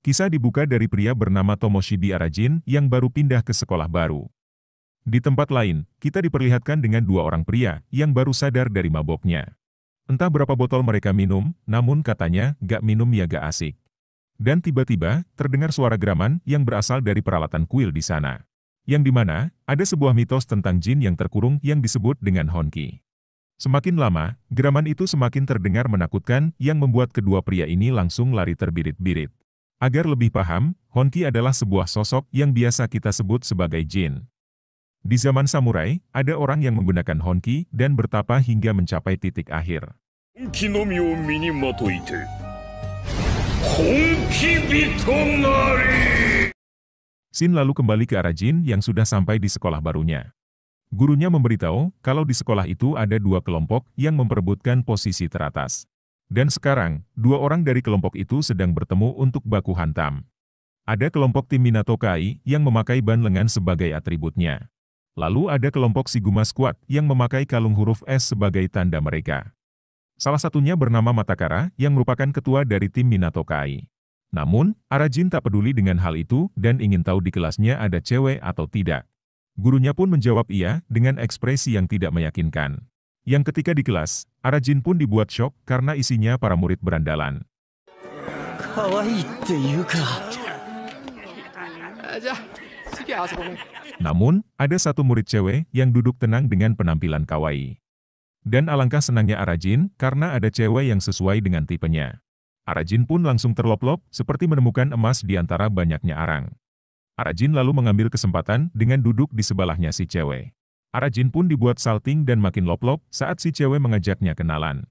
Kisah dibuka dari pria bernama Tomoshibi Arajin yang baru pindah ke sekolah baru. Di tempat lain, kita diperlihatkan dengan dua orang pria yang baru sadar dari maboknya. Entah berapa botol mereka minum, namun katanya gak minum ya gak asik. Dan tiba-tiba, terdengar suara geraman yang berasal dari peralatan kuil di sana. Yang dimana, ada sebuah mitos tentang jin yang terkurung yang disebut dengan Honki. Semakin lama, geraman itu semakin terdengar menakutkan yang membuat kedua pria ini langsung lari terbirit-birit. Agar lebih paham, Honki adalah sebuah sosok yang biasa kita sebut sebagai jin. Di zaman samurai, ada orang yang menggunakan Honki dan bertapa hingga mencapai titik akhir. Shin lalu kembali ke arah jin yang sudah sampai di sekolah barunya. Gurunya memberitahu kalau di sekolah itu ada dua kelompok yang memperebutkan posisi teratas. Dan sekarang, dua orang dari kelompok itu sedang bertemu untuk baku hantam. Ada kelompok tim Minato Kai yang memakai ban lengan sebagai atributnya. Lalu ada kelompok Shiguma Squad yang memakai kalung huruf S sebagai tanda mereka. Salah satunya bernama Matakara yang merupakan ketua dari tim Minato Kai. Namun, Arajin tak peduli dengan hal itu dan ingin tahu di kelasnya ada cewek atau tidak. Gurunya pun menjawab iya dengan ekspresi yang tidak meyakinkan. Yang ketika di kelas, Arajin pun dibuat shock karena isinya para murid berandalan. Namun, ada satu murid cewek yang duduk tenang dengan penampilan kawaii. Dan alangkah senangnya Arajin karena ada cewek yang sesuai dengan tipenya. Arajin pun langsung terlop-lop seperti menemukan emas di antara banyaknya arang. Arajin lalu mengambil kesempatan dengan duduk di sebelahnya si cewek. Arajin pun dibuat salting dan makin lop-lop saat si cewek mengajaknya kenalan.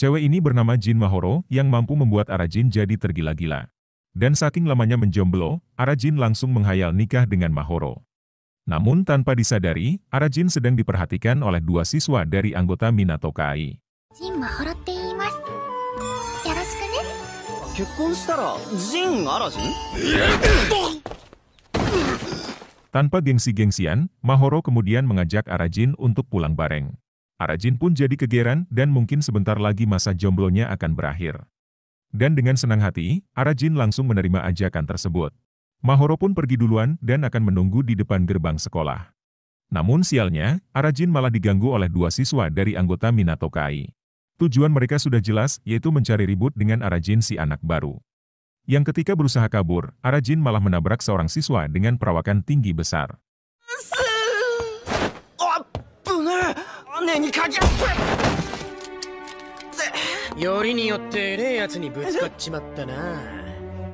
Cewek ini bernama Jin Mahoro yang mampu membuat Arajin jadi tergila-gila. Dan saking lamanya menjomblo, Arajin langsung menghayal nikah dengan Mahoro. Namun tanpa disadari, Arajin sedang diperhatikan oleh dua siswa dari anggota Minato Kai. Jin Mahoro te iimasu. Yoroshiku ne? Kekkon shitara Jin Arajin? Tanpa gengsi-gengsian, Mahoro kemudian mengajak Arajin untuk pulang bareng. Arajin pun jadi kegeran dan mungkin sebentar lagi masa jomblonya akan berakhir. Dan dengan senang hati, Arajin langsung menerima ajakan tersebut. Mahoro pun pergi duluan dan akan menunggu di depan gerbang sekolah. Namun sialnya, Arajin malah diganggu oleh dua siswa dari anggota Minato Kai. Tujuan mereka sudah jelas, yaitu mencari ribut dengan Arajin si anak baru. Yang ketika berusaha kabur, Arajin malah menabrak seorang siswa dengan perawakan tinggi besar.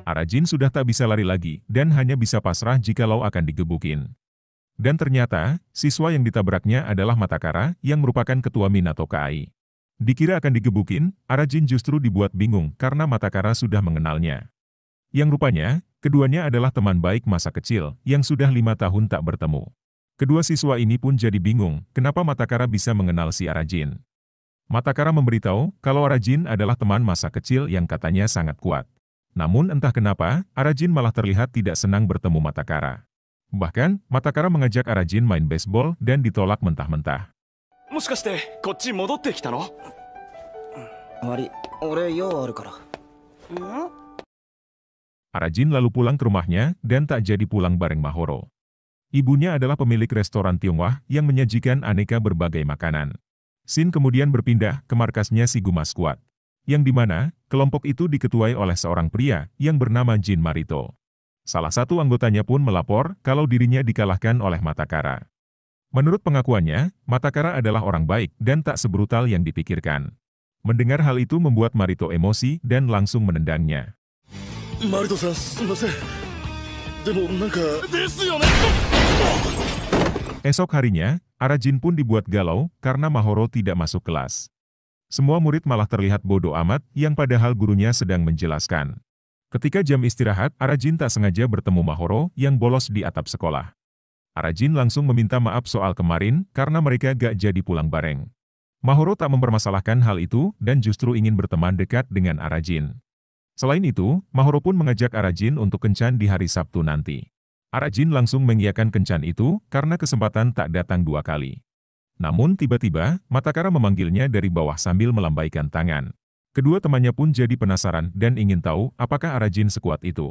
Arajin sudah tak bisa lari lagi dan hanya bisa pasrah jikalau akan digebukin. Dan ternyata, siswa yang ditabraknya adalah Matakara yang merupakan ketua Minato Kai. Dikira akan digebukin, Arajin justru dibuat bingung karena Matakara sudah mengenalnya. Yang rupanya, keduanya adalah teman baik masa kecil yang sudah 5 tahun tak bertemu. Kedua siswa ini pun jadi bingung kenapa Matakara bisa mengenal si Arajin. Matakara memberitahu kalau Arajin adalah teman masa kecil yang katanya sangat kuat. Namun entah kenapa, Arajin malah terlihat tidak senang bertemu Matakara. Bahkan, Matakara mengajak Arajin main baseball dan ditolak mentah-mentah. Arajin lalu pulang ke rumahnya dan tak jadi pulang bareng Mahoro. Ibunya adalah pemilik restoran Tionghoa yang menyajikan aneka berbagai makanan. Shin kemudian berpindah ke markasnya Shiguma Squad, yang dimana kelompok itu diketuai oleh seorang pria yang bernama Jin Marito. Salah satu anggotanya pun melapor kalau dirinya dikalahkan oleh Matakara. Menurut pengakuannya, Matakara adalah orang baik dan tak sebrutal yang dipikirkan. Mendengar hal itu membuat Marito emosi dan langsung menendangnya. Esok harinya, Arajin pun dibuat galau karena Mahoro tidak masuk kelas. Semua murid malah terlihat bodoh amat, yang padahal gurunya sedang menjelaskan. Ketika jam istirahat, Arajin tak sengaja bertemu Mahoro, yang bolos di atap sekolah. Arajin langsung meminta maaf soal kemarin, karena mereka gak jadi pulang bareng. Mahoro tak mempermasalahkan hal itu, dan justru ingin berteman dekat dengan Arajin. Selain itu, Mahoro pun mengajak Arajin untuk kencan di hari Sabtu nanti. Arajin langsung mengiyakan kencan itu, karena kesempatan tak datang dua kali. Namun tiba-tiba, Matakara memanggilnya dari bawah sambil melambaikan tangan. Kedua temannya pun jadi penasaran dan ingin tahu apakah Arajin sekuat itu.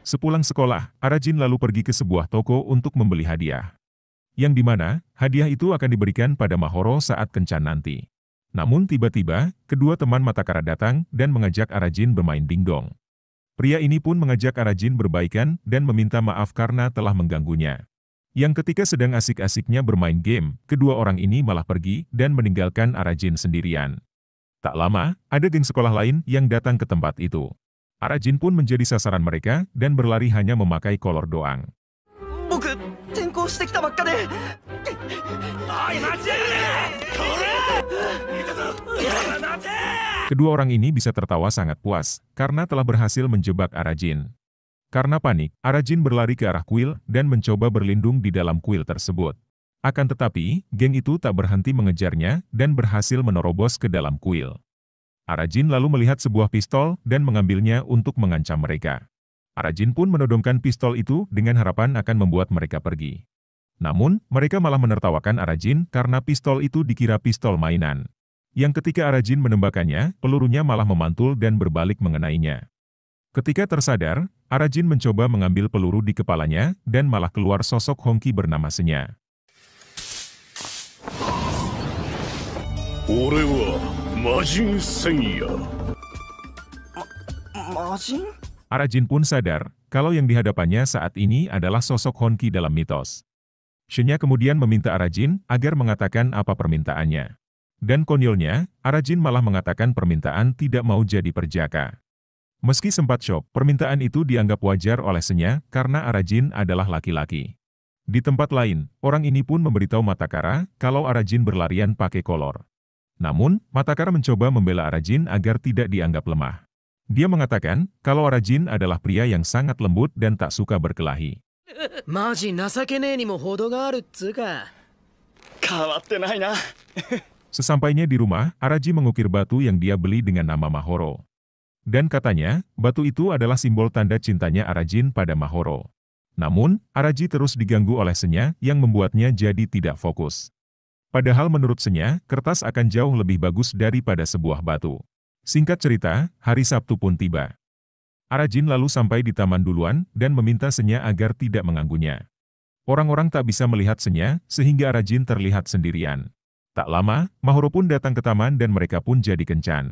Sepulang sekolah, Arajin lalu pergi ke sebuah toko untuk membeli hadiah. Yang dimana, hadiah itu akan diberikan pada Mahoro saat kencan nanti. Namun tiba-tiba, kedua teman Matakara datang dan mengajak Arajin bermain dingdong. Pria ini pun mengajak Arajin berbaikan dan meminta maaf karena telah mengganggunya. Yang ketika sedang asik-asiknya bermain game, kedua orang ini malah pergi dan meninggalkan Arajin sendirian. Tak lama, ada geng sekolah lain yang datang ke tempat itu. Arajin pun menjadi sasaran mereka dan berlari hanya memakai kolor doang. Kedua orang ini bisa tertawa sangat puas, karena telah berhasil menjebak Arajin. Karena panik, Arajin berlari ke arah kuil dan mencoba berlindung di dalam kuil tersebut. Akan tetapi, geng itu tak berhenti mengejarnya dan berhasil menerobos ke dalam kuil. Arajin lalu melihat sebuah pistol dan mengambilnya untuk mengancam mereka. Arajin pun menodongkan pistol itu dengan harapan akan membuat mereka pergi. Namun, mereka malah menertawakan Arajin karena pistol itu dikira pistol mainan. Yang ketika Arajin menembakkannya, pelurunya malah memantul dan berbalik mengenainya. Ketika tersadar, Arajin mencoba mengambil peluru di kepalanya dan malah keluar sosok Honki bernama Senya. Arajin pun sadar kalau yang dihadapannya saat ini adalah sosok Honki dalam mitos. Senya kemudian meminta Arajin agar mengatakan apa permintaannya. Dan konyolnya, Arajin malah mengatakan permintaan tidak mau jadi perjaka. Meski sempat shock, permintaan itu dianggap wajar oleh Senya karena Arajin adalah laki-laki. Di tempat lain, orang ini pun memberitahu Matakara kalau Arajin berlarian pakai kolor. Namun, Matakara mencoba membela Arajin agar tidak dianggap lemah. Dia mengatakan kalau Arajin adalah pria yang sangat lembut dan tak suka berkelahi. Sesampainya di rumah, Arajin mengukir batu yang dia beli dengan nama Mahoro. Dan katanya, batu itu adalah simbol tanda cintanya Arajin pada Mahoro. Namun, Arajin terus diganggu oleh Senya yang membuatnya jadi tidak fokus. Padahal menurut Senya, kertas akan jauh lebih bagus daripada sebuah batu. Singkat cerita, hari Sabtu pun tiba. Arajin lalu sampai di taman duluan dan meminta Senya agar tidak mengganggunya. Orang-orang tak bisa melihat Senya, sehingga Arajin terlihat sendirian. Tak lama, Mahoro pun datang ke taman dan mereka pun jadi kencan.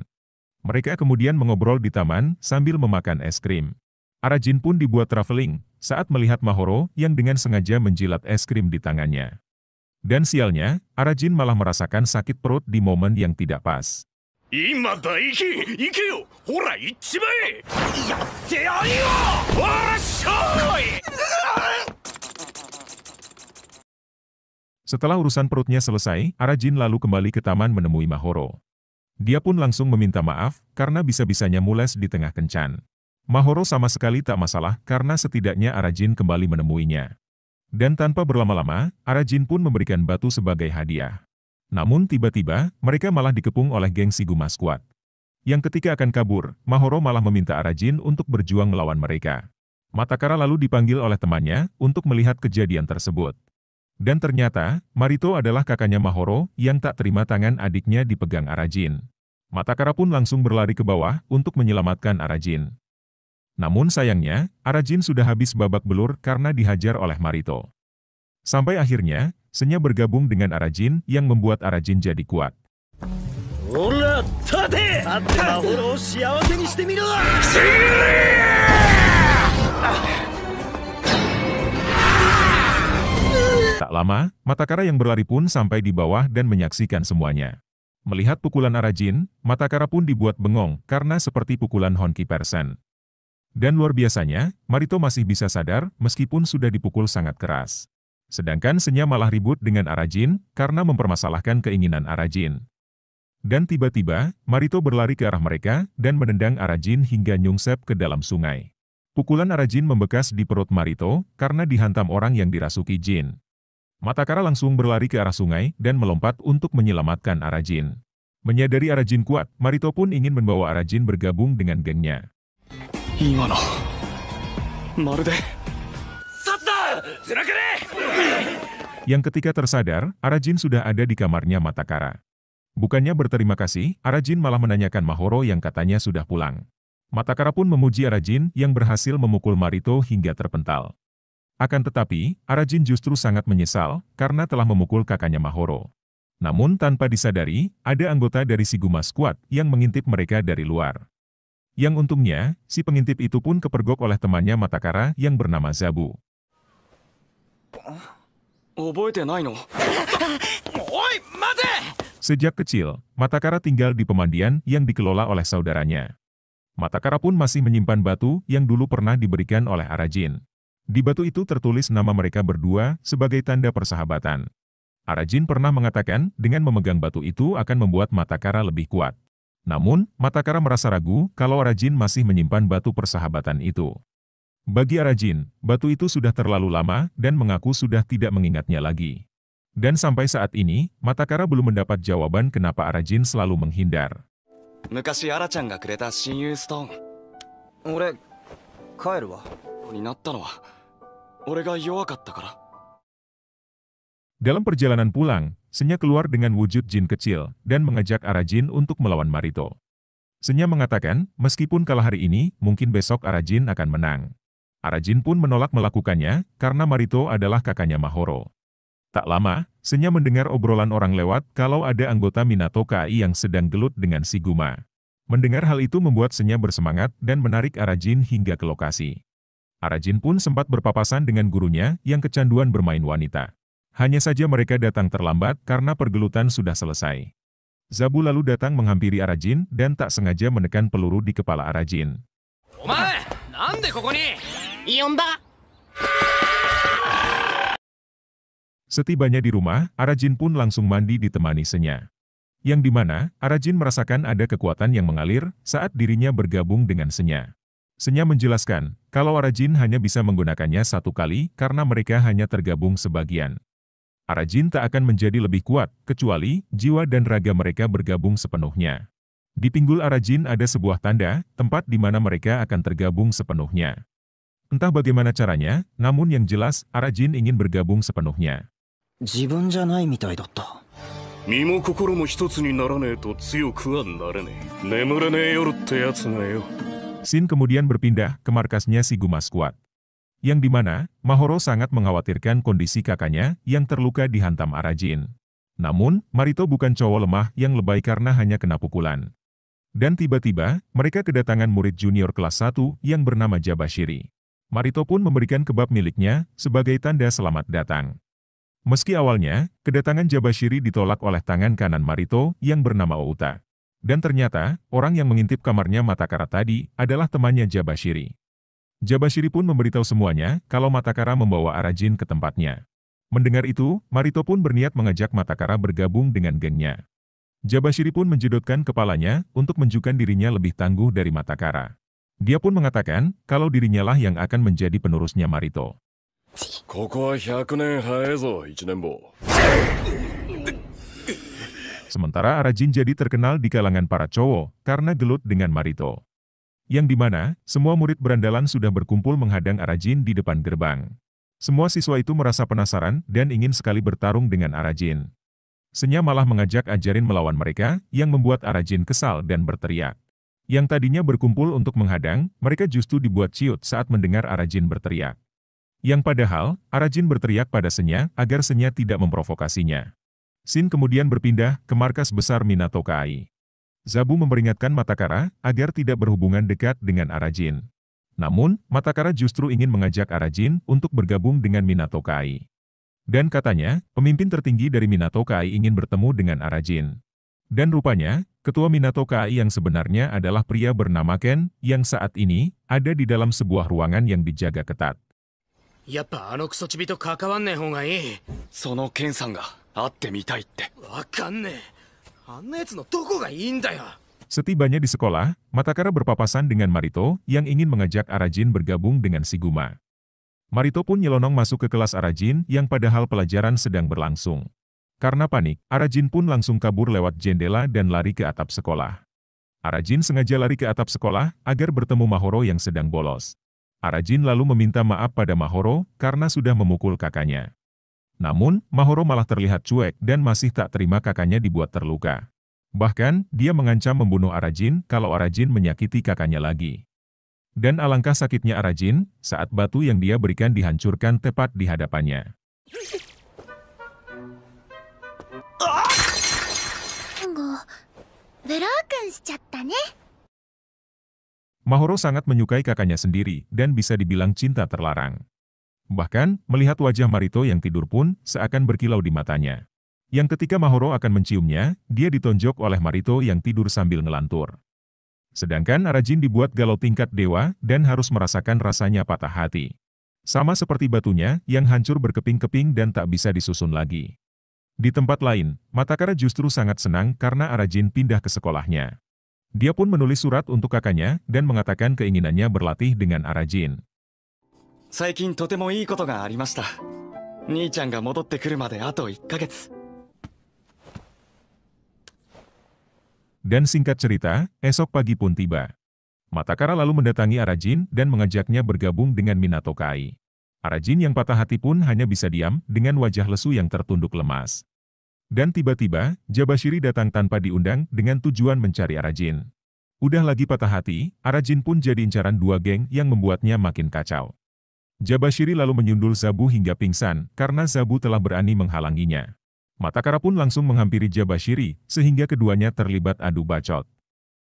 Mereka kemudian mengobrol di taman sambil memakan es krim. Arajin pun dibuat traveling saat melihat Mahoro yang dengan sengaja menjilat es krim di tangannya. Dan sialnya, Arajin malah merasakan sakit perut di momen yang tidak pas. Setelah urusan perutnya selesai, Arajin lalu kembali ke taman menemui Mahoro. Dia pun langsung meminta maaf karena bisa-bisanya mules di tengah kencan. Mahoro sama sekali tak masalah karena setidaknya Arajin kembali menemuinya. Dan tanpa berlama-lama, Arajin pun memberikan batu sebagai hadiah. Namun tiba-tiba, mereka malah dikepung oleh geng Shiguma Squad. Yang ketika akan kabur, Mahoro malah meminta Arajin untuk berjuang melawan mereka. Matakara lalu dipanggil oleh temannya untuk melihat kejadian tersebut. Dan ternyata, Marito adalah kakaknya Mahoro yang tak terima tangan adiknya dipegang Arajin. Matakara pun langsung berlari ke bawah untuk menyelamatkan Arajin. Namun sayangnya, Arajin sudah habis babak belur karena dihajar oleh Marito. Sampai akhirnya, Senya bergabung dengan Arajin yang membuat Arajin jadi kuat. Tak lama, Matakara yang berlari pun sampai di bawah dan menyaksikan semuanya. Melihat pukulan Arajin, Matakara pun dibuat bengong karena seperti pukulan Honki persen. Dan luar biasanya, Marito masih bisa sadar meskipun sudah dipukul sangat keras. Sedangkan Senya malah ribut dengan Arajin karena mempermasalahkan keinginan Arajin. Dan tiba-tiba, Marito berlari ke arah mereka dan menendang Arajin hingga nyungsep ke dalam sungai. Pukulan Arajin membekas di perut Marito karena dihantam orang yang dirasuki Jin. Matakara langsung berlari ke arah sungai dan melompat untuk menyelamatkan Arajin. Menyadari Arajin kuat, Marito pun ingin membawa Arajin bergabung dengan gengnya. Yang ketika tersadar, Arajin sudah ada di kamarnya Matakara. Bukannya berterima kasih, Arajin malah menanyakan Mahoro yang katanya sudah pulang. Matakara pun memuji Arajin yang berhasil memukul Marito hingga terpental. Akan tetapi, Arajin justru sangat menyesal karena telah memukul kakaknya Mahoro. Namun tanpa disadari, ada anggota dari Shiguma Squad yang mengintip mereka dari luar. Yang untungnya, si pengintip itu pun kepergok oleh temannya Matakara yang bernama Zabu. Sejak kecil, Matakara tinggal di pemandian yang dikelola oleh saudaranya. Matakara pun masih menyimpan batu yang dulu pernah diberikan oleh Arajin. Di batu itu tertulis nama mereka berdua sebagai tanda persahabatan. Arajin pernah mengatakan dengan memegang batu itu akan membuat Matakara lebih kuat. Namun, Matakara merasa ragu kalau Arajin masih menyimpan batu persahabatan itu. Bagi Arajin, batu itu sudah terlalu lama dan mengaku sudah tidak mengingatnya lagi. Dan sampai saat ini, Matakara belum mendapat jawaban kenapa Arajin selalu menghindar. Dalam perjalanan pulang, Senya keluar dengan wujud Jin kecil dan mengajak Arajin untuk melawan Marito. Senya mengatakan, meskipun kalah hari ini, mungkin besok Arajin akan menang. Arajin pun menolak melakukannya karena Marito adalah kakaknya Mahoro. Tak lama, Senya mendengar obrolan orang lewat kalau ada anggota Minato Kai yang sedang gelut dengan Shiguma. Mendengar hal itu membuat Senya bersemangat dan menarik Arajin hingga ke lokasi. Arajin pun sempat berpapasan dengan gurunya yang kecanduan bermain wanita. Hanya saja mereka datang terlambat karena pergelutan sudah selesai. Zabu lalu datang menghampiri Arajin dan tak sengaja menekan peluru di kepala Arajin. Omae, nande koko ni? Iyomba! Setibanya di rumah, Arajin pun langsung mandi ditemani Senya. Yang dimana, Arajin merasakan ada kekuatan yang mengalir saat dirinya bergabung dengan Senya. Senya menjelaskan, kalau Arajin hanya bisa menggunakannya satu kali karena mereka hanya tergabung sebagian. Arajin tak akan menjadi lebih kuat, kecuali jiwa dan raga mereka bergabung sepenuhnya. Di pinggul Arajin ada sebuah tanda, tempat di mana mereka akan tergabung sepenuhnya. Entah bagaimana caranya, namun yang jelas, Arajin ingin bergabung sepenuhnya. Shin kemudian berpindah ke markasnya Shiguma Squad. Yang dimana, Mahoro sangat mengkhawatirkan kondisi kakaknya yang terluka dihantam Arajin. Namun, Marito bukan cowok lemah yang lebay karena hanya kena pukulan. Dan tiba-tiba, mereka kedatangan murid junior kelas 1 yang bernama Jabashiri. Marito pun memberikan kebab miliknya sebagai tanda selamat datang. Meski awalnya, kedatangan Jabashiri ditolak oleh tangan kanan Marito yang bernama Outa. Dan ternyata, orang yang mengintip kamarnya Matakara tadi adalah temannya Jabashiri. Jabashiri pun memberitahu semuanya kalau Matakara membawa Arajin ke tempatnya. Mendengar itu, Marito pun berniat mengajak Matakara bergabung dengan gengnya. Jabashiri pun menjedotkan kepalanya untuk menunjukkan dirinya lebih tangguh dari Matakara. Dia pun mengatakan kalau dirinya lah yang akan menjadi penerusnya Marito. Sementara Arajin jadi terkenal di kalangan para cowok karena gelut dengan Marito. Yang dimana, semua murid berandalan sudah berkumpul menghadang Arajin di depan gerbang. Semua siswa itu merasa penasaran dan ingin sekali bertarung dengan Arajin. Senya malah mengajak Ajarin melawan mereka yang membuat Arajin kesal dan berteriak. Yang tadinya berkumpul untuk menghadang, mereka justru dibuat ciut saat mendengar Arajin berteriak. Yang padahal, Arajin berteriak pada Senya agar Senya tidak memprovokasinya. Shin kemudian berpindah ke markas besar Minato Kai. Zabu memperingatkan Matakara agar tidak berhubungan dekat dengan Arajin. Namun, Matakara justru ingin mengajak Arajin untuk bergabung dengan Minato Kai. Dan katanya, pemimpin tertinggi dari Minato Kai ingin bertemu dengan Arajin. Dan rupanya, ketua Minato Kai yang sebenarnya adalah pria bernama Ken, yang saat ini ada di dalam sebuah ruangan yang dijaga ketat. Setibanya di sekolah, Matakara berpapasan dengan Marito yang ingin mengajak Arajin bergabung dengan Shiguma. Marito pun nyelonong masuk ke kelas Arajin yang padahal pelajaran sedang berlangsung. Karena panik, Arajin pun langsung kabur lewat jendela dan lari ke atap sekolah. Arajin sengaja lari ke atap sekolah agar bertemu Mahoro yang sedang bolos. Arajin lalu meminta maaf pada Mahoro karena sudah memukul kakaknya. Namun, Mahoro malah terlihat cuek dan masih tak terima kakaknya dibuat terluka. Bahkan, dia mengancam membunuh Arajin kalau Arajin menyakiti kakaknya lagi. Dan alangkah sakitnya Arajin saat batu yang dia berikan dihancurkan tepat di hadapannya. Mahoro sangat menyukai kakaknya sendiri dan bisa dibilang cinta terlarang. Bahkan, melihat wajah Marito yang tidur pun seakan berkilau di matanya. Yang ketika Mahoro akan menciumnya, dia ditonjok oleh Marito yang tidur sambil ngelantur. Sedangkan Arajin dibuat galau tingkat dewa dan harus merasakan rasanya patah hati. Sama seperti batunya yang hancur berkeping-keping dan tak bisa disusun lagi. Di tempat lain, Matakara justru sangat senang karena Arajin pindah ke sekolahnya. Dia pun menulis surat untuk kakaknya dan mengatakan keinginannya berlatih dengan Arajin. Dan singkat cerita, esok pagi pun tiba. Matakara lalu mendatangi Arajin dan mengajaknya bergabung dengan Minato Kai. Arajin yang patah hati pun hanya bisa diam dengan wajah lesu yang tertunduk lemas. Dan tiba-tiba, Jabashiri datang tanpa diundang dengan tujuan mencari Arajin. Udah lagi patah hati, Arajin pun jadi incaran dua geng yang membuatnya makin kacau. Jabashiri lalu menyundul Zabu hingga pingsan karena Zabu telah berani menghalanginya. Matakara pun langsung menghampiri Jabashiri sehingga keduanya terlibat adu bacot.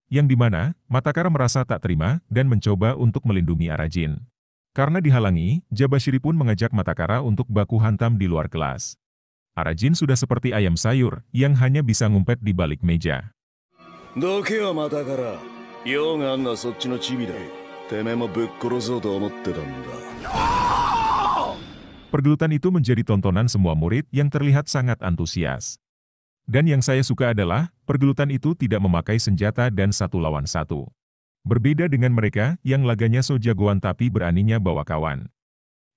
Yang dimana, Matakara merasa tak terima dan mencoba untuk melindungi Arajin. Karena dihalangi, Jabashiri pun mengajak Matakara untuk baku hantam di luar kelas. Arajin sudah seperti ayam sayur yang hanya bisa ngumpet di balik meja. Pergelutan itu menjadi tontonan semua murid yang terlihat sangat antusias. Dan yang saya suka adalah, pergelutan itu tidak memakai senjata dan satu lawan satu. Berbeda dengan mereka yang laganya so jagoan tapi beraninya bawa kawan.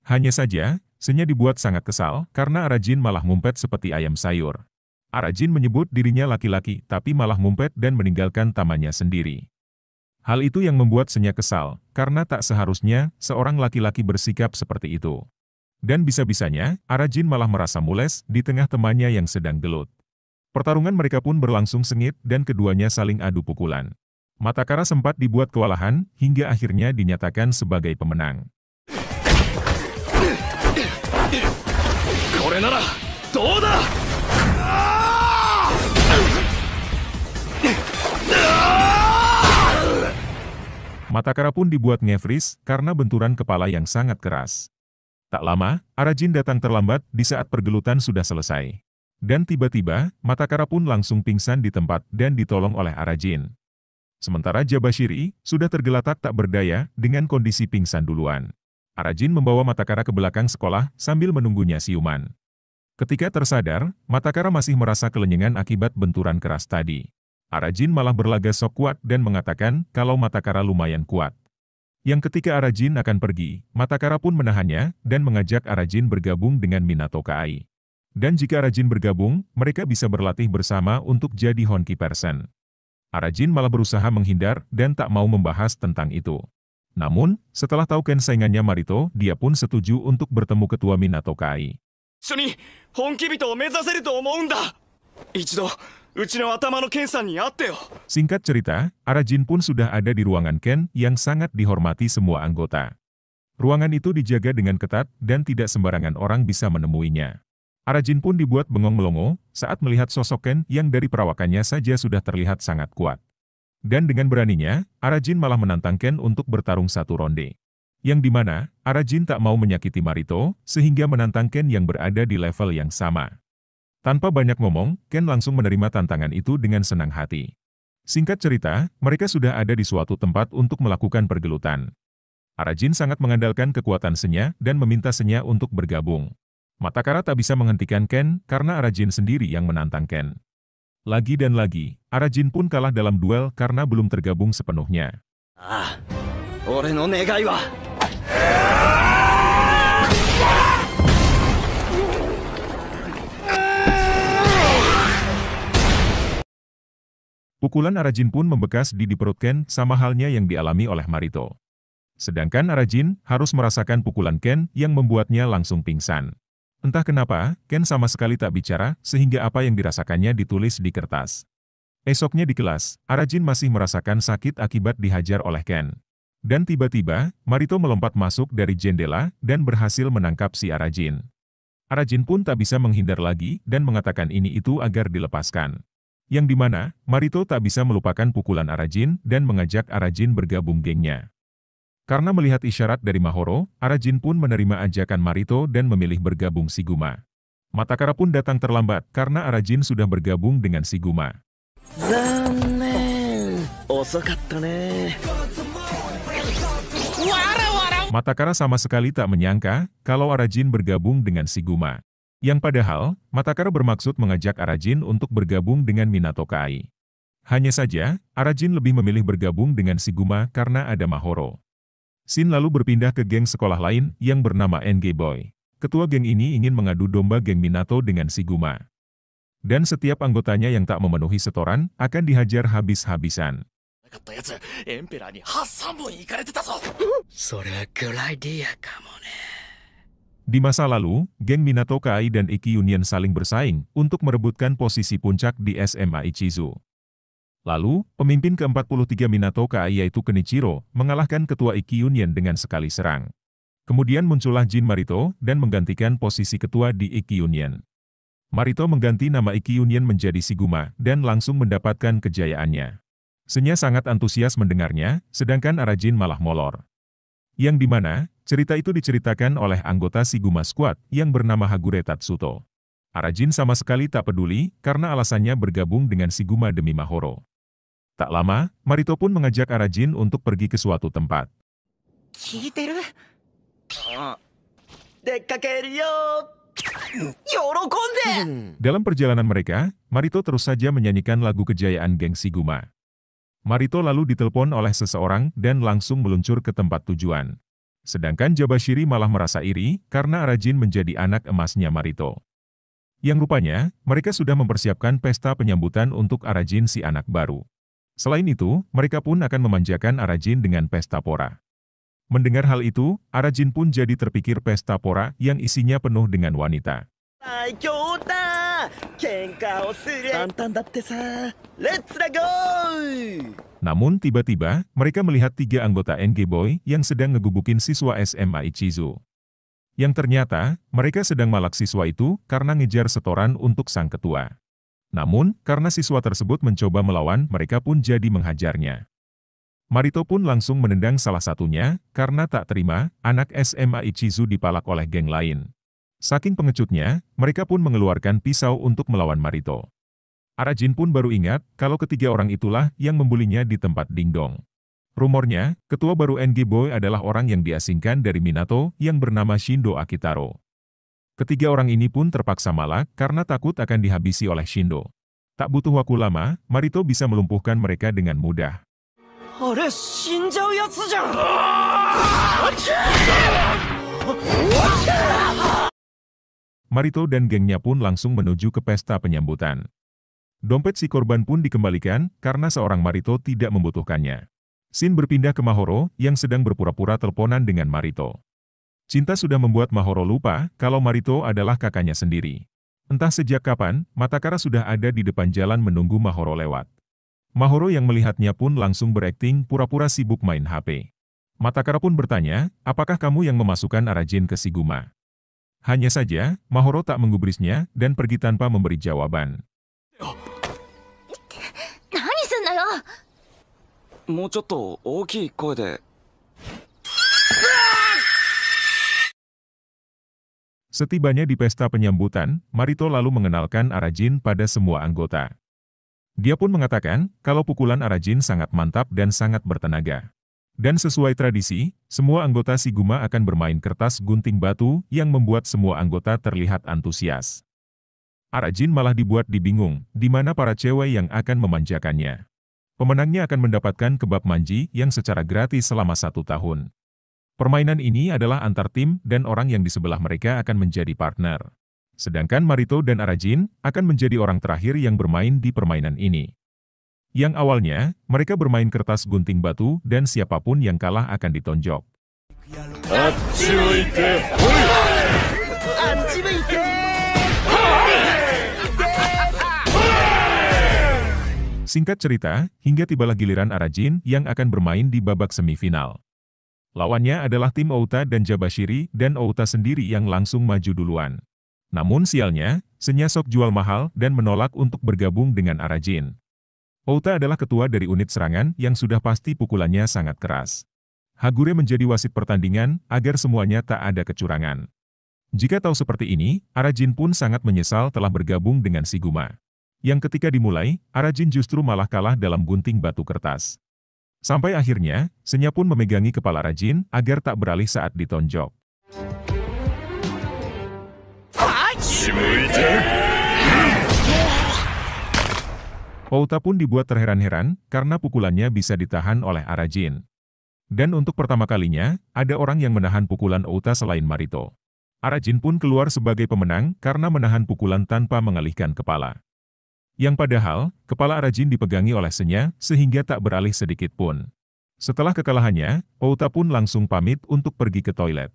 Hanya saja, Senya dibuat sangat kesal karena Arajin malah ngumpet seperti ayam sayur. Arajin menyebut dirinya laki-laki tapi malah ngumpet dan meninggalkan tamannya sendiri. Hal itu yang membuat Senya kesal karena tak seharusnya seorang laki-laki bersikap seperti itu. Dan bisa-bisanya, Arajin malah merasa mules di tengah temannya yang sedang gelut. Pertarungan mereka pun berlangsung sengit dan keduanya saling adu pukulan. Matakara sempat dibuat kewalahan, hingga akhirnya dinyatakan sebagai pemenang. Matakara pun dibuat ngefris karena benturan kepala yang sangat keras. Tak lama, Arajin datang terlambat di saat pergelutan sudah selesai. Dan tiba-tiba, Matakara pun langsung pingsan di tempat dan ditolong oleh Arajin. Sementara Jabashiri sudah tergeletak tak berdaya dengan kondisi pingsan duluan. Arajin membawa Matakara ke belakang sekolah sambil menunggunya siuman. Ketika tersadar, Matakara masih merasa kelenyengan akibat benturan keras tadi. Arajin malah berlaga sok kuat dan mengatakan kalau Matakara lumayan kuat. Yang ketika Arajin akan pergi, Matakara pun menahannya dan mengajak Arajin bergabung dengan Minato Kai. Dan jika Arajin bergabung, mereka bisa berlatih bersama untuk jadi Honki person. Arajin malah berusaha menghindar dan tak mau membahas tentang itu. Namun, setelah tahu Ken saingannya Marito, dia pun setuju untuk bertemu ketua Minato Kai. Singkat cerita, Arajin pun sudah ada di ruangan Ken yang sangat dihormati semua anggota. Ruangan itu dijaga dengan ketat dan tidak sembarangan orang bisa menemuinya. Arajin pun dibuat bengong-melongo saat melihat sosok Ken yang dari perawakannya saja sudah terlihat sangat kuat. Dan dengan beraninya, Arajin malah menantang Ken untuk bertarung satu ronde. Yang dimana, Arajin tak mau menyakiti Marito, sehingga menantang Ken yang berada di level yang sama. Tanpa banyak ngomong, Ken langsung menerima tantangan itu dengan senang hati. Singkat cerita, mereka sudah ada di suatu tempat untuk melakukan pergelutan. Arajin sangat mengandalkan kekuatan Senya dan meminta Senya untuk bergabung. Matakara tak bisa menghentikan Ken karena Arajin sendiri yang menantang Ken. Lagi dan lagi, Arajin pun kalah dalam duel karena belum tergabung sepenuhnya. Pukulan Arajin pun membekas di perut Ken sama halnya yang dialami oleh Marito. Sedangkan Arajin harus merasakan pukulan Ken yang membuatnya langsung pingsan. Entah kenapa, Ken sama sekali tak bicara sehingga apa yang dirasakannya ditulis di kertas. Esoknya di kelas, Arajin masih merasakan sakit akibat dihajar oleh Ken. Dan tiba-tiba, Marito melompat masuk dari jendela dan berhasil menangkap si Arajin. Arajin pun tak bisa menghindar lagi dan mengatakan ini itu agar dilepaskan. Yang dimana, Marito tak bisa melupakan pukulan Arajin dan mengajak Arajin bergabung gengnya. Karena melihat isyarat dari Mahoro, Arajin pun menerima ajakan Marito dan memilih bergabung Shiguma. Matakara pun datang terlambat karena Arajin sudah bergabung dengan Shiguma. Matakara sama sekali tak menyangka kalau Arajin bergabung dengan Shiguma. Yang padahal, Matakara bermaksud mengajak Arajin untuk bergabung dengan Minato Kai. Hanya saja, Arajin lebih memilih bergabung dengan Shiguma karena ada Mahoro. Shin lalu berpindah ke geng sekolah lain yang bernama NG Boy. Ketua geng ini ingin mengadu domba geng Minato dengan Shiguma. Dan setiap anggotanya yang tak memenuhi setoran akan dihajar habis-habisan. Di masa lalu, geng Minato Kai dan Iki Union saling bersaing untuk merebutkan posisi puncak di SMA Ichizu. Lalu, pemimpin ke-43 Minato Kai yaitu Kenichiro mengalahkan ketua Iki Union dengan sekali serang. Kemudian muncullah Jin Marito dan menggantikan posisi ketua di Iki Union. Marito mengganti nama Iki Union menjadi Shiguma dan langsung mendapatkan kejayaannya. Senya sangat antusias mendengarnya, sedangkan Arajin malah molor. Yang dimana, cerita itu diceritakan oleh anggota Shiguma Squad yang bernama Hagure Tatsuto. Arajin sama sekali tak peduli karena alasannya bergabung dengan Shiguma demi Mahoro. Tak lama, Marito pun mengajak Arajin untuk pergi ke suatu tempat. Dalam perjalanan mereka, Marito terus saja menyanyikan lagu kejayaan geng Shiguma. Marito lalu ditelepon oleh seseorang dan langsung meluncur ke tempat tujuan. Sedangkan Jabashiri malah merasa iri karena Arajin menjadi anak emasnya Marito. Yang rupanya, mereka sudah mempersiapkan pesta penyambutan untuk Arajin si anak baru. Selain itu, mereka pun akan memanjakan Arajin dengan pesta pora. Mendengar hal itu, Arajin pun jadi terpikir pesta pora yang isinya penuh dengan wanita. Namun tiba-tiba, mereka melihat tiga anggota NG Boy yang sedang ngegubukin siswa SMA Ichizu. Yang ternyata, mereka sedang malak siswa itu karena ngejar setoran untuk sang ketua. Namun, karena siswa tersebut mencoba melawan, mereka pun jadi menghajarnya. Marito pun langsung menendang salah satunya, karena tak terima, anak SMA Ichizu dipalak oleh geng lain. Saking pengecutnya, mereka pun mengeluarkan pisau untuk melawan Marito. Arajin pun baru ingat, kalau ketiga orang itulah yang membulinya di tempat dingdong. Rumornya, ketua baru NG Boy adalah orang yang diasingkan dari Minato yang bernama Shindo Akitaro. Ketiga orang ini pun terpaksa malak karena takut akan dihabisi oleh Shindo. Tak butuh waktu lama, Marito bisa melumpuhkan mereka dengan mudah. Marito dan gengnya pun langsung menuju ke pesta penyambutan. Dompet si korban pun dikembalikan karena seorang Marito tidak membutuhkannya. Shin berpindah ke Mahoro yang sedang berpura-pura teleponan dengan Marito. Cinta sudah membuat Mahoro lupa kalau Marito adalah kakaknya sendiri. Entah sejak kapan, Matakara sudah ada di depan jalan menunggu Mahoro lewat. Mahoro yang melihatnya pun langsung berakting pura-pura sibuk main HP. Matakara pun bertanya, apakah kamu yang memasukkan Arajin ke Shiguma? Hanya saja, Mahoro tak menggubrisnya dan pergi tanpa memberi jawaban. Setibanya di pesta penyambutan, Marito lalu mengenalkan Arajin pada semua anggota. Dia pun mengatakan, kalau pukulan Arajin sangat mantap dan sangat bertenaga. Dan sesuai tradisi, semua anggota Shiguma akan bermain kertas gunting batu yang membuat semua anggota terlihat antusias. Arajin malah dibuat dibingung, di mana para cewek yang akan memanjakannya. Pemenangnya akan mendapatkan kebab manji yang secara gratis selama 1 tahun. Permainan ini adalah antar tim dan orang yang di sebelah mereka akan menjadi partner. Sedangkan Marito dan Arajin akan menjadi orang terakhir yang bermain di permainan ini. Yang awalnya, mereka bermain kertas gunting batu dan siapapun yang kalah akan ditonjok. Singkat cerita, hingga tibalah giliran Arajin yang akan bermain di babak semifinal. Lawannya adalah tim Outa dan Jabashiri, dan Outa sendiri yang langsung maju duluan. Namun sialnya, Senya sok jual mahal dan menolak untuk bergabung dengan Arajin. Outa adalah ketua dari unit serangan yang sudah pasti pukulannya sangat keras. Hagure menjadi wasit pertandingan agar semuanya tak ada kecurangan. Jika tahu seperti ini, Arajin pun sangat menyesal telah bergabung dengan Shiguma. Yang ketika dimulai, Arajin justru malah kalah dalam gunting batu kertas. Sampai akhirnya, Senya pun memegangi kepala Arajin agar tak beralih saat ditonjok. Outa pun dibuat terheran-heran karena pukulannya bisa ditahan oleh Arajin. Dan untuk pertama kalinya, ada orang yang menahan pukulan Outa selain Marito. Arajin pun keluar sebagai pemenang karena menahan pukulan tanpa mengalihkan kepala. Yang padahal, kepala Arajin dipegangi oleh Senya, sehingga tak beralih sedikit pun. Setelah kekalahannya, Outa pun langsung pamit untuk pergi ke toilet.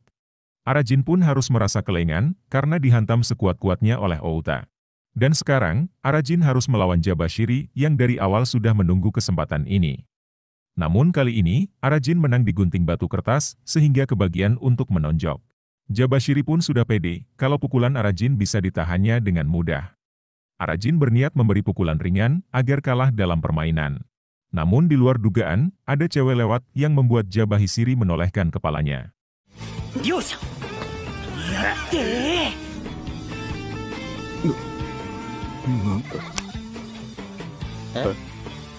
Arajin pun harus merasa kelengan, karena dihantam sekuat-kuatnya oleh Outa. Dan sekarang, Arajin harus melawan Jabashiri, yang dari awal sudah menunggu kesempatan ini. Namun kali ini, Arajin menang digunting batu kertas, sehingga kebagian untuk menonjok. Jabashiri pun sudah pede, kalau pukulan Arajin bisa ditahannya dengan mudah. Arajin berniat memberi pukulan ringan agar kalah dalam permainan. Namun di luar dugaan, ada cewek lewat yang membuat Jabashiri menolehkan kepalanya.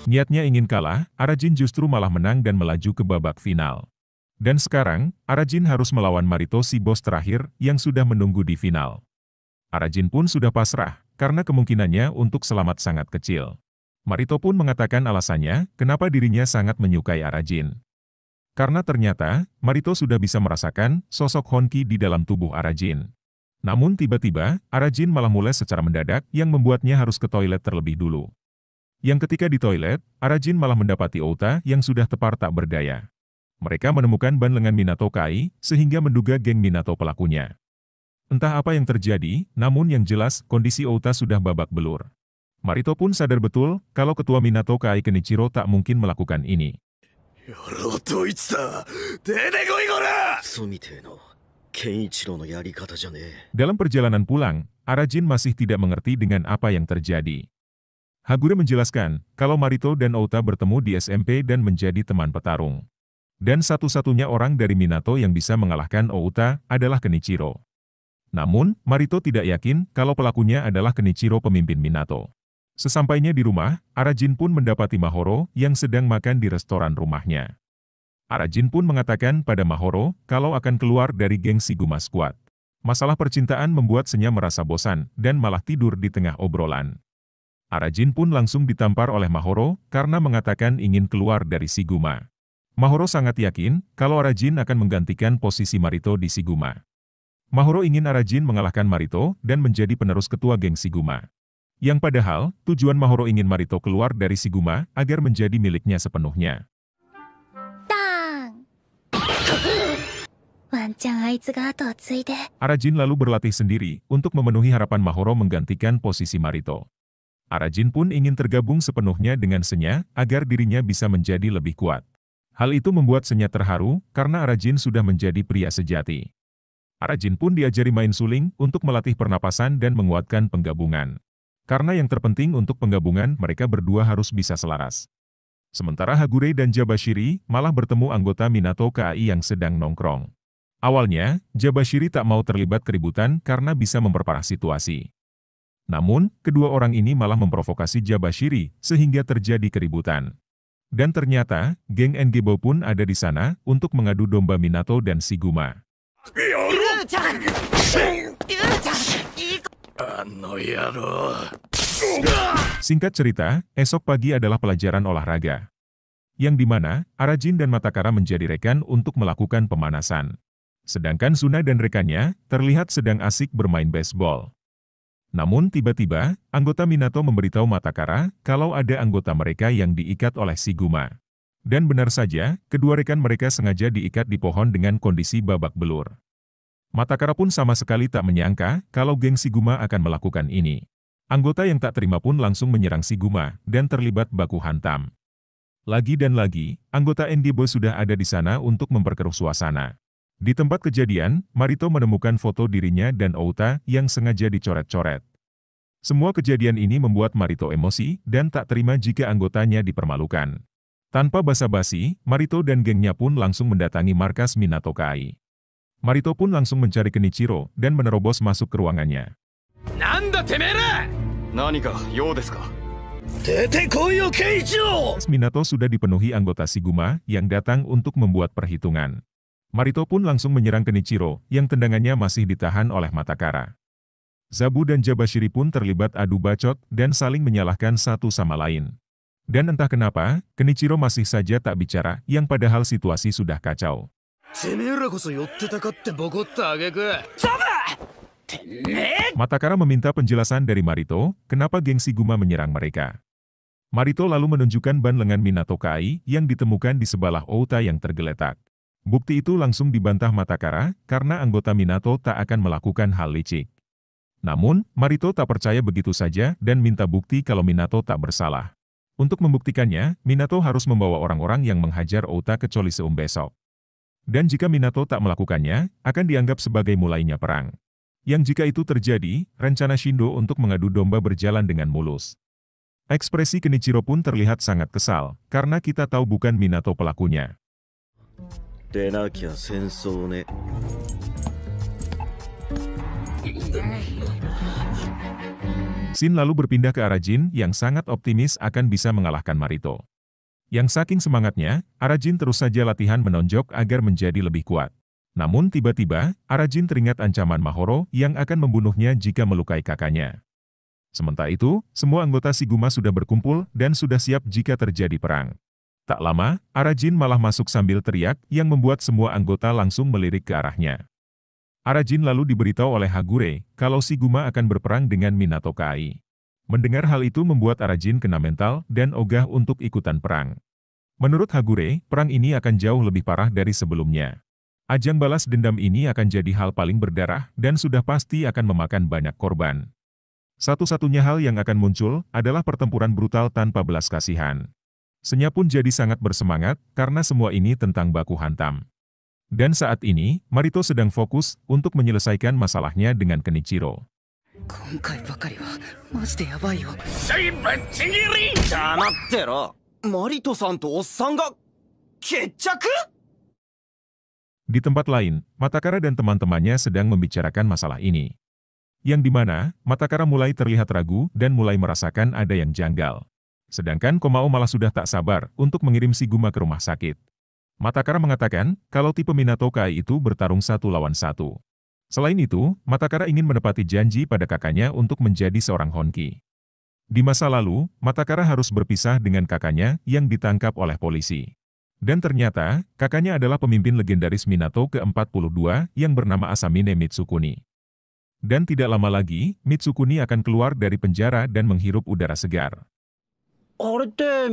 Niatnya ingin kalah, Arajin justru malah menang dan melaju ke babak final. Dan sekarang, Arajin harus melawan Marito, si bos terakhir yang sudah menunggu di final. Arajin pun sudah pasrah, karena kemungkinannya untuk selamat sangat kecil. Marito pun mengatakan alasannya kenapa dirinya sangat menyukai Arajin. Karena ternyata, Marito sudah bisa merasakan sosok Honki di dalam tubuh Arajin. Namun tiba-tiba, Arajin malah mulai secara mendadak yang membuatnya harus ke toilet terlebih dulu. Yang ketika di toilet, Arajin malah mendapati Outa yang sudah tepar tak berdaya. Mereka menemukan ban lengan Minato Kai, sehingga menduga geng Minato pelakunya. Entah apa yang terjadi, namun yang jelas, kondisi Outa sudah babak belur. Marito pun sadar betul, kalau ketua Minato Kai Kenichiro tak mungkin melakukan ini. Dalam perjalanan pulang, Arajin masih tidak mengerti dengan apa yang terjadi. Hagure menjelaskan, kalau Marito dan Outa bertemu di SMP dan menjadi teman petarung. Dan satu-satunya orang dari Minato yang bisa mengalahkan Outa adalah Kenichiro. Namun, Marito tidak yakin kalau pelakunya adalah Kenichiro, pemimpin Minato. Sesampainya di rumah, Arajin pun mendapati Mahoro yang sedang makan di restoran rumahnya. Arajin pun mengatakan pada Mahoro kalau akan keluar dari geng Shiguma Squad. Masalah percintaan membuat Senya merasa bosan dan malah tidur di tengah obrolan. Arajin pun langsung ditampar oleh Mahoro karena mengatakan ingin keluar dari Shiguma. Mahoro sangat yakin kalau Arajin akan menggantikan posisi Marito di Shiguma. Mahoro ingin Arajin mengalahkan Marito dan menjadi penerus ketua geng Shiguma. Yang padahal, tujuan Mahoro ingin Marito keluar dari Shiguma agar menjadi miliknya sepenuhnya. Arajin lalu berlatih sendiri untuk memenuhi harapan Mahoro menggantikan posisi Marito. Arajin pun ingin tergabung sepenuhnya dengan Senya agar dirinya bisa menjadi lebih kuat. Hal itu membuat Senya terharu karena Arajin sudah menjadi pria sejati. Arajin pun diajari main suling untuk melatih pernapasan dan menguatkan penggabungan. Karena yang terpenting untuk penggabungan, mereka berdua harus bisa selaras. Sementara Hagure dan Jabashiri malah bertemu anggota Minato KAI yang sedang nongkrong. Awalnya, Jabashiri tak mau terlibat keributan karena bisa memperparah situasi. Namun, kedua orang ini malah memprovokasi Jabashiri sehingga terjadi keributan. Dan ternyata, geng NG Boy pun ada di sana untuk mengadu domba Minato dan Shiguma. Singkat cerita, esok pagi adalah pelajaran olahraga. Yang dimana, Arajin dan Matakara menjadi rekan untuk melakukan pemanasan. Sedangkan Suna dan rekannya terlihat sedang asik bermain baseball. Namun tiba-tiba, anggota Minato memberitahu Matakara kalau ada anggota mereka yang diikat oleh Shiguma. Dan benar saja, kedua rekan mereka sengaja diikat di pohon dengan kondisi babak belur. Matakara pun sama sekali tak menyangka kalau geng Shiguma akan melakukan ini. Anggota yang tak terima pun langsung menyerang Shiguma dan terlibat baku hantam. Lagi dan lagi, anggota NG Boy sudah ada di sana untuk memperkeruh suasana. Di tempat kejadian, Marito menemukan foto dirinya dan Outa yang sengaja dicoret-coret. Semua kejadian ini membuat Marito emosi dan tak terima jika anggotanya dipermalukan. Tanpa basa-basi, Marito dan gengnya pun langsung mendatangi markas Minato Kai. Marito pun langsung mencari Kenichiro dan menerobos masuk ke ruangannya. Nanda temera? Nanika you desu ka? Dete koi yo Kenichiro! Minato sudah dipenuhi anggota Shiguma yang datang untuk membuat perhitungan. Marito pun langsung menyerang Kenichiro, yang tendangannya masih ditahan oleh Matakara. Zabu dan Jabashiri pun terlibat adu bacot dan saling menyalahkan satu sama lain. Dan entah kenapa, Kenichiro masih saja tak bicara, yang padahal situasi sudah kacau. Matakara meminta penjelasan dari Marito, kenapa geng Shiguma menyerang mereka. Marito lalu menunjukkan ban lengan Minato Kai yang ditemukan di sebelah Outa yang tergeletak. Bukti itu langsung dibantah Matakara karena anggota Minato tak akan melakukan hal licik. Namun, Marito tak percaya begitu saja dan minta bukti kalau Minato tak bersalah. Untuk membuktikannya, Minato harus membawa orang-orang yang menghajar Outa ke Coliseum besok. Dan jika Minato tak melakukannya, akan dianggap sebagai mulainya perang. Yang jika itu terjadi, rencana Shindo untuk mengadu domba berjalan dengan mulus. Ekspresi Kenichiro pun terlihat sangat kesal, karena kita tahu bukan Minato pelakunya. Shin lalu berpindah ke Arajin yang sangat optimis akan bisa mengalahkan Marito. Yang saking semangatnya, Arajin terus saja latihan menonjok agar menjadi lebih kuat. Namun tiba-tiba, Arajin teringat ancaman Mahoro yang akan membunuhnya jika melukai kakaknya. Sementara itu, semua anggota Shiguma sudah berkumpul dan sudah siap jika terjadi perang. Tak lama, Arajin malah masuk sambil teriak yang membuat semua anggota langsung melirik ke arahnya. Arajin lalu diberitahu oleh Hagure kalau Shiguma akan berperang dengan Minato Kai. Mendengar hal itu membuat Arajin kena mental dan ogah untuk ikutan perang. Menurut Hagure, perang ini akan jauh lebih parah dari sebelumnya. Ajang balas dendam ini akan jadi hal paling berdarah dan sudah pasti akan memakan banyak korban. Satu-satunya hal yang akan muncul adalah pertempuran brutal tanpa belas kasihan. Senya pun jadi sangat bersemangat karena semua ini tentang baku hantam. Dan saat ini, Marito sedang fokus untuk menyelesaikan masalahnya dengan Kenichiro. Di tempat lain, Matakara dan teman-temannya sedang membicarakan masalah ini. Yang dimana, Matakara mulai terlihat ragu dan mulai merasakan ada yang janggal. Sedangkan Komao malah sudah tak sabar untuk mengirim Shiguma ke rumah sakit. Matakara mengatakan kalau tipe Minato Kai itu bertarung satu lawan satu. Selain itu, Matakara ingin menepati janji pada kakaknya untuk menjadi seorang Honki. Di masa lalu, Matakara harus berpisah dengan kakaknya yang ditangkap oleh polisi. Dan ternyata, kakaknya adalah pemimpin legendaris Minato ke-42 yang bernama Asamine Mitsukuni. Dan tidak lama lagi, Mitsukuni akan keluar dari penjara dan menghirup udara segar. Matakara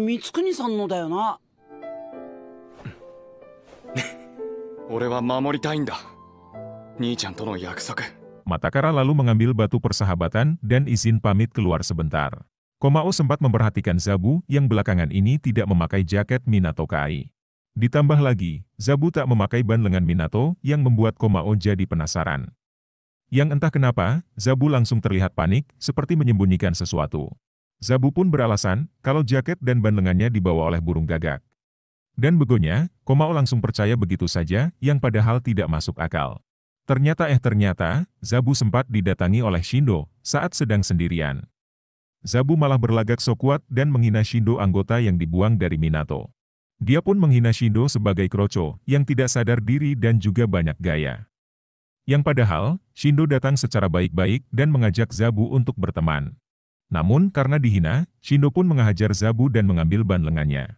lalu mengambil batu persahabatan dan izin pamit keluar sebentar. Komao sempat memperhatikan Zabu yang belakangan ini tidak memakai jaket Minato Kai. Ditambah lagi, Zabu tak memakai ban lengan Minato yang membuat Komao jadi penasaran. Yang entah kenapa, Zabu langsung terlihat panik seperti menyembunyikan sesuatu. Zabu pun beralasan kalau jaket dan ban lengannya dibawa oleh burung gagak. Dan begonya, Komao langsung percaya begitu saja, yang padahal tidak masuk akal. Ternyata, Zabu sempat didatangi oleh Shindo, saat sedang sendirian. Zabu malah berlagak sok kuat dan menghina Shindo anggota yang dibuang dari Minato. Dia pun menghina Shindo sebagai kroco, yang tidak sadar diri dan juga banyak gaya. Yang padahal, Shindo datang secara baik-baik dan mengajak Zabu untuk berteman. Namun karena dihina, Shindo pun menghajar Zabu dan mengambil ban lengannya.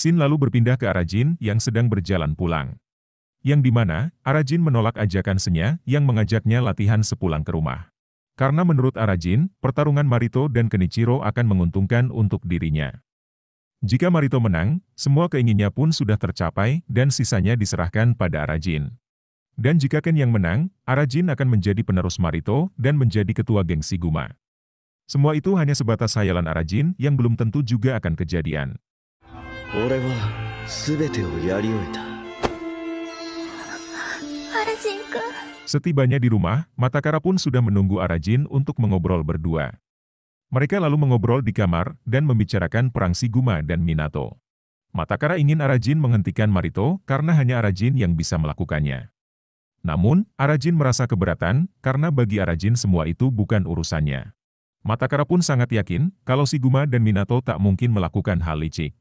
Shin lalu berpindah ke Arajin yang sedang berjalan pulang. Yang dimana, Arajin menolak ajakan Senya yang mengajaknya latihan sepulang ke rumah. Karena menurut Arajin, pertarungan Marito dan Kenichiro akan menguntungkan untuk dirinya. Jika Marito menang, semua keinginannya pun sudah tercapai dan sisanya diserahkan pada Arajin. Dan jika Ken yang menang, Arajin akan menjadi penerus Marito dan menjadi ketua geng Shiguma. Semua itu hanya sebatas hayalan Arajin yang belum tentu juga akan kejadian. Setibanya di rumah, Matakara pun sudah menunggu Arajin untuk mengobrol berdua. Mereka lalu mengobrol di kamar dan membicarakan perang Shiguma dan Minato. Matakara ingin Arajin menghentikan Marito karena hanya Arajin yang bisa melakukannya. Namun, Arajin merasa keberatan, karena bagi Arajin semua itu bukan urusannya. Matakara pun sangat yakin, kalau Shiguma dan Minato tak mungkin melakukan hal licik.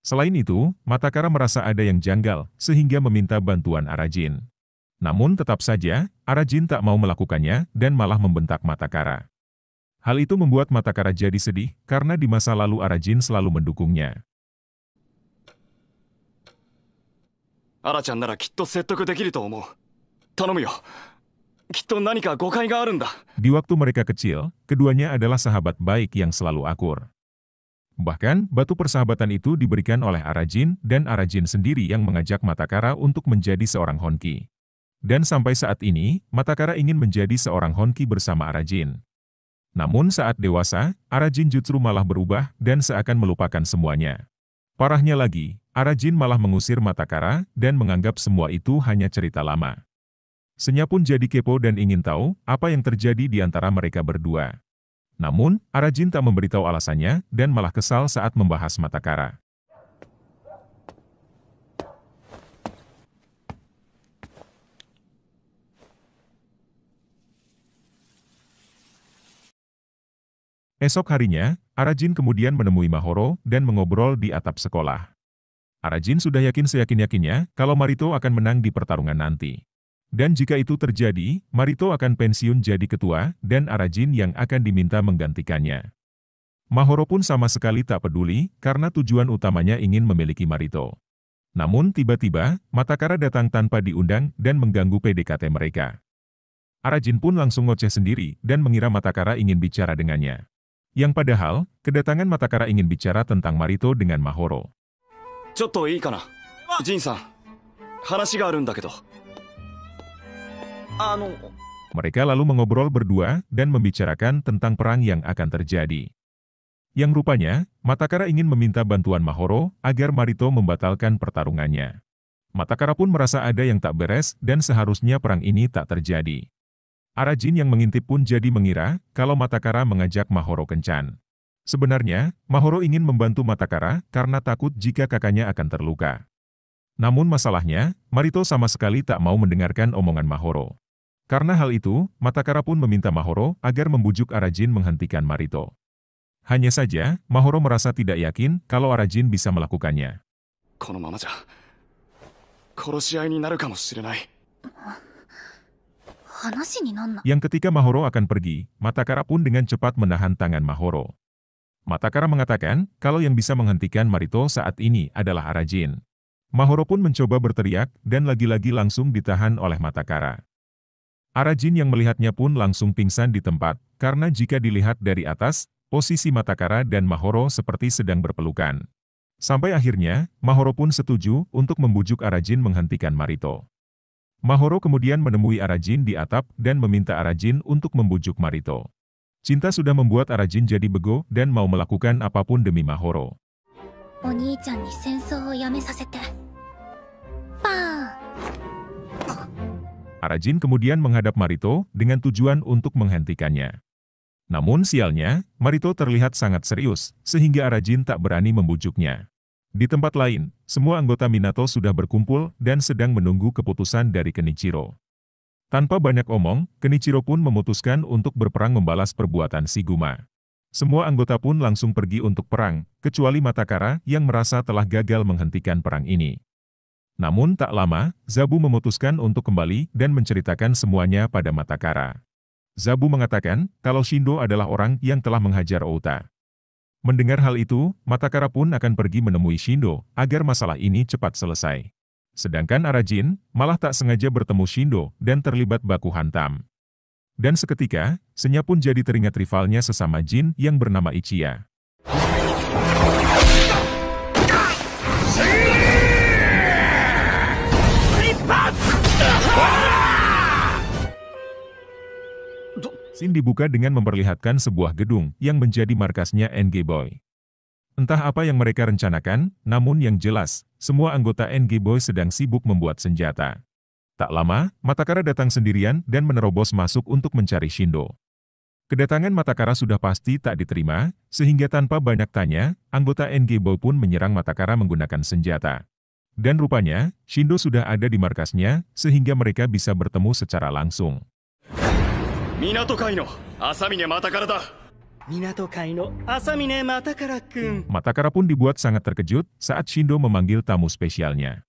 Selain itu, Matakara merasa ada yang janggal, sehingga meminta bantuan Arajin. Namun tetap saja, Arajin tak mau melakukannya, dan malah membentak Matakara. Hal itu membuat Matakara jadi sedih, karena di masa lalu Arajin selalu mendukungnya. Arachan nara kitto settoku dekiru to omou. Di waktu mereka kecil, keduanya adalah sahabat baik yang selalu akur. Bahkan, batu persahabatan itu diberikan oleh Arajin, dan Arajin sendiri yang mengajak Matakara untuk menjadi seorang Honki. Dan sampai saat ini, Matakara ingin menjadi seorang Honki bersama Arajin. Namun saat dewasa, Arajin justru malah berubah, dan seakan melupakan semuanya. Parahnya lagi, Arajin malah mengusir Matakara, dan menganggap semua itu hanya cerita lama. Senya pun jadi kepo dan ingin tahu apa yang terjadi di antara mereka berdua. Namun, Arajin tak memberitahu alasannya dan malah kesal saat membahas Matakara. Esok harinya, Arajin kemudian menemui Mahoro dan mengobrol di atap sekolah. Arajin sudah yakin seyakin-yakinnya kalau Marito akan menang di pertarungan nanti. Dan jika itu terjadi, Marito akan pensiun jadi ketua, dan Arajin yang akan diminta menggantikannya. Mahoro pun sama sekali tak peduli, karena tujuan utamanya ingin memiliki Marito. Namun tiba-tiba, Matakara datang tanpa diundang, dan mengganggu PDKT mereka. Arajin pun langsung ngoceh sendiri, dan mengira Matakara ingin bicara dengannya. Yang padahal, kedatangan Matakara ingin bicara tentang Marito dengan Mahoro. Chotto ii kana? Jin-san, hanashi ga arun dakedo. Mereka lalu mengobrol berdua dan membicarakan tentang perang yang akan terjadi. Yang rupanya, Matakara ingin meminta bantuan Mahoro agar Marito membatalkan pertarungannya. Matakara pun merasa ada yang tak beres dan seharusnya perang ini tak terjadi. Arajin yang mengintip pun jadi mengira kalau Matakara mengajak Mahoro kencan. Sebenarnya, Mahoro ingin membantu Matakara karena takut jika kakaknya akan terluka. Namun masalahnya, Marito sama sekali tak mau mendengarkan omongan Mahoro. Karena hal itu, Matakara pun meminta Mahoro agar membujuk Arajin menghentikan Marito. Hanya saja, Mahoro merasa tidak yakin kalau Arajin bisa melakukannya. Yang ketika Mahoro akan pergi, Matakara pun dengan cepat menahan tangan Mahoro. Matakara mengatakan kalau yang bisa menghentikan Marito saat ini adalah Arajin. Mahoro pun mencoba berteriak dan lagi-lagi langsung ditahan oleh Matakara. Arajin yang melihatnya pun langsung pingsan di tempat, karena jika dilihat dari atas, posisi Matakara dan Mahoro seperti sedang berpelukan. Sampai akhirnya, Mahoro pun setuju untuk membujuk Arajin menghentikan Marito. Mahoro kemudian menemui Arajin di atap dan meminta Arajin untuk membujuk Marito. Cinta sudah membuat Arajin jadi bego dan mau melakukan apapun demi Mahoro. Arajin kemudian menghadap Marito dengan tujuan untuk menghentikannya. Namun sialnya, Marito terlihat sangat serius, sehingga Arajin tak berani membujuknya. Di tempat lain, semua anggota Minato sudah berkumpul dan sedang menunggu keputusan dari Kenichiro. Tanpa banyak omong, Kenichiro pun memutuskan untuk berperang membalas perbuatan Shiguma. Semua anggota pun langsung pergi untuk perang, kecuali Matakara yang merasa telah gagal menghentikan perang ini. Namun tak lama, Zabu memutuskan untuk kembali dan menceritakan semuanya pada Matakara. Zabu mengatakan kalau Shindo adalah orang yang telah menghajar Outa. Mendengar hal itu, Matakara pun akan pergi menemui Shindo agar masalah ini cepat selesai. Sedangkan Arajin malah tak sengaja bertemu Shindo dan terlibat baku hantam. Dan seketika, Senya pun jadi teringat rivalnya sesama Jin yang bernama Ichiya. Scene dibuka dengan memperlihatkan sebuah gedung yang menjadi markasnya NG Boy. Entah apa yang mereka rencanakan, namun yang jelas, semua anggota NG Boy sedang sibuk membuat senjata. Tak lama, Matakara datang sendirian dan menerobos masuk untuk mencari Shindo. Kedatangan Matakara sudah pasti tak diterima, sehingga tanpa banyak tanya, anggota NG Boy pun menyerang Matakara menggunakan senjata. Dan rupanya, Shindo sudah ada di markasnya, sehingga mereka bisa bertemu secara langsung. Minato Kai no Asamine Matakara da. Minato Kai no Asamine Matakara-kun. Matakara pun dibuat sangat terkejut saat Shindo memanggil tamu spesialnya.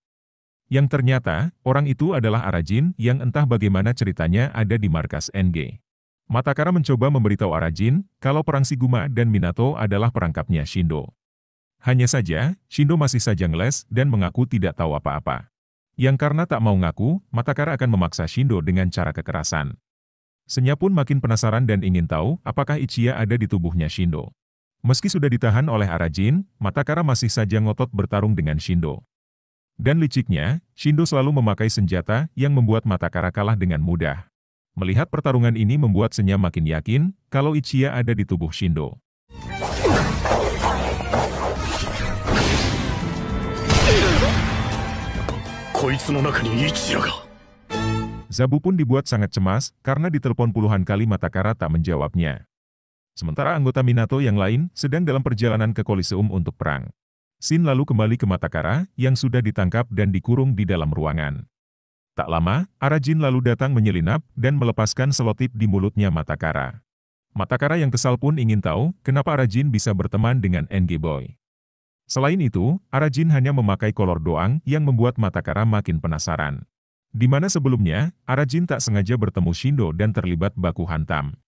Yang ternyata, orang itu adalah Arajin yang entah bagaimana ceritanya ada di markas NG. Matakara mencoba memberitahu Arajin kalau perang Shiguma dan Minato adalah perangkapnya Shindo. Hanya saja, Shindo masih saja ngeles dan mengaku tidak tahu apa-apa. Yang karena tak mau ngaku, Matakara akan memaksa Shindo dengan cara kekerasan. Senya pun makin penasaran dan ingin tahu apakah Ichiya ada di tubuhnya Shindo. Meski sudah ditahan oleh Arajin, Matakara masih saja ngotot bertarung dengan Shindo. Dan liciknya, Shindo selalu memakai senjata yang membuat Matakara kalah dengan mudah. Melihat pertarungan ini membuat Senya makin yakin kalau Ichiya ada di tubuh Shindo. Koitsu no naka ni Ichiya ga. Zabu pun dibuat sangat cemas karena ditelepon puluhan kali Matakara tak menjawabnya. Sementara anggota Minato yang lain sedang dalam perjalanan ke Koliseum untuk perang. Shin lalu kembali ke Matakara yang sudah ditangkap dan dikurung di dalam ruangan. Tak lama, Arajin lalu datang menyelinap dan melepaskan selotip di mulutnya Matakara. Matakara yang kesal pun ingin tahu kenapa Arajin bisa berteman dengan NG Boy. Selain itu, Arajin hanya memakai kolor doang yang membuat Matakara makin penasaran. Di mana sebelumnya, Arajin tak sengaja bertemu Shindo dan terlibat baku hantam.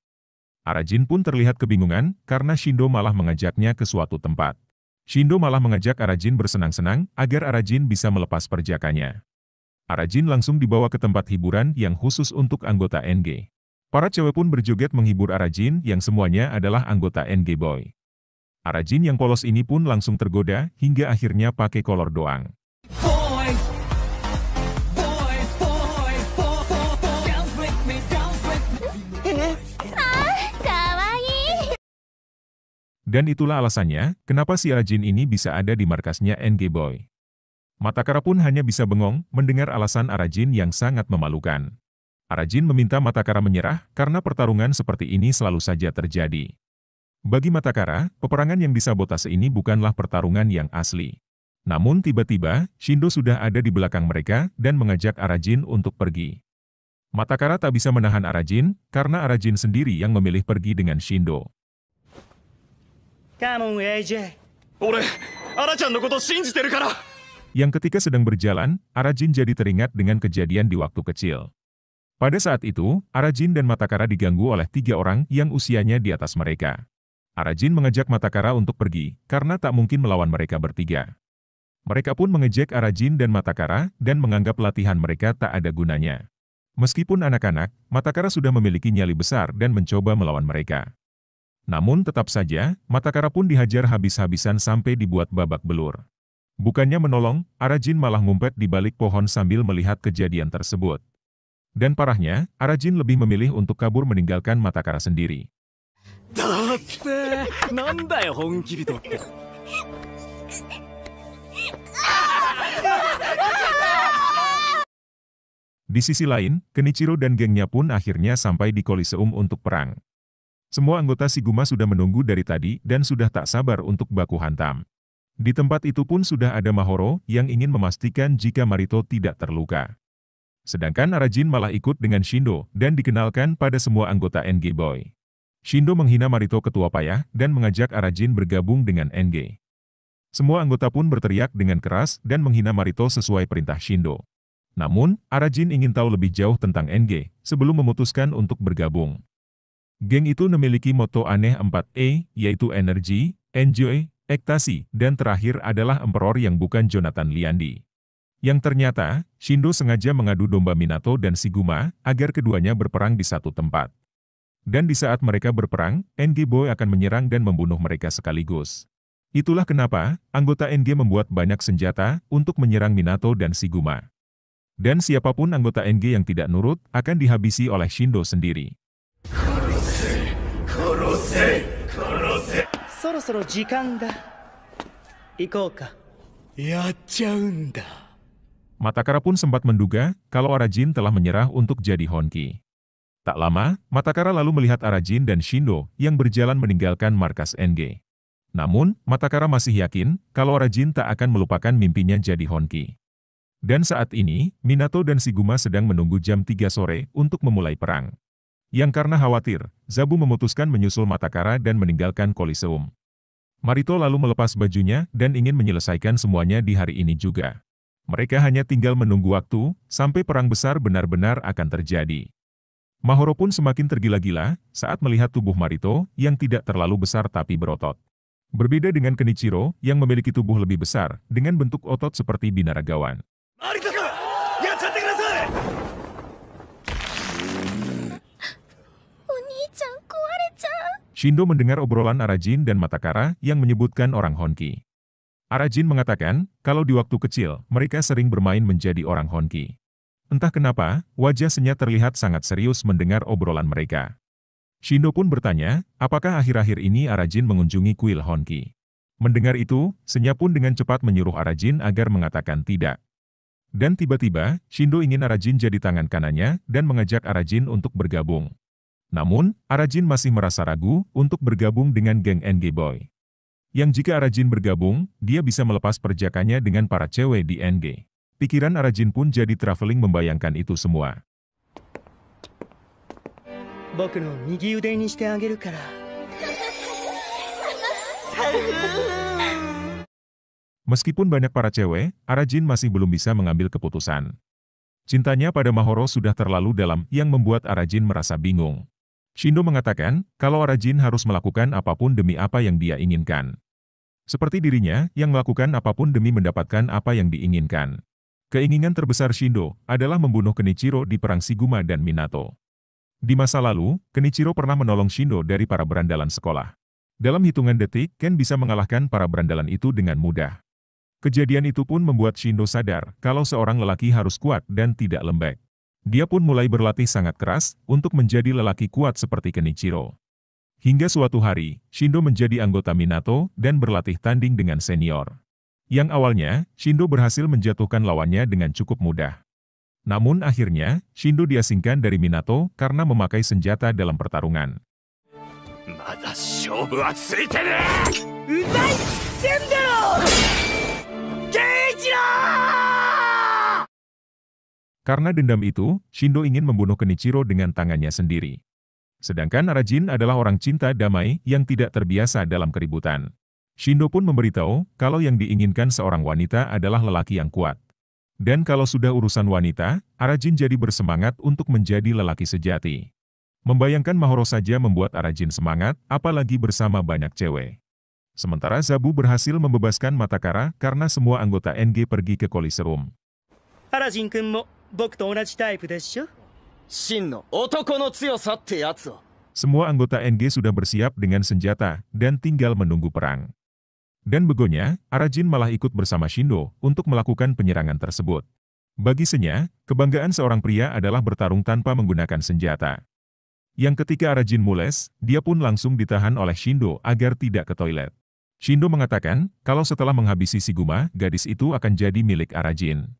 Arajin pun terlihat kebingungan karena Shindo malah mengajaknya ke suatu tempat. Shindo malah mengajak Arajin bersenang-senang agar Arajin bisa melepas perjakannya. Arajin langsung dibawa ke tempat hiburan yang khusus untuk anggota NG. Para cewek pun berjoget menghibur Arajin yang semuanya adalah anggota NG Boy. Arajin yang polos ini pun langsung tergoda hingga akhirnya pakai kolor doang. Dan itulah alasannya, kenapa si Arajin ini bisa ada di markasnya NG Boy. Matakara pun hanya bisa bengong mendengar alasan Arajin yang sangat memalukan. Arajin meminta Matakara menyerah karena pertarungan seperti ini selalu saja terjadi. Bagi Matakara, peperangan yang disabotase ini bukanlah pertarungan yang asli. Namun tiba-tiba, Shindo sudah ada di belakang mereka dan mengajak Arajin untuk pergi. Matakara tak bisa menahan Arajin karena Arajin sendiri yang memilih pergi dengan Shindo. Yang ketika sedang berjalan, Arajin jadi teringat dengan kejadian di waktu kecil. Pada saat itu, Arajin dan Matakara diganggu oleh tiga orang yang usianya di atas mereka. Arajin mengajak Matakara untuk pergi, karena tak mungkin melawan mereka bertiga. Mereka pun mengejek Arajin dan Matakara, dan menganggap latihan mereka tak ada gunanya. Meskipun anak-anak, Matakara sudah memiliki nyali besar dan mencoba melawan mereka. Namun tetap saja, Matakara pun dihajar habis-habisan sampai dibuat babak belur. Bukannya menolong, Arajin malah ngumpet di balik pohon sambil melihat kejadian tersebut. Dan parahnya, Arajin lebih memilih untuk kabur meninggalkan Matakara sendiri. Di sisi lain, Kenichiro dan gengnya pun akhirnya sampai di Koliseum untuk perang. Semua anggota Shiguma sudah menunggu dari tadi dan sudah tak sabar untuk baku hantam. Di tempat itu pun sudah ada Mahoro yang ingin memastikan jika Marito tidak terluka. Sedangkan Arajin malah ikut dengan Shindo dan dikenalkan pada semua anggota NG Boy. Shindo menghina Marito ketua payah dan mengajak Arajin bergabung dengan NG. Semua anggota pun berteriak dengan keras dan menghina Marito sesuai perintah Shindo. Namun, Arajin ingin tahu lebih jauh tentang NG, sebelum memutuskan untuk bergabung. Geng itu memiliki moto aneh 4E, yaitu Energy, Enjoy, Ecstasy, dan terakhir adalah Emperor yang bukan Jonathan Liandi. Yang ternyata, Shindo sengaja mengadu domba Minato dan Shiguma, agar keduanya berperang di satu tempat. Dan di saat mereka berperang, NG Boy akan menyerang dan membunuh mereka sekaligus. Itulah kenapa, anggota NG membuat banyak senjata, untuk menyerang Minato dan Shiguma. Dan siapapun anggota NG yang tidak nurut, akan dihabisi oleh Shindo sendiri. Matakara pun sempat menduga, kalau Arajin telah menyerah untuk jadi Honki. Tak lama, Matakara lalu melihat Arajin dan Shindo, yang berjalan meninggalkan markas NG. Namun, Matakara masih yakin, kalau Arajin tak akan melupakan mimpinya jadi Honki. Dan saat ini, Minato dan Shiguma sedang menunggu jam 3 sore untuk memulai perang. Yang karena khawatir, Zabu memutuskan menyusul Matakara dan meninggalkan Koliseum. Marito lalu melepas bajunya dan ingin menyelesaikan semuanya di hari ini juga. Mereka hanya tinggal menunggu waktu, sampai perang besar benar-benar akan terjadi. Mahoro pun semakin tergila-gila saat melihat tubuh Marito yang tidak terlalu besar tapi berotot. Berbeda dengan Kenichiro yang memiliki tubuh lebih besar dengan bentuk otot seperti binaragawan. Shindo mendengar obrolan Arajin dan Matakara yang menyebutkan orang Honki. Arajin mengatakan, kalau di waktu kecil, mereka sering bermain menjadi orang Honki. Entah kenapa, wajah Senya terlihat sangat serius mendengar obrolan mereka. Shindo pun bertanya, apakah akhir-akhir ini Arajin mengunjungi kuil Honki. Mendengar itu, Senya pun dengan cepat menyuruh Arajin agar mengatakan tidak. Dan tiba-tiba, Shindo ingin Arajin jadi tangan kanannya dan mengajak Arajin untuk bergabung. Namun, Arajin masih merasa ragu untuk bergabung dengan geng NG Boy. Yang jika Arajin bergabung, dia bisa melepas perjakannya dengan para cewek di NG. Pikiran Arajin pun jadi traveling membayangkan itu semua. Meskipun banyak para cewek, Arajin masih belum bisa mengambil keputusan. Cintanya pada Mahoro sudah terlalu dalam yang membuat Arajin merasa bingung. Shindo mengatakan, kalau Arajin harus melakukan apapun demi apa yang dia inginkan. Seperti dirinya, yang melakukan apapun demi mendapatkan apa yang diinginkan. Keinginan terbesar Shindo adalah membunuh Kenichiro di perang Shiguma dan Minato. Di masa lalu, Kenichiro pernah menolong Shindo dari para berandalan sekolah. Dalam hitungan detik, Ken bisa mengalahkan para berandalan itu dengan mudah. Kejadian itu pun membuat Shindo sadar kalau seorang lelaki harus kuat dan tidak lembek. Dia pun mulai berlatih sangat keras untuk menjadi lelaki kuat seperti Kenichiro. Hingga suatu hari, Shindo menjadi anggota Minato dan berlatih tanding dengan senior. Yang awalnya, Shindo berhasil menjatuhkan lawannya dengan cukup mudah. Namun akhirnya, Shindo diasingkan dari Minato karena memakai senjata dalam pertarungan. Karena dendam itu, Shindo ingin membunuh Kenichiro dengan tangannya sendiri. Sedangkan Arajin adalah orang cinta damai yang tidak terbiasa dalam keributan. Shindo pun memberitahu kalau yang diinginkan seorang wanita adalah lelaki yang kuat. Dan kalau sudah urusan wanita, Arajin jadi bersemangat untuk menjadi lelaki sejati. Membayangkan Mahoro saja membuat Arajin semangat, apalagi bersama banyak cewek. Sementara Zabu berhasil membebaskan Matakara karena semua anggota NG pergi ke Koliseum. Arajin-kun mo. Semua anggota NG sudah bersiap dengan senjata dan tinggal menunggu perang. Dan begonya, Arajin malah ikut bersama Shindo untuk melakukan penyerangan tersebut. Bagi Senya, kebanggaan seorang pria adalah bertarung tanpa menggunakan senjata. Yang ketika Arajin mules, dia pun langsung ditahan oleh Shindo agar tidak ke toilet. Shindo mengatakan, kalau setelah menghabisi Shiguma, gadis itu akan jadi milik Arajin.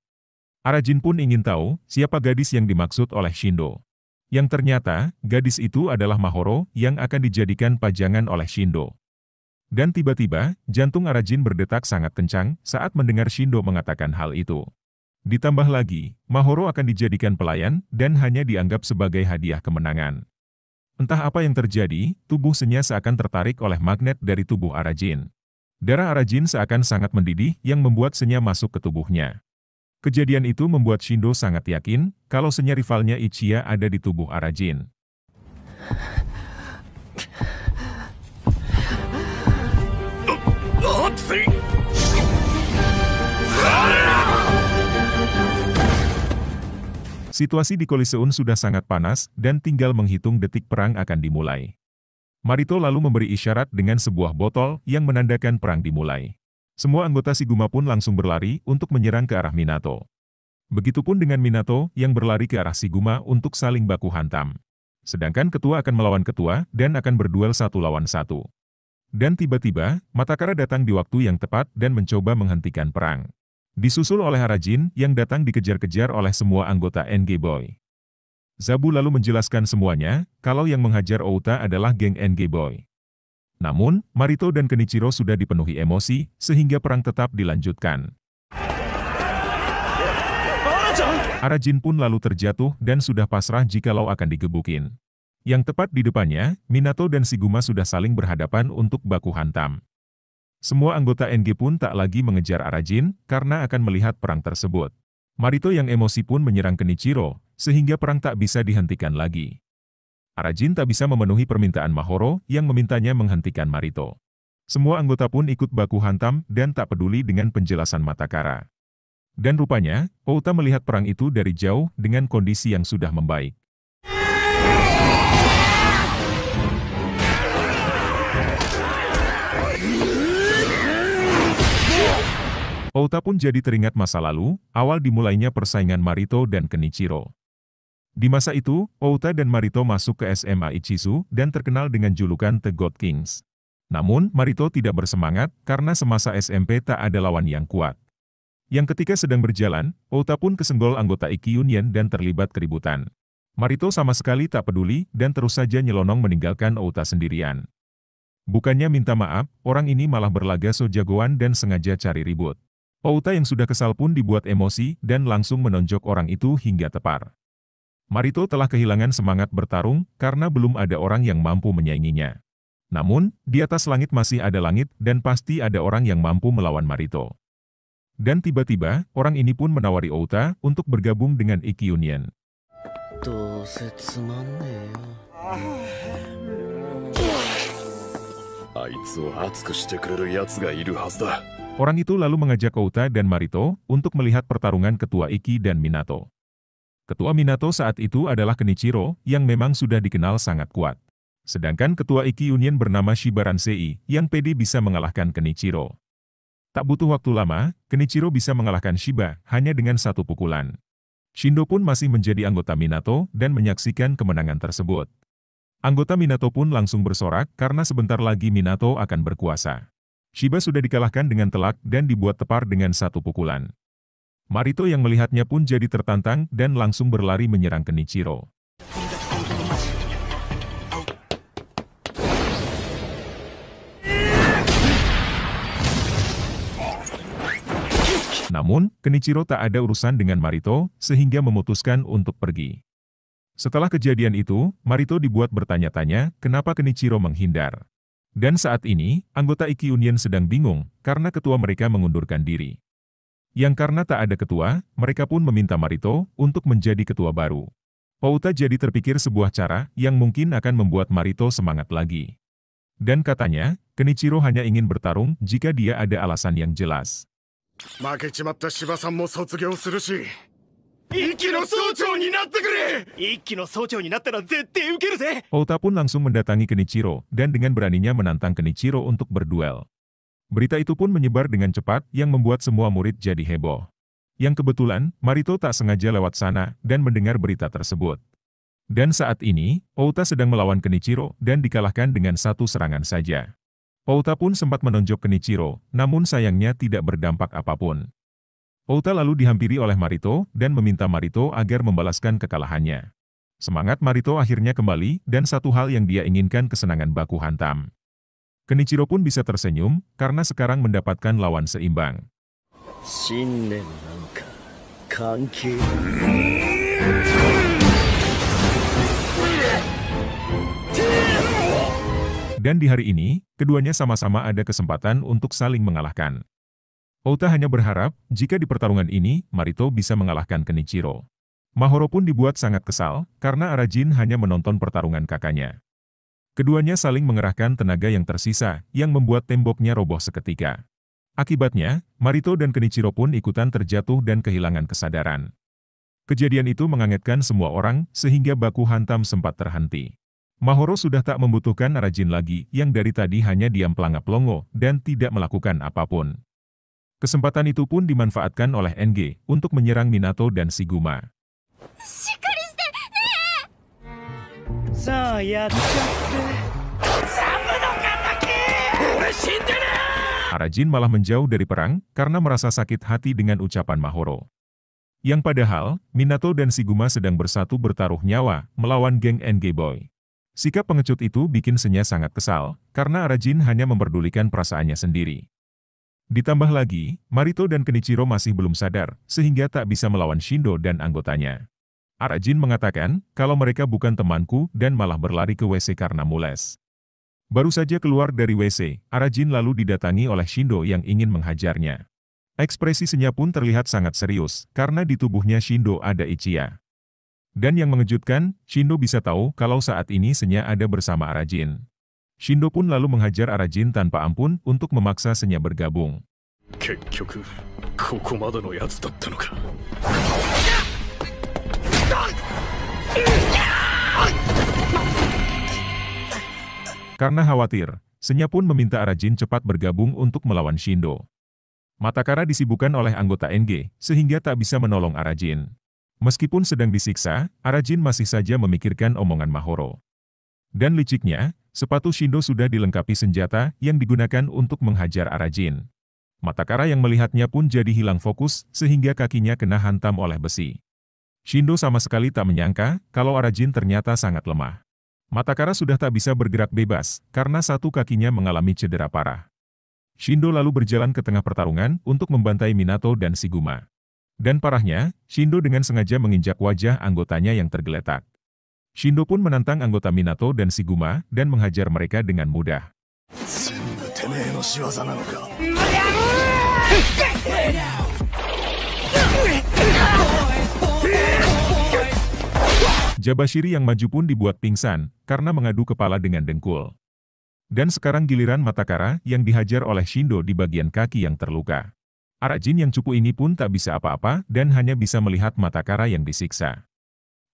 Arajin pun ingin tahu siapa gadis yang dimaksud oleh Shindo. Yang ternyata, gadis itu adalah Mahoro yang akan dijadikan pajangan oleh Shindo. Dan tiba-tiba, jantung Arajin berdetak sangat kencang saat mendengar Shindo mengatakan hal itu. Ditambah lagi, Mahoro akan dijadikan pelayan dan hanya dianggap sebagai hadiah kemenangan. Entah apa yang terjadi, tubuh Senya seakan tertarik oleh magnet dari tubuh Arajin. Darah Arajin seakan sangat mendidih yang membuat Senya masuk ke tubuhnya. Kejadian itu membuat Shindo sangat yakin kalau Senya rivalnya Ichiya ada di tubuh Arajin. Situasi di Koliseum sudah sangat panas dan tinggal menghitung detik perang akan dimulai. Marito lalu memberi isyarat dengan sebuah botol yang menandakan perang dimulai. Semua anggota Shiguma pun langsung berlari untuk menyerang ke arah Minato. Begitupun dengan Minato yang berlari ke arah Shiguma untuk saling baku hantam. Sedangkan ketua akan melawan ketua dan akan berduel satu lawan satu. Dan tiba-tiba, Matakara datang di waktu yang tepat dan mencoba menghentikan perang. Disusul oleh Arajin yang datang dikejar-kejar oleh semua anggota NG Boy. Zabu lalu menjelaskan semuanya, kalau yang menghajar Outa adalah geng NG Boy. Namun, Marito dan Kenichiro sudah dipenuhi emosi, sehingga perang tetap dilanjutkan. Arajin pun lalu terjatuh dan sudah pasrah jikalau akan digebukin. Yang tepat di depannya, Minato dan Shiguma sudah saling berhadapan untuk baku hantam. Semua anggota NG pun tak lagi mengejar Arajin, karena akan melihat perang tersebut. Marito yang emosi pun menyerang Kenichiro, sehingga perang tak bisa dihentikan lagi. Arajin tak bisa memenuhi permintaan Mahoro yang memintanya menghentikan Marito. Semua anggota pun ikut baku hantam dan tak peduli dengan penjelasan Matakara. Dan rupanya, Outa melihat perang itu dari jauh dengan kondisi yang sudah membaik. Outa pun jadi teringat masa lalu, awal dimulainya persaingan Marito dan Kenichiro. Di masa itu, Outa dan Marito masuk ke SMA Ichizu dan terkenal dengan julukan The God Kings. Namun, Marito tidak bersemangat karena semasa SMP tak ada lawan yang kuat. Yang ketika sedang berjalan, Outa pun kesenggol anggota Iki Union dan terlibat keributan. Marito sama sekali tak peduli dan terus saja nyelonong meninggalkan Outa sendirian. Bukannya minta maaf, orang ini malah berlaga so jagoan dan sengaja cari ribut. Outa yang sudah kesal pun dibuat emosi dan langsung menonjok orang itu hingga tepar. Marito telah kehilangan semangat bertarung karena belum ada orang yang mampu menyainginya. Namun, di atas langit masih ada langit dan pasti ada orang yang mampu melawan Marito. Dan tiba-tiba, orang ini pun menawari Outa untuk bergabung dengan Iki Union. Orang itu lalu mengajak Outa dan Marito untuk melihat pertarungan ketua Iki dan Minato. Ketua Minato saat itu adalah Kenichiro, yang memang sudah dikenal sangat kuat. Sedangkan ketua Iki Union bernama Shibaransei, yang pede bisa mengalahkan Kenichiro. Tak butuh waktu lama, Kenichiro bisa mengalahkan Shiba hanya dengan satu pukulan. Shindo pun masih menjadi anggota Minato dan menyaksikan kemenangan tersebut. Anggota Minato pun langsung bersorak karena sebentar lagi Minato akan berkuasa. Shiba sudah dikalahkan dengan telak dan dibuat tepar dengan satu pukulan. Marito yang melihatnya pun jadi tertantang dan langsung berlari menyerang Kenichiro. Namun, Kenichiro tak ada urusan dengan Marito, sehingga memutuskan untuk pergi. Setelah kejadian itu, Marito dibuat bertanya-tanya kenapa Kenichiro menghindar. Dan saat ini, anggota Iki Union sedang bingung karena ketua mereka mengundurkan diri. Yang karena tak ada ketua, mereka pun meminta Marito untuk menjadi ketua baru. Outa jadi terpikir sebuah cara yang mungkin akan membuat Marito semangat lagi. Dan katanya, Kenichiro hanya ingin bertarung jika dia ada alasan yang jelas. Outa pun langsung mendatangi Kenichiro dan dengan beraninya menantang Kenichiro untuk berduel. Berita itu pun menyebar dengan cepat yang membuat semua murid jadi heboh. Yang kebetulan, Marito tak sengaja lewat sana dan mendengar berita tersebut. Dan saat ini, Outa sedang melawan Kenichiro dan dikalahkan dengan satu serangan saja. Outa pun sempat menonjok Kenichiro, namun sayangnya tidak berdampak apapun. Outa lalu dihampiri oleh Marito, dan meminta Marito agar membalaskan kekalahannya. Semangat Marito akhirnya kembali, dan satu hal yang dia inginkan kesenangan baku hantam. Kenichiro pun bisa tersenyum, karena sekarang mendapatkan lawan seimbang. Shinnen nanka, kanki. Dan di hari ini, keduanya sama-sama ada kesempatan untuk saling mengalahkan. Outa hanya berharap, jika di pertarungan ini, Marito bisa mengalahkan Kenichiro. Mahoro pun dibuat sangat kesal, karena Arajin hanya menonton pertarungan kakaknya. Keduanya saling mengerahkan tenaga yang tersisa, yang membuat temboknya roboh seketika. Akibatnya, Marito dan Kenichiro pun ikutan terjatuh dan kehilangan kesadaran. Kejadian itu mengagetkan semua orang, sehingga baku hantam sempat terhenti. Mahoro sudah tak membutuhkan Arajin lagi, yang dari tadi hanya diam pelangap-longo, dan tidak melakukan apapun. Kesempatan itu pun dimanfaatkan oleh NG, untuk menyerang Minato dan Shiguma. Arajin malah menjauh dari perang, karena merasa sakit hati dengan ucapan Mahoro. Yang padahal, Minato dan Shiguma sedang bersatu bertaruh nyawa, melawan geng NG Boy. Sikap pengecut itu bikin Senya sangat kesal, karena Arajin hanya memperdulikan perasaannya sendiri. Ditambah lagi, Marito dan Kenichiro masih belum sadar, sehingga tak bisa melawan Shindo dan anggotanya. Arajin mengatakan, kalau mereka bukan temanku dan malah berlari ke WC karena mules. Baru saja keluar dari WC, Arajin lalu didatangi oleh Shindo yang ingin menghajarnya. Ekspresi Senya pun terlihat sangat serius, karena di tubuhnya Shindo ada Ichiya. Dan yang mengejutkan, Shindo bisa tahu kalau saat ini Senya ada bersama Arajin. Shindo pun lalu menghajar Arajin tanpa ampun untuk memaksa Senya bergabung. Karena khawatir, Senya pun meminta Arajin cepat bergabung untuk melawan Shindo. Matakara disibukkan oleh anggota NG, sehingga tak bisa menolong Arajin. Meskipun sedang disiksa, Arajin masih saja memikirkan omongan Mahoro. Dan liciknya, sepatu Shindo sudah dilengkapi senjata yang digunakan untuk menghajar Arajin. Matakara yang melihatnya pun jadi hilang fokus, sehingga kakinya kena hantam oleh besi. Shindo sama sekali tak menyangka kalau Arajin ternyata sangat lemah. Matakara sudah tak bisa bergerak bebas, karena satu kakinya mengalami cedera parah. Shindo lalu berjalan ke tengah pertarungan untuk membantai Minato dan Shiguma. Dan parahnya, Shindo dengan sengaja menginjak wajah anggotanya yang tergeletak. Shindo pun menantang anggota Minato dan Shiguma, dan menghajar mereka dengan mudah. Jabashiri yang maju pun dibuat pingsan, karena mengadu kepala dengan dengkul. Dan sekarang giliran Matakara yang dihajar oleh Shindo di bagian kaki yang terluka. Arajin yang cupu ini pun tak bisa apa-apa dan hanya bisa melihat Matakara yang disiksa.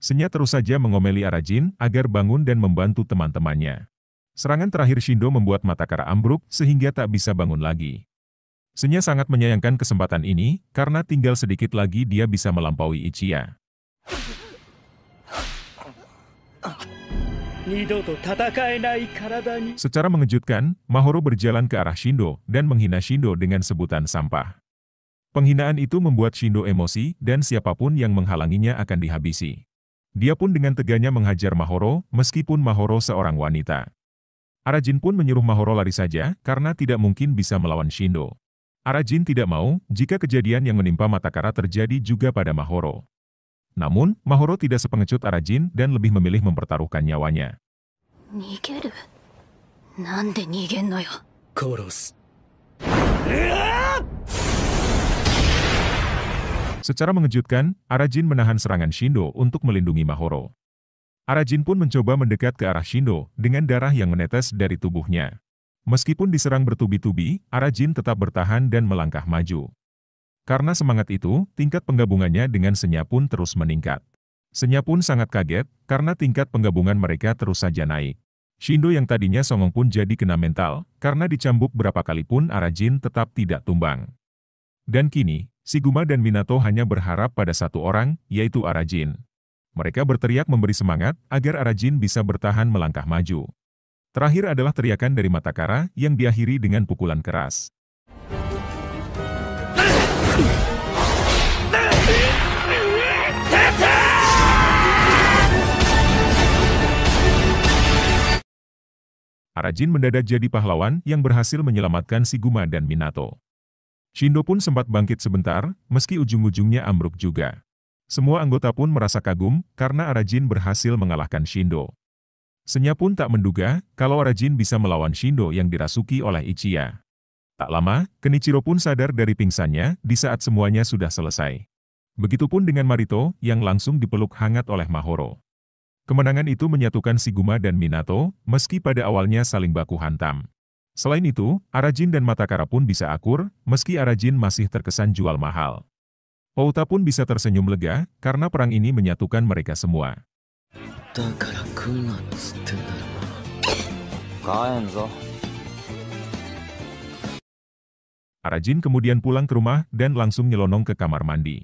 Senya terus saja mengomeli Arajin agar bangun dan membantu teman-temannya. Serangan terakhir Shindo membuat Matakara ambruk sehingga tak bisa bangun lagi. Senya sangat menyayangkan kesempatan ini karena tinggal sedikit lagi dia bisa melampaui Ichiya. Secara mengejutkan, Mahoro berjalan ke arah Shindo dan menghina Shindo dengan sebutan sampah. Penghinaan itu membuat Shindo emosi, dan siapapun yang menghalanginya akan dihabisi. Dia pun dengan teganya menghajar Mahoro, meskipun Mahoro seorang wanita. Arajin pun menyuruh Mahoro lari saja, karena tidak mungkin bisa melawan Shindo. Arajin tidak mau, jika kejadian yang menimpa Matakara terjadi juga pada Mahoro. Namun, Mahoro tidak sepengecut Arajin, dan lebih memilih mempertaruhkan nyawanya. Nigeru? Nande nigen no yo? Koros. Secara mengejutkan, Arajin menahan serangan Shindo untuk melindungi Mahoro. Arajin pun mencoba mendekat ke arah Shindo dengan darah yang menetes dari tubuhnya. Meskipun diserang bertubi-tubi, Arajin tetap bertahan dan melangkah maju. Karena semangat itu, tingkat penggabungannya dengan Senya pun terus meningkat. Senya pun sangat kaget, karena tingkat penggabungan mereka terus saja naik. Shindo yang tadinya songong pun jadi kena mental, karena dicambuk berapa kali pun Arajin tetap tidak tumbang. Dan kini, Shiguma dan Minato hanya berharap pada satu orang, yaitu Arajin. Mereka berteriak memberi semangat agar Arajin bisa bertahan melangkah maju. Terakhir adalah teriakan dari Matakara yang diakhiri dengan pukulan keras. Arajin mendadak jadi pahlawan yang berhasil menyelamatkan Shiguma dan Minato. Shindo pun sempat bangkit sebentar, meski ujung-ujungnya ambruk juga. Semua anggota pun merasa kagum karena Arajin berhasil mengalahkan Shindo. Senya pun tak menduga kalau Arajin bisa melawan Shindo yang dirasuki oleh Ichiya. Tak lama, Kenichiro pun sadar dari pingsannya di saat semuanya sudah selesai. Begitupun dengan Marito yang langsung dipeluk hangat oleh Mahoro. Kemenangan itu menyatukan Shiguma dan Minato, meski pada awalnya saling baku hantam. Selain itu, Arajin dan Matakara pun bisa akur, meski Arajin masih terkesan jual mahal. Outa pun bisa tersenyum lega karena perang ini menyatukan mereka semua. Arajin kemudian pulang ke rumah dan langsung nyelonong ke kamar mandi.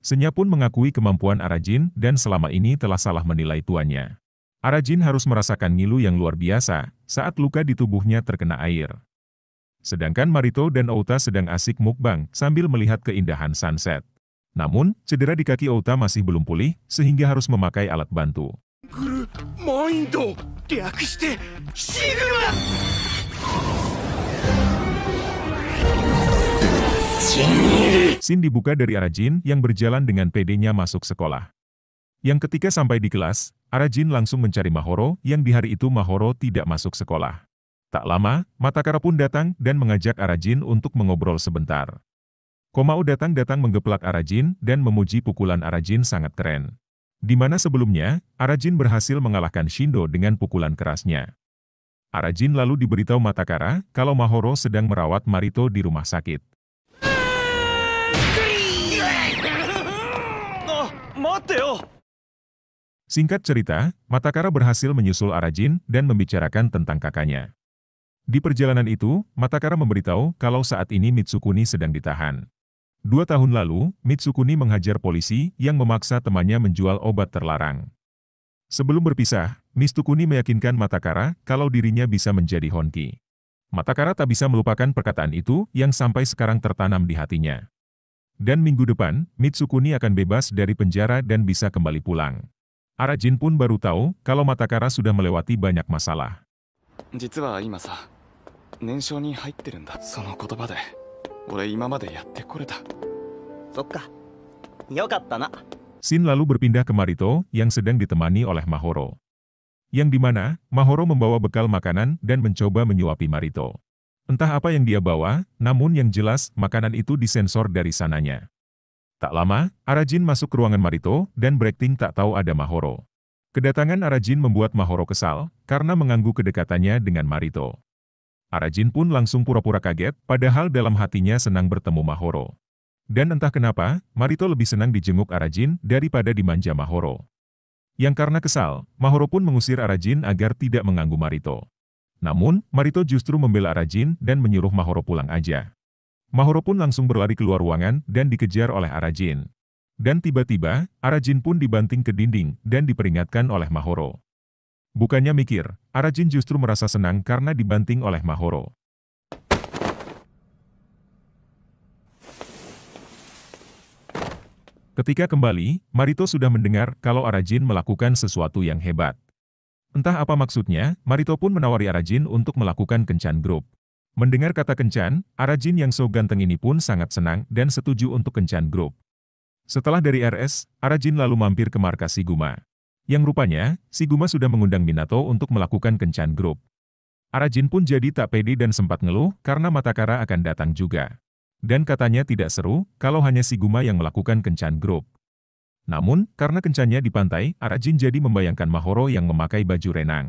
Senya pun mengakui kemampuan Arajin dan selama ini telah salah menilai tuannya. Arajin harus merasakan ngilu yang luar biasa saat luka di tubuhnya terkena air. Sedangkan Marito dan Outa sedang asik mukbang sambil melihat keindahan sunset. Namun, cedera di kaki Outa masih belum pulih, sehingga harus memakai alat bantu. Scene dibuka dari Arajin yang berjalan dengan PD-nya masuk sekolah. Yang ketika sampai di kelas, Arajin langsung mencari Mahoro, yang di hari itu Mahoro tidak masuk sekolah. Tak lama, Matakara pun datang dan mengajak Arajin untuk mengobrol sebentar. Komao datang menggeplak Arajin dan memuji pukulan Arajin sangat keren. Di mana sebelumnya, Arajin berhasil mengalahkan Shindo dengan pukulan kerasnya. Arajin lalu diberitahu Matakara kalau Mahoro sedang merawat Marito di rumah sakit. Singkat cerita, Matakara berhasil menyusul Arajin dan membicarakan tentang kakaknya. Di perjalanan itu, Matakara memberitahu kalau saat ini Mitsukuni sedang ditahan. 2 tahun lalu, Mitsukuni menghajar polisi yang memaksa temannya menjual obat terlarang. Sebelum berpisah, Mitsukuni meyakinkan Matakara kalau dirinya bisa menjadi Honki. Matakara tak bisa melupakan perkataan itu yang sampai sekarang tertanam di hatinya. Dan minggu depan, Mitsukuni akan bebas dari penjara dan bisa kembali pulang. Arajin pun baru tahu kalau Matakara sudah melewati banyak masalah. Shin lalu berpindah ke Marito yang sedang ditemani oleh Mahoro. Yang dimana, Mahoro membawa bekal makanan dan mencoba menyuapi Marito. Entah apa yang dia bawa, namun yang jelas makanan itu disensor dari sananya. Tak lama, Arajin masuk ke ruangan Marito dan Bracting tak tahu ada Mahoro. Kedatangan Arajin membuat Mahoro kesal karena mengganggu kedekatannya dengan Marito. Arajin pun langsung pura-pura kaget, padahal dalam hatinya senang bertemu Mahoro. Dan entah kenapa, Marito lebih senang dijenguk Arajin daripada dimanja Mahoro. Yang karena kesal, Mahoro pun mengusir Arajin agar tidak mengganggu Marito. Namun, Marito justru membela Arajin dan menyuruh Mahoro pulang aja. Mahoro pun langsung berlari keluar ruangan dan dikejar oleh Arajin. Dan tiba-tiba, Arajin pun dibanting ke dinding dan diperingatkan oleh Mahoro. Bukannya mikir, Arajin justru merasa senang karena dibanting oleh Mahoro. Ketika kembali, Marito sudah mendengar kalau Arajin melakukan sesuatu yang hebat. Entah apa maksudnya, Marito pun menawari Arajin untuk melakukan kencan grup. Mendengar kata kencan, Arajin yang so ganteng ini pun sangat senang dan setuju untuk kencan grup. Setelah dari RS, Arajin lalu mampir ke markas Shiguma. Yang rupanya, Shiguma sudah mengundang Minato untuk melakukan kencan grup. Arajin pun jadi tak pede dan sempat ngeluh karena Matakara akan datang juga. Dan katanya tidak seru kalau hanya Shiguma yang melakukan kencan grup. Namun, karena kencannya di pantai, Arajin jadi membayangkan Mahoro yang memakai baju renang.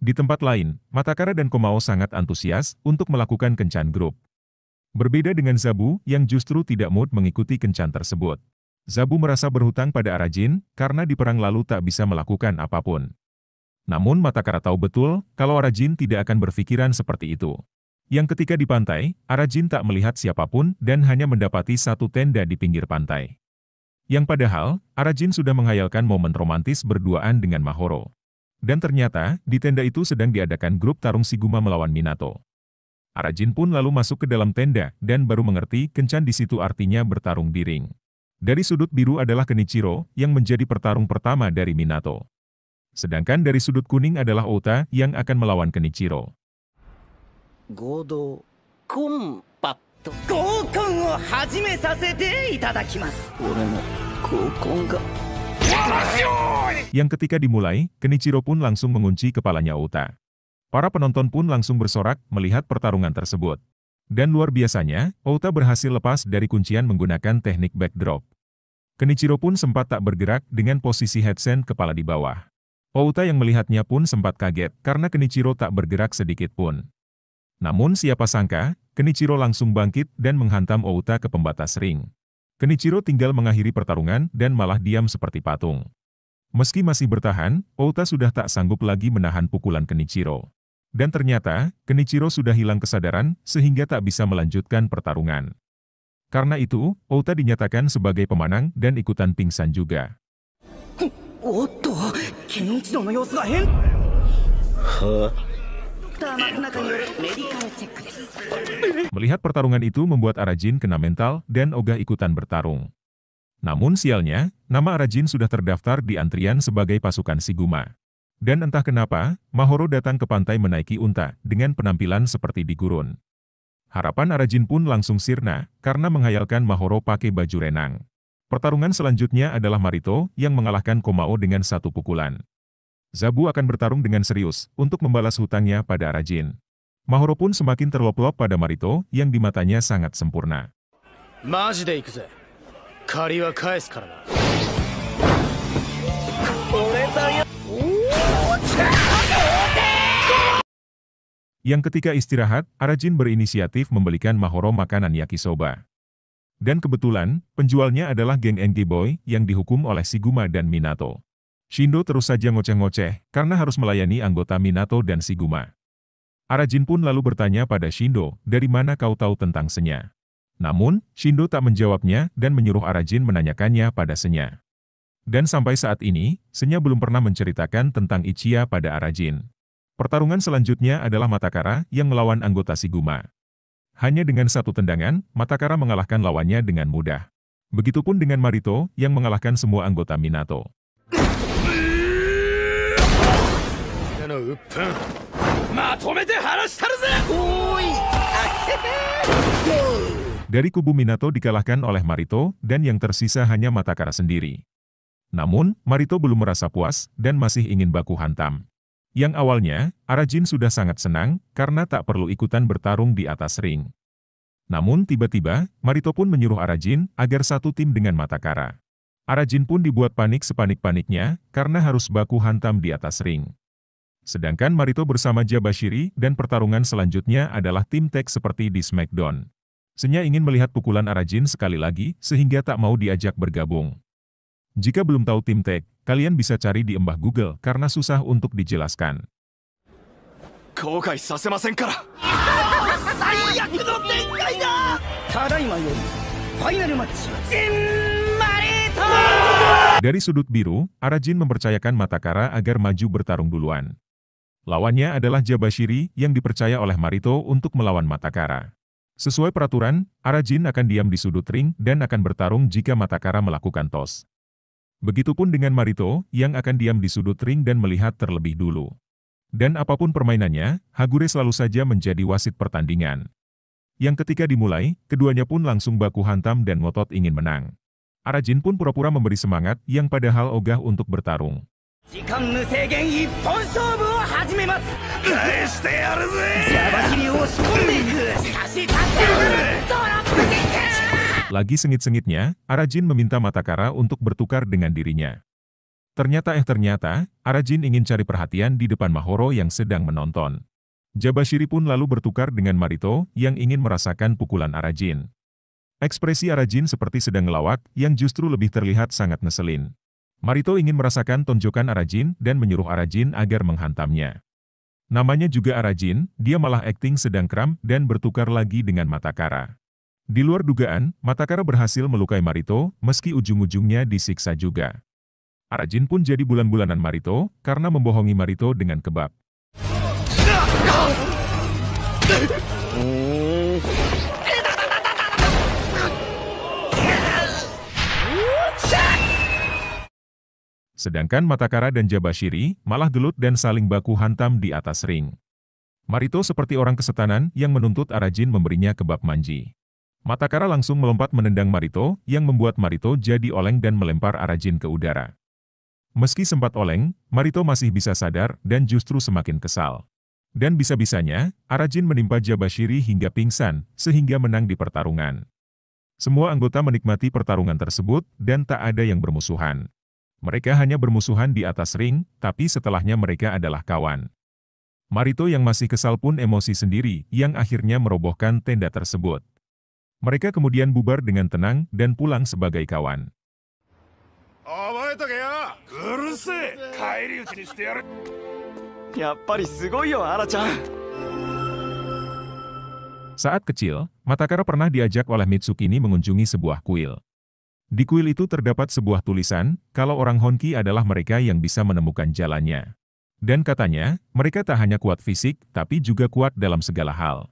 Di tempat lain, Matakara dan Komao sangat antusias untuk melakukan kencan grup. Berbeda dengan Zabu yang justru tidak mood mengikuti kencan tersebut. Zabu merasa berhutang pada Arajin karena di perang lalu tak bisa melakukan apapun. Namun Matakara tahu betul kalau Arajin tidak akan berpikiran seperti itu. Yang ketika di pantai, Arajin tak melihat siapapun dan hanya mendapati satu tenda di pinggir pantai. Yang padahal, Arajin sudah menghayalkan momen romantis berduaan dengan Mahoro. Dan ternyata, di tenda itu sedang diadakan grup tarung Shiguma melawan Minato. Arajin pun lalu masuk ke dalam tenda, dan baru mengerti kencan di situ artinya bertarung di ring. Dari sudut biru adalah Kenichiro, yang menjadi pertarung pertama dari Minato. Sedangkan dari sudut kuning adalah Outa, yang akan melawan Kenichiro. Yang ketika dimulai, Kenichiro pun langsung mengunci kepalanya Outa. Para penonton pun langsung bersorak melihat pertarungan tersebut. Dan luar biasanya, Outa berhasil lepas dari kuncian menggunakan teknik backdrop. Kenichiro pun sempat tak bergerak dengan posisi headstand kepala di bawah. Outa yang melihatnya pun sempat kaget karena Kenichiro tak bergerak sedikit pun. Namun siapa sangka, Kenichiro langsung bangkit dan menghantam Outa ke pembatas ring. Kenichiro tinggal mengakhiri pertarungan dan malah diam seperti patung. Meski masih bertahan, Outa sudah tak sanggup lagi menahan pukulan Kenichiro. Dan ternyata, Kenichiro sudah hilang kesadaran, sehingga tak bisa melanjutkan pertarungan. Karena itu, Outa dinyatakan sebagai pemenang dan ikutan pingsan juga. Melihat pertarungan itu membuat Arajin kena mental dan ogah ikutan bertarung. Namun sialnya, nama Arajin sudah terdaftar di antrian sebagai pasukan Shiguma. Dan entah kenapa, Mahoro datang ke pantai menaiki unta, dengan penampilan seperti di gurun. Harapan Arajin pun langsung sirna, karena menghayalkan Mahoro pakai baju renang. Pertarungan selanjutnya adalah Marito, yang mengalahkan Komao dengan satu pukulan. Zabu akan bertarung dengan serius, untuk membalas hutangnya pada Arajin. Mahoro pun semakin terlop-lop pada Marito, yang di matanya sangat sempurna. Yang ketika istirahat, Arajin berinisiatif membelikan Mahoro makanan yakisoba. Dan kebetulan, penjualnya adalah geng NG Boy yang dihukum oleh Shiguma dan Minato. Shindo terus saja ngoceh-ngoceh karena harus melayani anggota Minato dan Shiguma. Arajin pun lalu bertanya pada Shindo, "Dari mana kau tahu tentang Senya?" Namun, Shindo tak menjawabnya dan menyuruh Arajin menanyakannya pada Senya. Dan sampai saat ini, Senya belum pernah menceritakan tentang Ichiya pada Arajin. Pertarungan selanjutnya adalah Matakara yang melawan anggota Shiguma. Hanya dengan satu tendangan, Matakara mengalahkan lawannya dengan mudah. Begitupun dengan Marito yang mengalahkan semua anggota Minato. Dari kubu Minato dikalahkan oleh Marito dan yang tersisa hanya Matakara sendiri. Namun, Marito belum merasa puas dan masih ingin baku hantam. Yang awalnya, Arajin sudah sangat senang karena tak perlu ikutan bertarung di atas ring. Namun tiba-tiba, Marito pun menyuruh Arajin agar satu tim dengan Matakara. Arajin pun dibuat panik sepanik-paniknya karena harus baku hantam di atas ring. Sedangkan Marito bersama Jabashiri dan pertarungan selanjutnya adalah tim tag seperti di Smackdown. Senya ingin melihat pukulan Arajin sekali lagi sehingga tak mau diajak bergabung. Jika belum tahu tim tag, kalian bisa cari di embah Google karena susah untuk dijelaskan. Dari sudut biru, Arajin mempercayakan Matakara agar maju bertarung duluan. Lawannya adalah Jabashiri yang dipercaya oleh Marito untuk melawan Matakara. Sesuai peraturan, Arajin akan diam di sudut ring dan akan bertarung jika Matakara melakukan tos. Begitupun dengan Marito, yang akan diam di sudut ring dan melihat terlebih dulu. Dan apapun permainannya, Hagure selalu saja menjadi wasit pertandingan. Yang ketika dimulai, keduanya pun langsung baku hantam dan ngotot ingin menang. Arajin pun pura-pura memberi semangat yang padahal ogah untuk bertarung. Lagi sengit-sengitnya, Arajin meminta Matakara untuk bertukar dengan dirinya. Ternyata, Arajin ingin cari perhatian di depan Mahoro yang sedang menonton. Jabashiri pun lalu bertukar dengan Marito yang ingin merasakan pukulan Arajin. Ekspresi Arajin seperti sedang ngelawak yang justru lebih terlihat sangat ngeselin. Marito ingin merasakan tonjokan Arajin dan menyuruh Arajin agar menghantamnya. Namanya juga Arajin, dia malah akting sedang kram dan bertukar lagi dengan Matakara. Di luar dugaan, Matakara berhasil melukai Marito, meski ujung-ujungnya disiksa juga. Arajin pun jadi bulan-bulanan Marito, karena membohongi Marito dengan kebab. Sedangkan Matakara dan Jabashiri malah gelut dan saling baku hantam di atas ring. Marito seperti orang kesetanan yang menuntut Arajin memberinya kebab manji. Matakara langsung melompat menendang Marito yang membuat Marito jadi oleng dan melempar Arajin ke udara. Meski sempat oleng, Marito masih bisa sadar dan justru semakin kesal. Dan bisa-bisanya, Arajin menimpa Jabashiri hingga pingsan sehingga menang di pertarungan. Semua anggota menikmati pertarungan tersebut dan tak ada yang bermusuhan. Mereka hanya bermusuhan di atas ring, tapi setelahnya mereka adalah kawan. Marito yang masih kesal pun emosi sendiri yang akhirnya merobohkan tenda tersebut. Mereka kemudian bubar dengan tenang dan pulang sebagai kawan. Saat kecil, Matakara pernah diajak oleh Mitsukuni mengunjungi sebuah kuil. Di kuil itu terdapat sebuah tulisan, kalau orang Honki adalah mereka yang bisa menemukan jalannya. Dan katanya, mereka tak hanya kuat fisik, tapi juga kuat dalam segala hal.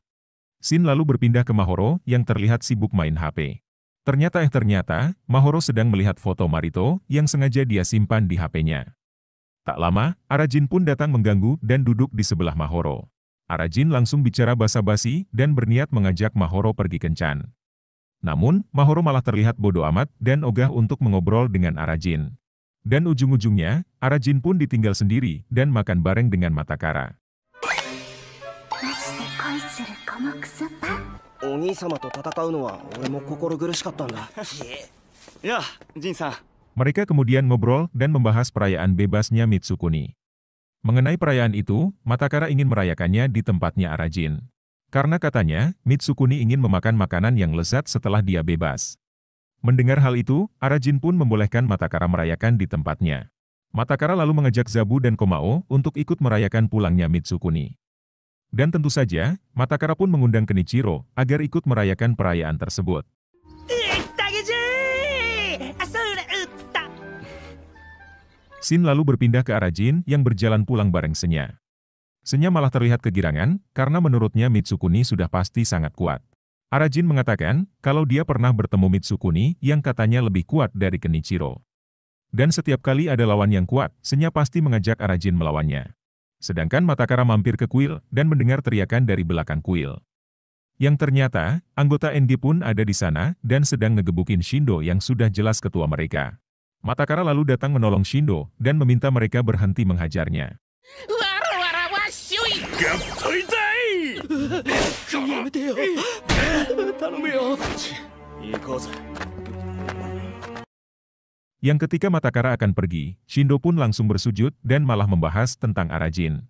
Shin lalu berpindah ke Mahoro, yang terlihat sibuk main HP. Ternyata, Mahoro sedang melihat foto Marito, yang sengaja dia simpan di HP-nya. Tak lama, Arajin pun datang mengganggu dan duduk di sebelah Mahoro. Arajin langsung bicara basa-basi dan berniat mengajak Mahoro pergi kencan. Namun, Mahoro malah terlihat bodoh amat dan ogah untuk mengobrol dengan Arajin. Dan ujung-ujungnya, Arajin pun ditinggal sendiri dan makan bareng dengan Matakara. Mereka kemudian ngobrol dan membahas perayaan bebasnya Mitsukuni. Mengenai perayaan itu, Matakara ingin merayakannya di tempatnya Arajin. Karena katanya, Mitsukuni ingin memakan makanan yang lezat setelah dia bebas. Mendengar hal itu, Arajin pun membolehkan Matakara merayakan di tempatnya. Matakara lalu mengajak Zabu dan Komao untuk ikut merayakan pulangnya Mitsukuni. Dan tentu saja, Matakara pun mengundang Kenichiro agar ikut merayakan perayaan tersebut. Shin lalu berpindah ke Arajin yang berjalan pulang bareng Senya. Senya malah terlihat kegirangan, karena menurutnya Mitsukuni sudah pasti sangat kuat. Arajin mengatakan, kalau dia pernah bertemu Mitsukuni yang katanya lebih kuat dari Kenichiro. Dan setiap kali ada lawan yang kuat, Senya pasti mengajak Arajin melawannya. Sedangkan Matakara mampir ke kuil, dan mendengar teriakan dari belakang kuil. Yang ternyata, anggota NG pun ada di sana, dan sedang ngegebukin Shindo yang sudah jelas ketua mereka. Matakara lalu datang menolong Shindo, dan meminta mereka berhenti menghajarnya. Yang ketika Matakara akan pergi, Shindo pun langsung bersujud dan malah membahas tentang Arajin.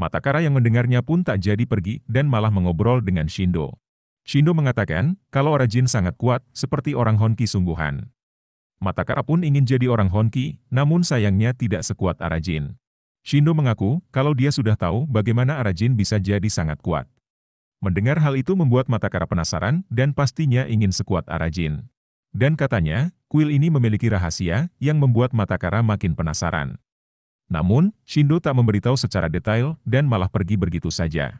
Matakara yang mendengarnya pun tak jadi pergi dan malah mengobrol dengan Shindo. Shindo mengatakan, kalau Arajin sangat kuat, seperti orang Honki sungguhan. Matakara pun ingin jadi orang Honki, namun sayangnya tidak sekuat Arajin. Shindo mengaku, kalau dia sudah tahu bagaimana Arajin bisa jadi sangat kuat. Mendengar hal itu membuat Matakara penasaran dan pastinya ingin sekuat Arajin. Dan katanya, kuil ini memiliki rahasia yang membuat Matakara makin penasaran. Namun, Shindo tak memberitahu secara detail dan malah pergi begitu saja.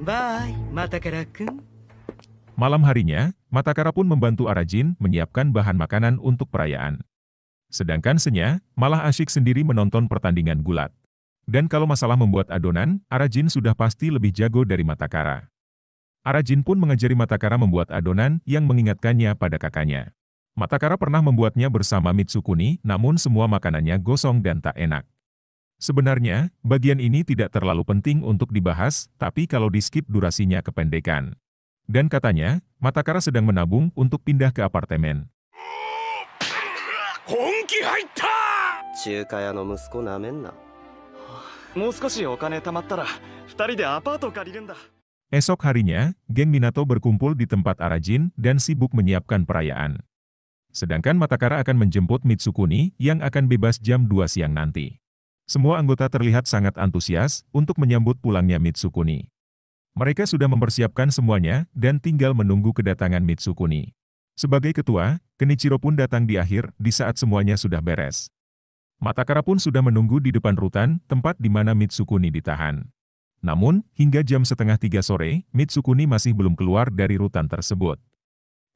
Bye, Matakara-kun. Malam harinya, Matakara pun membantu Arajin menyiapkan bahan makanan untuk perayaan. Sedangkan Senya, malah asyik sendiri menonton pertandingan gulat. Dan kalau masalah membuat adonan, Arajin sudah pasti lebih jago dari Matakara. Arajin pun mengajari Matakara membuat adonan yang mengingatkannya pada kakaknya. Matakara pernah membuatnya bersama Mitsukuni, namun semua makanannya gosong dan tak enak. Sebenarnya, bagian ini tidak terlalu penting untuk dibahas, tapi kalau di-skip durasinya kependekan. Dan katanya, Matakara sedang menabung untuk pindah ke apartemen. Esok harinya, geng Minato berkumpul di tempat Arajin dan sibuk menyiapkan perayaan. Sedangkan Matakara akan menjemput Mitsukuni yang akan bebas jam 2 siang nanti. Semua anggota terlihat sangat antusias untuk menyambut pulangnya Mitsukuni. Mereka sudah mempersiapkan semuanya dan tinggal menunggu kedatangan Mitsukuni. Sebagai ketua, Kenichiro pun datang di akhir di saat semuanya sudah beres. Matakara pun sudah menunggu di depan rutan, tempat di mana Mitsukuni ditahan. Namun, hingga jam 2:30 sore, Mitsukuni masih belum keluar dari rutan tersebut.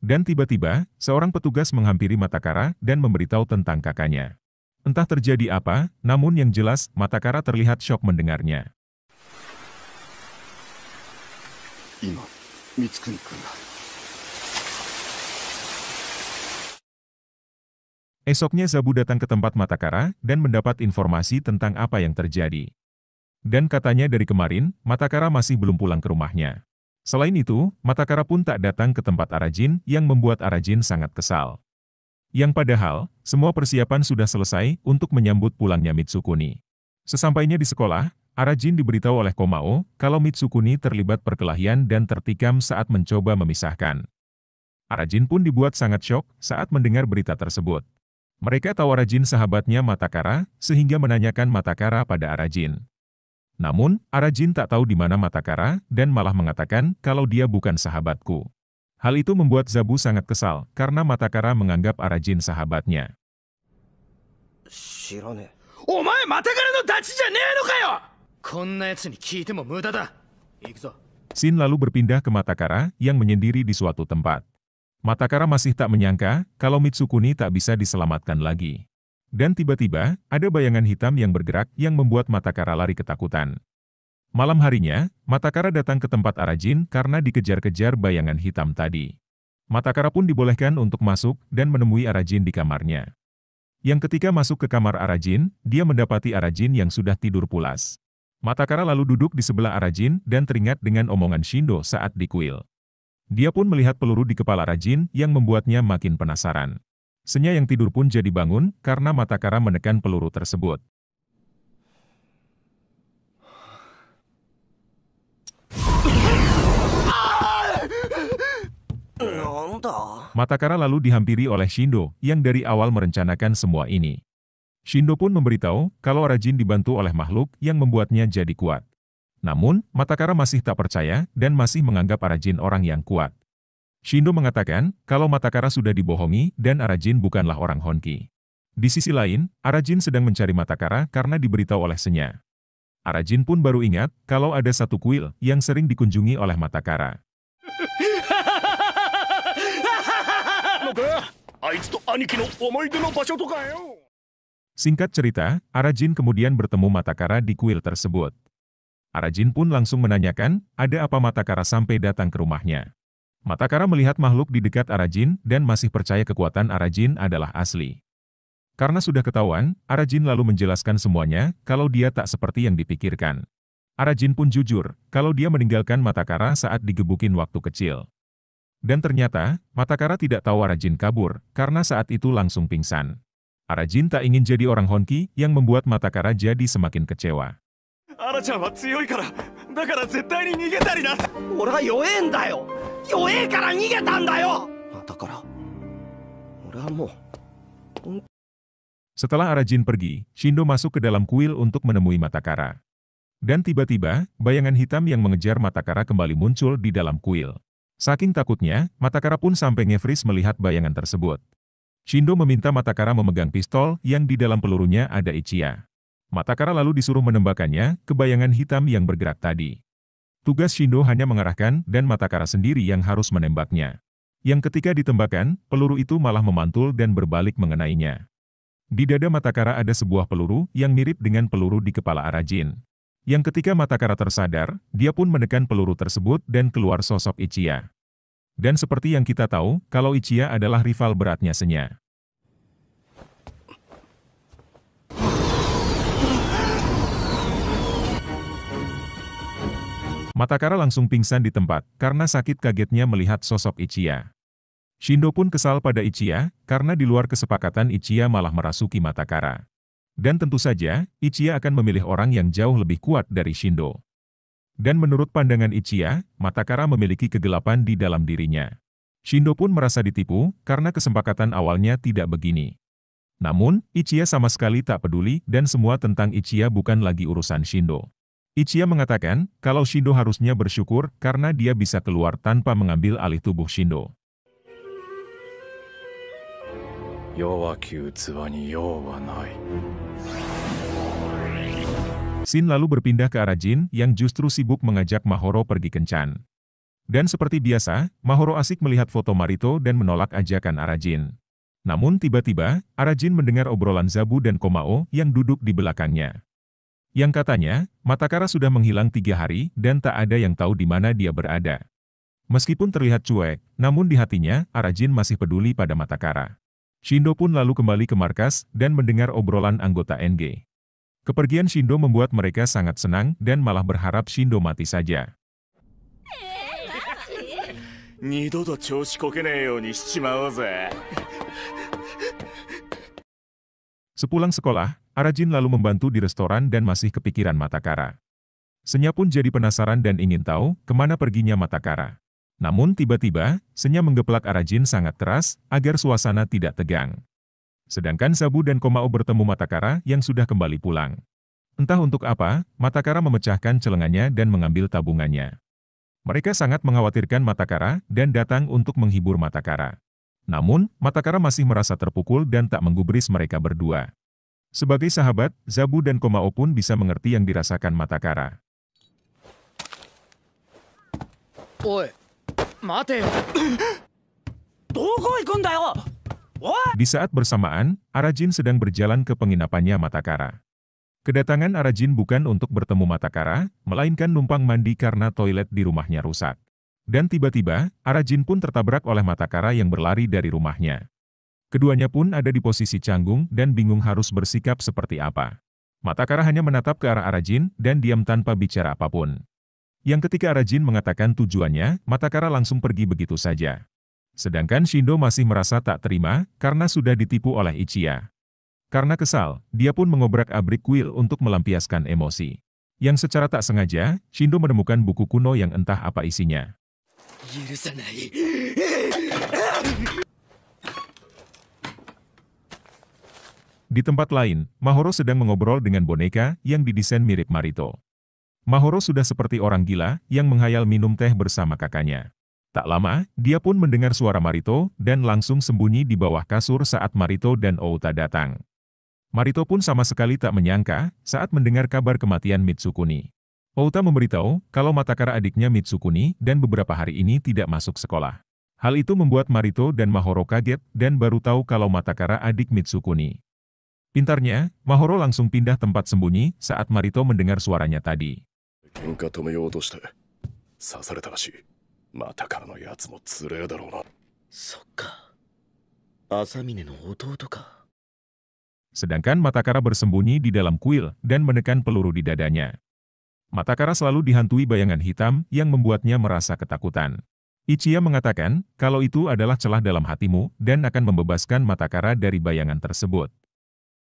Dan tiba-tiba, seorang petugas menghampiri Matakara dan memberitahu tentang kakaknya. Entah terjadi apa, namun yang jelas, Matakara terlihat syok mendengarnya. Esoknya Zabu datang ke tempat Matakara dan mendapat informasi tentang apa yang terjadi. Dan katanya dari kemarin, Matakara masih belum pulang ke rumahnya. Selain itu, Matakara pun tak datang ke tempat Arajin yang membuat Arajin sangat kesal. Yang padahal, semua persiapan sudah selesai untuk menyambut pulangnya Mitsukuni. Sesampainya di sekolah, Arajin diberitahu oleh Komao kalau Mitsukuni terlibat perkelahian dan tertikam saat mencoba memisahkan. Arajin pun dibuat sangat syok saat mendengar berita tersebut. Mereka tahu Arajin sahabatnya Matakara, sehingga menanyakan Matakara pada Arajin. Namun, Arajin tak tahu di mana Matakara dan malah mengatakan kalau dia bukan sahabatku. Hal itu membuat Zabu sangat kesal karena Matakara menganggap Arajin sahabatnya. Shin lalu berpindah ke Matakara yang menyendiri di suatu tempat. Matakara masih tak menyangka kalau Mitsukuni tak bisa diselamatkan lagi. Dan tiba-tiba, ada bayangan hitam yang bergerak yang membuat Matakara lari ketakutan. Malam harinya, Matakara datang ke tempat Arajin karena dikejar-kejar bayangan hitam tadi. Matakara pun dibolehkan untuk masuk dan menemui Arajin di kamarnya. Yang ketika masuk ke kamar Arajin, dia mendapati Arajin yang sudah tidur pulas. Matakara lalu duduk di sebelah Arajin dan teringat dengan omongan Shindo saat di kuil. Dia pun melihat peluru di kepala Arajin yang membuatnya makin penasaran. Senya yang tidur pun jadi bangun karena Matakara menekan peluru tersebut. Matakara lalu dihampiri oleh Shindo yang dari awal merencanakan semua ini. Shindo pun memberitahu kalau Arajin dibantu oleh makhluk yang membuatnya jadi kuat. Namun, Matakara masih tak percaya dan masih menganggap Arajin orang yang kuat. Shindo mengatakan kalau Matakara sudah dibohongi dan Arajin bukanlah orang Honki. Di sisi lain, Arajin sedang mencari Matakara karena diberitahu oleh Senya. Arajin pun baru ingat kalau ada satu kuil yang sering dikunjungi oleh Matakara. Singkat cerita, Arajin kemudian bertemu Matakara di kuil tersebut. Arajin pun langsung menanyakan, ada apa Matakara sampai datang ke rumahnya. Matakara melihat makhluk di dekat Arajin dan masih percaya kekuatan Arajin adalah asli. Karena sudah ketahuan, Arajin lalu menjelaskan semuanya kalau dia tak seperti yang dipikirkan. Arajin pun jujur kalau dia meninggalkan Matakara saat digebukin waktu kecil. Dan ternyata, Matakara tidak tahu Arajin kabur, karena saat itu langsung pingsan. Arajin tak ingin jadi orang Honki yang membuat Matakara jadi semakin kecewa. Setelah Arajin pergi, Shindo masuk ke dalam kuil untuk menemui Matakara. Dan tiba-tiba, bayangan hitam yang mengejar Matakara kembali muncul di dalam kuil. Saking takutnya, Matakara pun sampai nge-freeze melihat bayangan tersebut. Shindo meminta Matakara memegang pistol yang di dalam pelurunya ada Ichiya. Matakara lalu disuruh menembakkannya ke bayangan hitam yang bergerak tadi. Tugas Shindo hanya mengarahkan dan Matakara sendiri yang harus menembaknya. Yang ketika ditembakkan, peluru itu malah memantul dan berbalik mengenainya. Di dada Matakara ada sebuah peluru yang mirip dengan peluru di kepala Arajin. Yang ketika Matakara tersadar, dia pun menekan peluru tersebut dan keluar sosok Ichiya. Dan seperti yang kita tahu, kalau Ichiya adalah rival beratnya Senya. Matakara langsung pingsan di tempat karena sakit kagetnya melihat sosok Ichiya. Shindo pun kesal pada Ichiya karena di luar kesepakatan Ichiya malah merasuki Matakara. Dan tentu saja, Ichiya akan memilih orang yang jauh lebih kuat dari Shindo. Dan menurut pandangan Ichiya, Matakara memiliki kegelapan di dalam dirinya. Shindo pun merasa ditipu karena kesepakatan awalnya tidak begini. Namun, Ichiya sama sekali tak peduli dan semua tentang Ichiya bukan lagi urusan Shindo. Ichiya mengatakan kalau Shindo harusnya bersyukur karena dia bisa keluar tanpa mengambil alih tubuh Shindo. Shin lalu berpindah ke arah Jin yang justru sibuk mengajak Mahoro pergi kencan. Dan seperti biasa, Mahoro asik melihat foto Marito dan menolak ajakan Arajin. Namun tiba-tiba, Arajin mendengar obrolan Zabu dan Komao yang duduk di belakangnya. Yang katanya, Matakara sudah menghilang 3 hari dan tak ada yang tahu di mana dia berada. Meskipun terlihat cuek, namun di hatinya, Arajin masih peduli pada Matakara. Shindo pun lalu kembali ke markas dan mendengar obrolan anggota NG. Kepergian Shindo membuat mereka sangat senang dan malah berharap Shindo mati saja. Sepulang sekolah, Arajin lalu membantu di restoran dan masih kepikiran Matakara. Senya pun jadi penasaran dan ingin tahu kemana perginya Matakara. Namun tiba-tiba, Senya menggeplak Arajin sangat keras agar suasana tidak tegang. Sedangkan Zabu dan Komao bertemu Matakara yang sudah kembali pulang. Entah untuk apa, Matakara memecahkan celengannya dan mengambil tabungannya. Mereka sangat mengkhawatirkan Matakara dan datang untuk menghibur Matakara. Namun, Matakara masih merasa terpukul dan tak menggubris mereka berdua. Sebagai sahabat, Zabu dan Komao pun bisa mengerti yang dirasakan Matakara. Oi, mate. Di saat bersamaan, Arajin sedang berjalan ke penginapannya Matakara. Kedatangan Arajin bukan untuk bertemu Matakara, melainkan numpang mandi karena toilet di rumahnya rusak. Dan tiba-tiba, Arajin pun tertabrak oleh Matakara yang berlari dari rumahnya. Keduanya pun ada di posisi canggung dan bingung harus bersikap seperti apa. Matakara hanya menatap ke arah Arajin dan diam tanpa bicara apapun. Yang ketika Arajin mengatakan tujuannya, Matakara langsung pergi begitu saja. Sedangkan Shindo masih merasa tak terima karena sudah ditipu oleh Ichiya. Karena kesal, dia pun mengobrak-abrik kuil untuk melampiaskan emosi. Yang secara tak sengaja, Shindo menemukan buku kuno yang entah apa isinya. Di tempat lain, Mahoro sedang mengobrol dengan boneka yang didesain mirip Marito. Mahoro sudah seperti orang gila yang menghayal minum teh bersama kakaknya. Tak lama, dia pun mendengar suara Marito dan langsung sembunyi di bawah kasur saat Marito dan Outa datang. Marito pun sama sekali tak menyangka saat mendengar kabar kematian Mitsukuni. Outa memberitahu kalau Matakara adiknya Mitsukuni dan beberapa hari ini tidak masuk sekolah. Hal itu membuat Marito dan Mahoro kaget dan baru tahu kalau Matakara adik Mitsukuni. Pintarnya, Mahoro langsung pindah tempat sembunyi saat Marito mendengar suaranya tadi. Sedangkan Matakara bersembunyi di dalam kuil dan menekan peluru di dadanya. Matakara selalu dihantui bayangan hitam yang membuatnya merasa ketakutan. Ichiya mengatakan kalau itu adalah celah dalam hatimu dan akan membebaskan Matakara dari bayangan tersebut.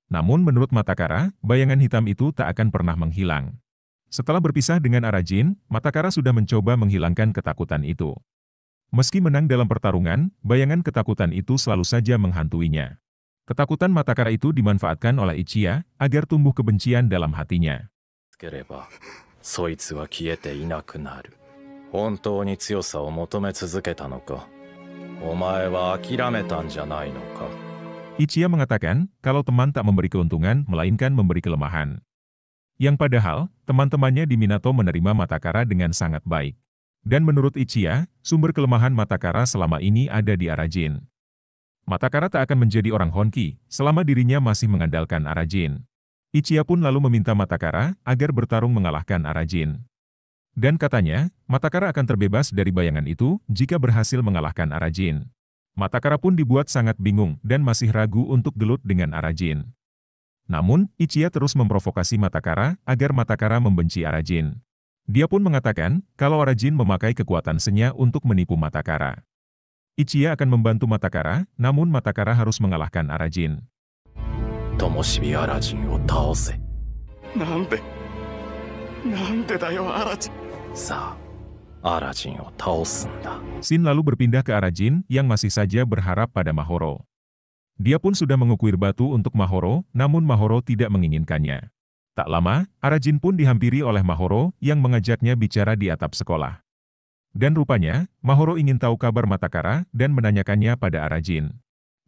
Namun menurut Matakara, bayangan hitam itu tak akan pernah menghilang. Setelah berpisah dengan Arajin, Matakara sudah mencoba menghilangkan ketakutan itu. Meski menang dalam pertarungan, bayangan ketakutan itu selalu saja menghantuinya. Ketakutan Matakara itu dimanfaatkan oleh Ichiya agar tumbuh kebencian dalam hatinya. Ichiya mengatakan kalau teman tak memberi keuntungan melainkan memberi kelemahan. Yang padahal, teman-temannya di Minato menerima Matakara dengan sangat baik. Dan menurut Ichiya, sumber kelemahan Matakara selama ini ada di Arajin. Matakara tak akan menjadi orang Honki selama dirinya masih mengandalkan Arajin. Ichiya pun lalu meminta Matakara agar bertarung mengalahkan Arajin. Dan katanya, Matakara akan terbebas dari bayangan itu jika berhasil mengalahkan Arajin. Matakara pun dibuat sangat bingung dan masih ragu untuk gelut dengan Arajin. Namun, Ichiya terus memprovokasi Matakara agar Matakara membenci Arajin. Dia pun mengatakan kalau Arajin memakai kekuatan Senya untuk menipu Matakara. Ichiya akan membantu Matakara, namun Matakara harus mengalahkan Arajin. Tomoshibi Arajin wo taose. Nande? Nande da yo Arajin? Sa, Arajin wo taosunda. Shin lalu berpindah ke Arajin yang masih saja berharap pada Mahoro. Dia pun sudah mengukuir batu untuk Mahoro, namun Mahoro tidak menginginkannya. Tak lama, Arajin pun dihampiri oleh Mahoro yang mengajaknya bicara di atap sekolah. Dan rupanya, Mahoro ingin tahu kabar Matakara dan menanyakannya pada Arajin.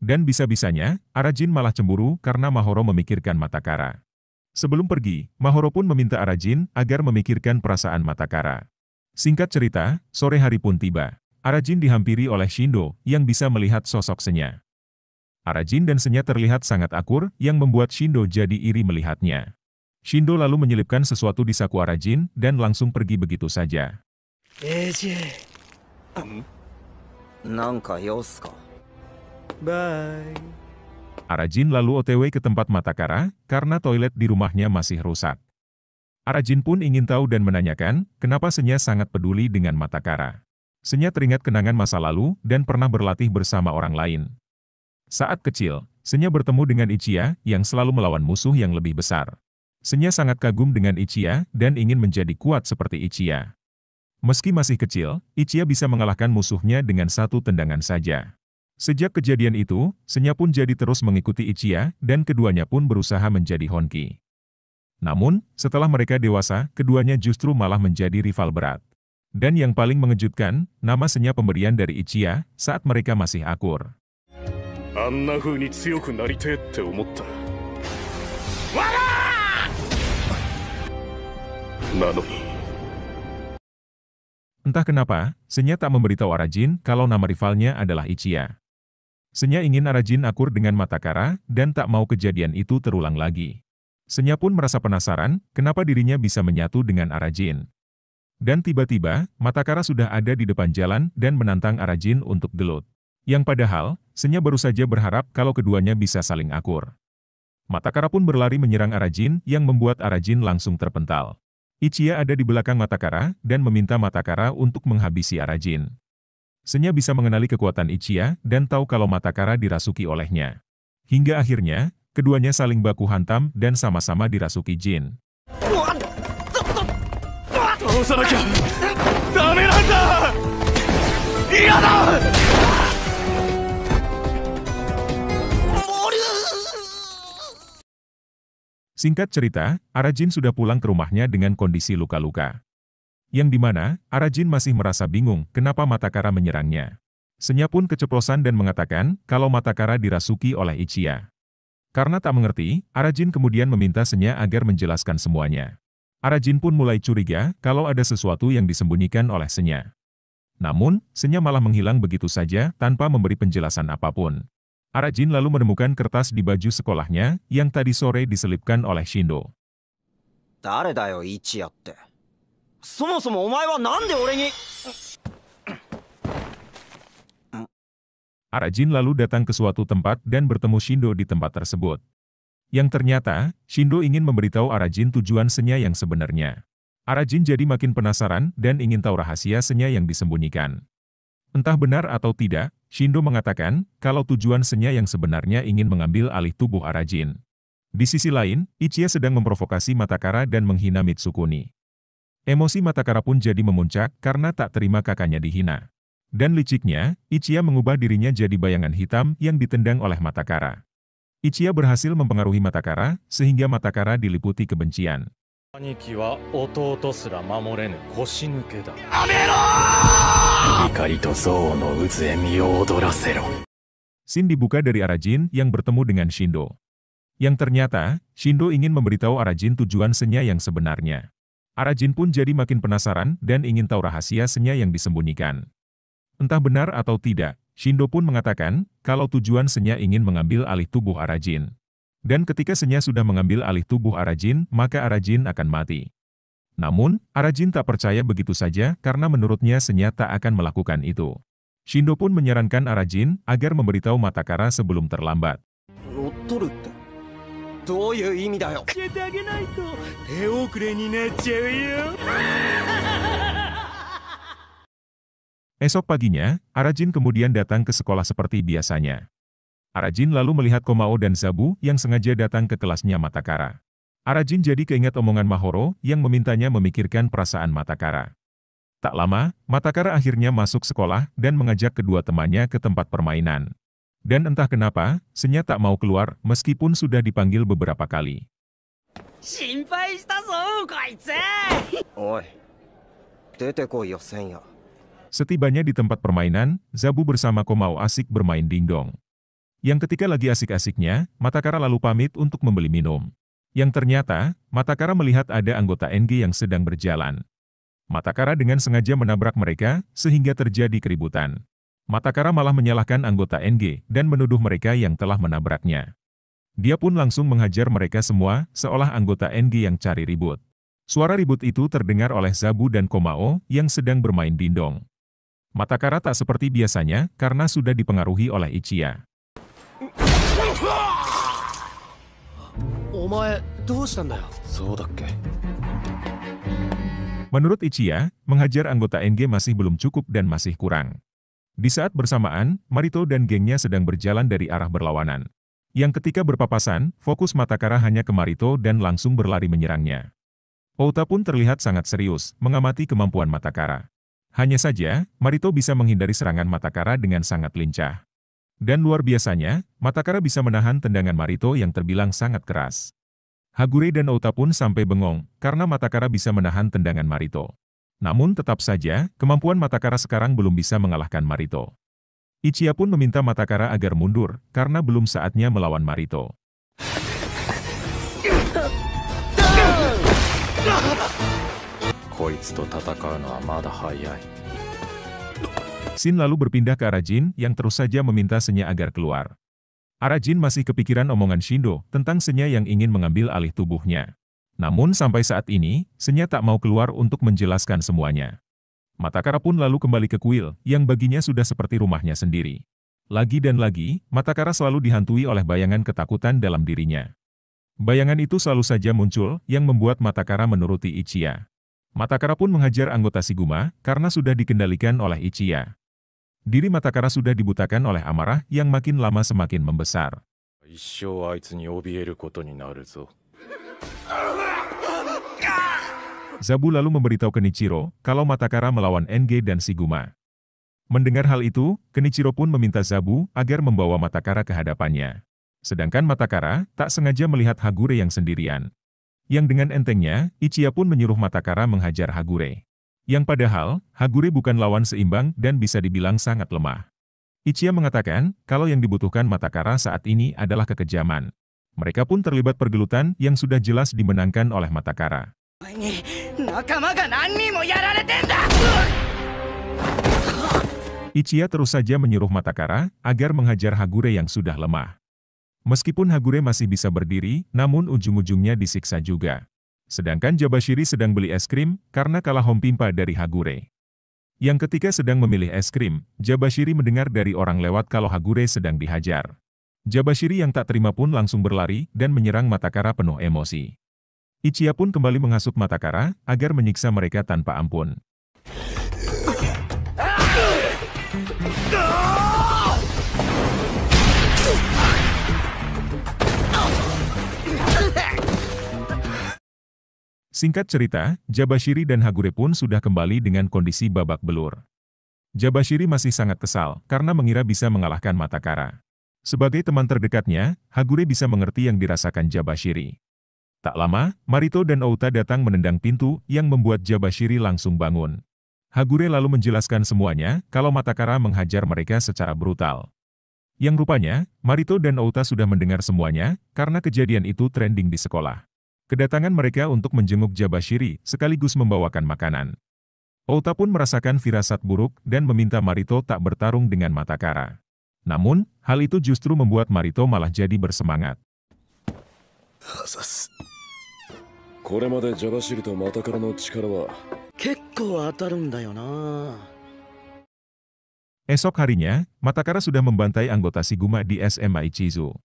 Dan bisa-bisanya, Arajin malah cemburu karena Mahoro memikirkan Matakara. Sebelum pergi, Mahoro pun meminta Arajin agar memikirkan perasaan Matakara. Singkat cerita, sore hari pun tiba. Arajin dihampiri oleh Shindo yang bisa melihat sosok Senya. Arajin dan Senya terlihat sangat akur yang membuat Shindo jadi iri melihatnya. Shindo lalu menyelipkan sesuatu di saku Arajin dan langsung pergi begitu saja. Bye. Arajin lalu OTW ke tempat Matakara karena toilet di rumahnya masih rusak. Arajin pun ingin tahu dan menanyakan kenapa Senya sangat peduli dengan Matakara. Senya teringat kenangan masa lalu dan pernah berlatih bersama orang lain. Saat kecil, Senya bertemu dengan Ichiya yang selalu melawan musuh yang lebih besar. Senya sangat kagum dengan Ichiya dan ingin menjadi kuat seperti Ichiya. Meski masih kecil, Ichiya bisa mengalahkan musuhnya dengan satu tendangan saja. Sejak kejadian itu, Senya pun jadi terus mengikuti Ichiya dan keduanya pun berusaha menjadi Honki. Namun, setelah mereka dewasa, keduanya justru malah menjadi rival berat. Dan yang paling mengejutkan, nama Senya pemberian dari Ichiya saat mereka masih akur. Entah kenapa, Senya tak memberitahu Arajin kalau nama rivalnya adalah Ichiya. Senya ingin Arajin akur dengan Matakara dan tak mau kejadian itu terulang lagi. Senya pun merasa penasaran kenapa dirinya bisa menyatu dengan Arajin. Dan tiba-tiba, Matakara sudah ada di depan jalan dan menantang Arajin untuk gelut. Yang padahal, Senya baru saja berharap kalau keduanya bisa saling akur. Matakara pun berlari menyerang Arajin yang membuat Arajin langsung terpental. Ichiya ada di belakang Matakara dan meminta Matakara untuk menghabisi Arajin. Senya bisa mengenali kekuatan Ichiya dan tahu kalau Matakara dirasuki olehnya. Hingga akhirnya, keduanya saling baku hantam dan sama-sama dirasuki Jin. Singkat cerita, Arajin sudah pulang ke rumahnya dengan kondisi luka-luka. Yang dimana, Arajin masih merasa bingung kenapa Matakara menyerangnya. Senya pun keceplosan dan mengatakan kalau Matakara dirasuki oleh Ichiya. Karena tak mengerti, Arajin kemudian meminta Senya agar menjelaskan semuanya. Arajin pun mulai curiga kalau ada sesuatu yang disembunyikan oleh Senya. Namun, Senya malah menghilang begitu saja tanpa memberi penjelasan apapun. Arajin lalu menemukan kertas di baju sekolahnya yang tadi sore diselipkan oleh Shindo. Arajin lalu datang ke suatu tempat dan bertemu Shindo di tempat tersebut. Yang ternyata, Shindo ingin memberitahu Arajin tujuan Senya yang sebenarnya. Arajin jadi makin penasaran dan ingin tahu rahasia Senya yang disembunyikan. Entah benar atau tidak, Shindo mengatakan kalau tujuan Senya yang sebenarnya ingin mengambil alih tubuh Arajin. Di sisi lain, Ichiya sedang memprovokasi Matakara dan menghina Mitsukuni. Emosi Matakara pun jadi memuncak karena tak terima kakaknya dihina. Dan liciknya, Ichiya mengubah dirinya jadi bayangan hitam yang ditendang oleh Matakara. Ichiya berhasil mempengaruhi Matakara sehingga Matakara diliputi kebencian. Scene dibuka dari Arajin yang bertemu dengan Shindo. Yang ternyata, Shindo ingin memberitahu Arajin tujuan Senya yang sebenarnya. Arajin pun jadi makin penasaran dan ingin tahu rahasia Senya yang disembunyikan. Entah benar atau tidak, Shindo pun mengatakan kalau tujuan Senya ingin mengambil alih tubuh Arajin. Dan ketika Senya sudah mengambil alih tubuh Arajin, maka Arajin akan mati. Namun, Arajin tak percaya begitu saja karena menurutnya Senya tak akan melakukan itu. Shindo pun menyarankan Arajin agar memberitahu Matakara sebelum terlambat. Esok paginya, Arajin kemudian datang ke sekolah seperti biasanya. Arajin lalu melihat Komao dan Zabu yang sengaja datang ke kelasnya Matakara. Arajin jadi keingat omongan Mahoro yang memintanya memikirkan perasaan Matakara. Tak lama, Matakara akhirnya masuk sekolah dan mengajak kedua temannya ke tempat permainan. Dan entah kenapa, Senya tak mau keluar meskipun sudah dipanggil beberapa kali. Setibanya di tempat permainan, Zabu bersama Komao asik bermain dingdong. Yang ketika lagi asik-asiknya, Matakara lalu pamit untuk membeli minum. Yang ternyata, Matakara melihat ada anggota NG yang sedang berjalan. Matakara dengan sengaja menabrak mereka, sehingga terjadi keributan. Matakara malah menyalahkan anggota NG, dan menuduh mereka yang telah menabraknya. Dia pun langsung menghajar mereka semua, seolah anggota NG yang cari ribut. Suara ribut itu terdengar oleh Zabu dan Komao, yang sedang bermain dindong. Matakara tak seperti biasanya, karena sudah dipengaruhi oleh Ichiya. Menurut Ichiya, menghajar anggota NG masih belum cukup dan masih kurang. Di saat bersamaan, Marito dan gengnya sedang berjalan dari arah berlawanan. Yang ketika berpapasan, fokus Matakara hanya ke Marito dan langsung berlari menyerangnya. Outa pun terlihat sangat serius, mengamati kemampuan Matakara. Hanya saja, Marito bisa menghindari serangan Matakara dengan sangat lincah. Dan luar biasanya, Matakara bisa menahan tendangan Marito yang terbilang sangat keras. Hagure dan Outa pun sampai bengong, karena Matakara bisa menahan tendangan Marito. Namun tetap saja, kemampuan Matakara sekarang belum bisa mengalahkan Marito. Ichiya pun meminta Matakara agar mundur, karena belum saatnya melawan Marito. Shin lalu berpindah ke Arajin yang terus saja meminta Senya agar keluar. Arajin masih kepikiran omongan Shindo tentang Senya yang ingin mengambil alih tubuhnya. Namun sampai saat ini, Senya tak mau keluar untuk menjelaskan semuanya. Matakara pun lalu kembali ke kuil yang baginya sudah seperti rumahnya sendiri. Lagi dan lagi, Matakara selalu dihantui oleh bayangan ketakutan dalam dirinya. Bayangan itu selalu saja muncul, yang membuat Matakara menuruti Ichiya. Matakara pun menghajar anggota Shiguma, karena sudah dikendalikan oleh Ichiya. Diri Matakara sudah dibutakan oleh amarah, yang makin lama semakin membesar. Zabu lalu memberitahu Kenichiro, kalau Matakara melawan NG dan Shiguma. Mendengar hal itu, Kenichiro pun meminta Zabu, agar membawa Matakara ke hadapannya. Sedangkan Matakara tak sengaja melihat Hagure yang sendirian. Yang dengan entengnya, Ichiya pun menyuruh Matakara menghajar Hagure. Yang padahal, Hagure bukan lawan seimbang dan bisa dibilang sangat lemah. Ichiya mengatakan, kalau yang dibutuhkan Matakara saat ini adalah kekejaman. Mereka pun terlibat pergelutan yang sudah jelas dimenangkan oleh Matakara. Ichiya terus saja menyuruh Matakara agar menghajar Hagure yang sudah lemah. Meskipun Hagure masih bisa berdiri, namun ujung-ujungnya disiksa juga. Sedangkan Jabashiri sedang beli es krim, karena kalah hompimpa dari Hagure. Yang ketika sedang memilih es krim, Jabashiri mendengar dari orang lewat kalau Hagure sedang dihajar. Jabashiri yang tak terima pun langsung berlari, dan menyerang Matakara penuh emosi. Ichiya pun kembali menghasut Matakara, agar menyiksa mereka tanpa ampun. Singkat cerita, Jabashiri dan Hagure pun sudah kembali dengan kondisi babak belur. Jabashiri masih sangat kesal, karena mengira bisa mengalahkan Matakara. Sebagai teman terdekatnya, Hagure bisa mengerti yang dirasakan Jabashiri. Tak lama, Marito dan Outa datang menendang pintu, yang membuat Jabashiri langsung bangun. Hagure lalu menjelaskan semuanya, kalau Matakara menghajar mereka secara brutal. Yang rupanya, Marito dan Outa sudah mendengar semuanya, karena kejadian itu trending di sekolah. Kedatangan mereka untuk menjenguk Jabashiri, sekaligus membawakan makanan. Outa pun merasakan firasat buruk dan meminta Marito tak bertarung dengan Matakara. Namun, hal itu justru membuat Marito malah jadi bersemangat. Esok harinya, Matakara sudah membantai anggota Shiguma di SMA Ichizu.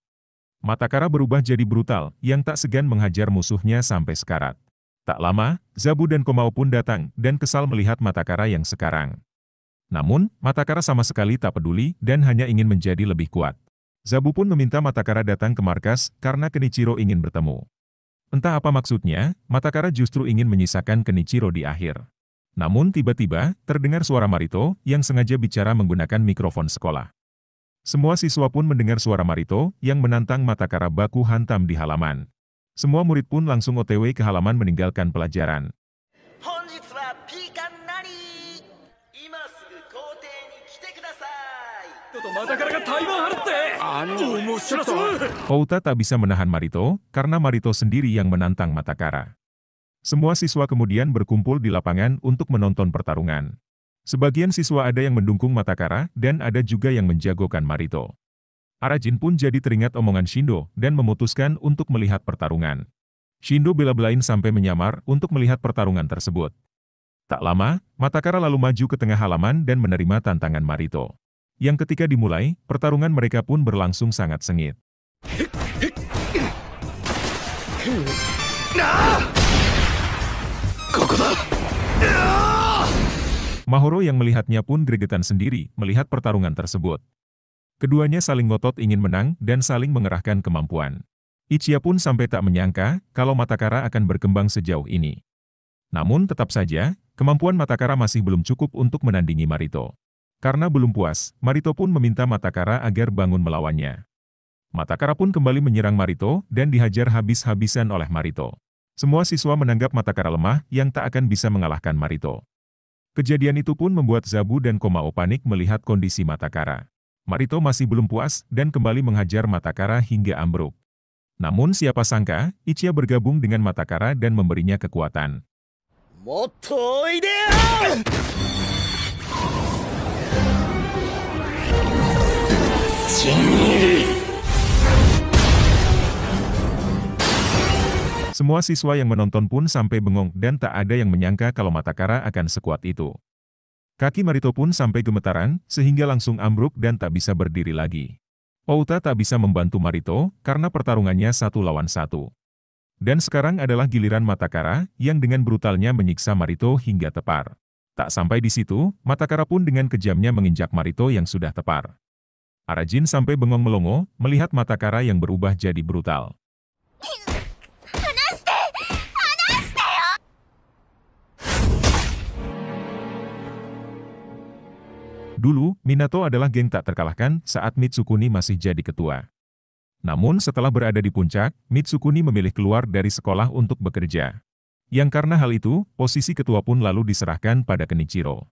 Matakara berubah jadi brutal, yang tak segan menghajar musuhnya sampai sekarat. Tak lama, Zabu dan Komao pun datang, dan kesal melihat Matakara yang sekarang. Namun, Matakara sama sekali tak peduli, dan hanya ingin menjadi lebih kuat. Zabu pun meminta Matakara datang ke markas, karena Kenichiro ingin bertemu. Entah apa maksudnya, Matakara justru ingin menyisakan Kenichiro di akhir. Namun tiba-tiba, terdengar suara Marito, yang sengaja bicara menggunakan mikrofon sekolah. Semua siswa pun mendengar suara Marito, yang menantang Matakara baku hantam di halaman. Semua murid pun langsung OTW ke halaman meninggalkan pelajaran. Outa tak bisa menahan Marito, karena Marito sendiri yang menantang Matakara. Semua siswa kemudian berkumpul di lapangan untuk menonton pertarungan. Sebagian siswa ada yang mendukung Matakara, dan ada juga yang menjagokan Marito. Arajin pun jadi teringat omongan Shindo, dan memutuskan untuk melihat pertarungan. Shindo bela-belain sampai menyamar untuk melihat pertarungan tersebut. Tak lama, Matakara lalu maju ke tengah halaman dan menerima tantangan Marito. Yang ketika dimulai, pertarungan mereka pun berlangsung sangat sengit. Mahoro yang melihatnya pun gregetan sendiri melihat pertarungan tersebut. Keduanya saling ngotot ingin menang dan saling mengerahkan kemampuan. Ichiya pun sampai tak menyangka kalau Matakara akan berkembang sejauh ini. Namun tetap saja, kemampuan Matakara masih belum cukup untuk menandingi Marito. Karena belum puas, Marito pun meminta Matakara agar bangun melawannya. Matakara pun kembali menyerang Marito dan dihajar habis-habisan oleh Marito. Semua siswa menanggap Matakara lemah yang tak akan bisa mengalahkan Marito. Kejadian itu pun membuat Zabu dan Komao panik melihat kondisi Matakara. Marito masih belum puas dan kembali menghajar Matakara hingga ambruk. Namun siapa sangka, Ichiya bergabung dengan Matakara dan memberinya kekuatan. Semua siswa yang menonton pun sampai bengong dan tak ada yang menyangka kalau Matakara akan sekuat itu. Kaki Marito pun sampai gemetaran, sehingga langsung ambruk dan tak bisa berdiri lagi. Outa tak bisa membantu Marito, karena pertarungannya satu lawan satu. Dan sekarang adalah giliran Matakara, yang dengan brutalnya menyiksa Marito hingga tepar. Tak sampai di situ, Matakara pun dengan kejamnya menginjak Marito yang sudah tepar. Arajin sampai bengong melongo, melihat Matakara yang berubah jadi brutal. Dulu, Minato adalah geng tak terkalahkan saat Mitsukuni masih jadi ketua. Namun setelah berada di puncak, Mitsukuni memilih keluar dari sekolah untuk bekerja. Yang karena hal itu, posisi ketua pun lalu diserahkan pada Kenichiro.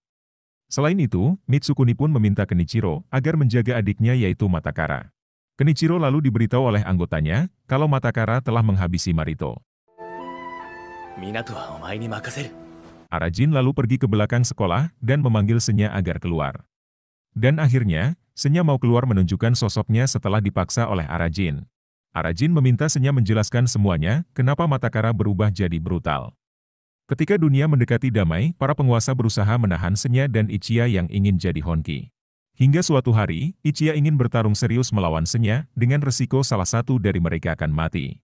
Selain itu, Mitsukuni pun meminta Kenichiro agar menjaga adiknya yaitu Matakara. Kenichiro lalu diberitahu oleh anggotanya kalau Matakara telah menghabisi Marito. Arajin lalu pergi ke belakang sekolah dan memanggil Senya agar keluar. Dan akhirnya, Senya mau keluar menunjukkan sosoknya setelah dipaksa oleh Arajin. Arajin meminta Senya menjelaskan semuanya, kenapa Matakara berubah jadi brutal. Ketika dunia mendekati damai, para penguasa berusaha menahan Senya dan Ichiya yang ingin jadi Honki. Hingga suatu hari, Ichiya ingin bertarung serius melawan Senya, dengan resiko salah satu dari mereka akan mati.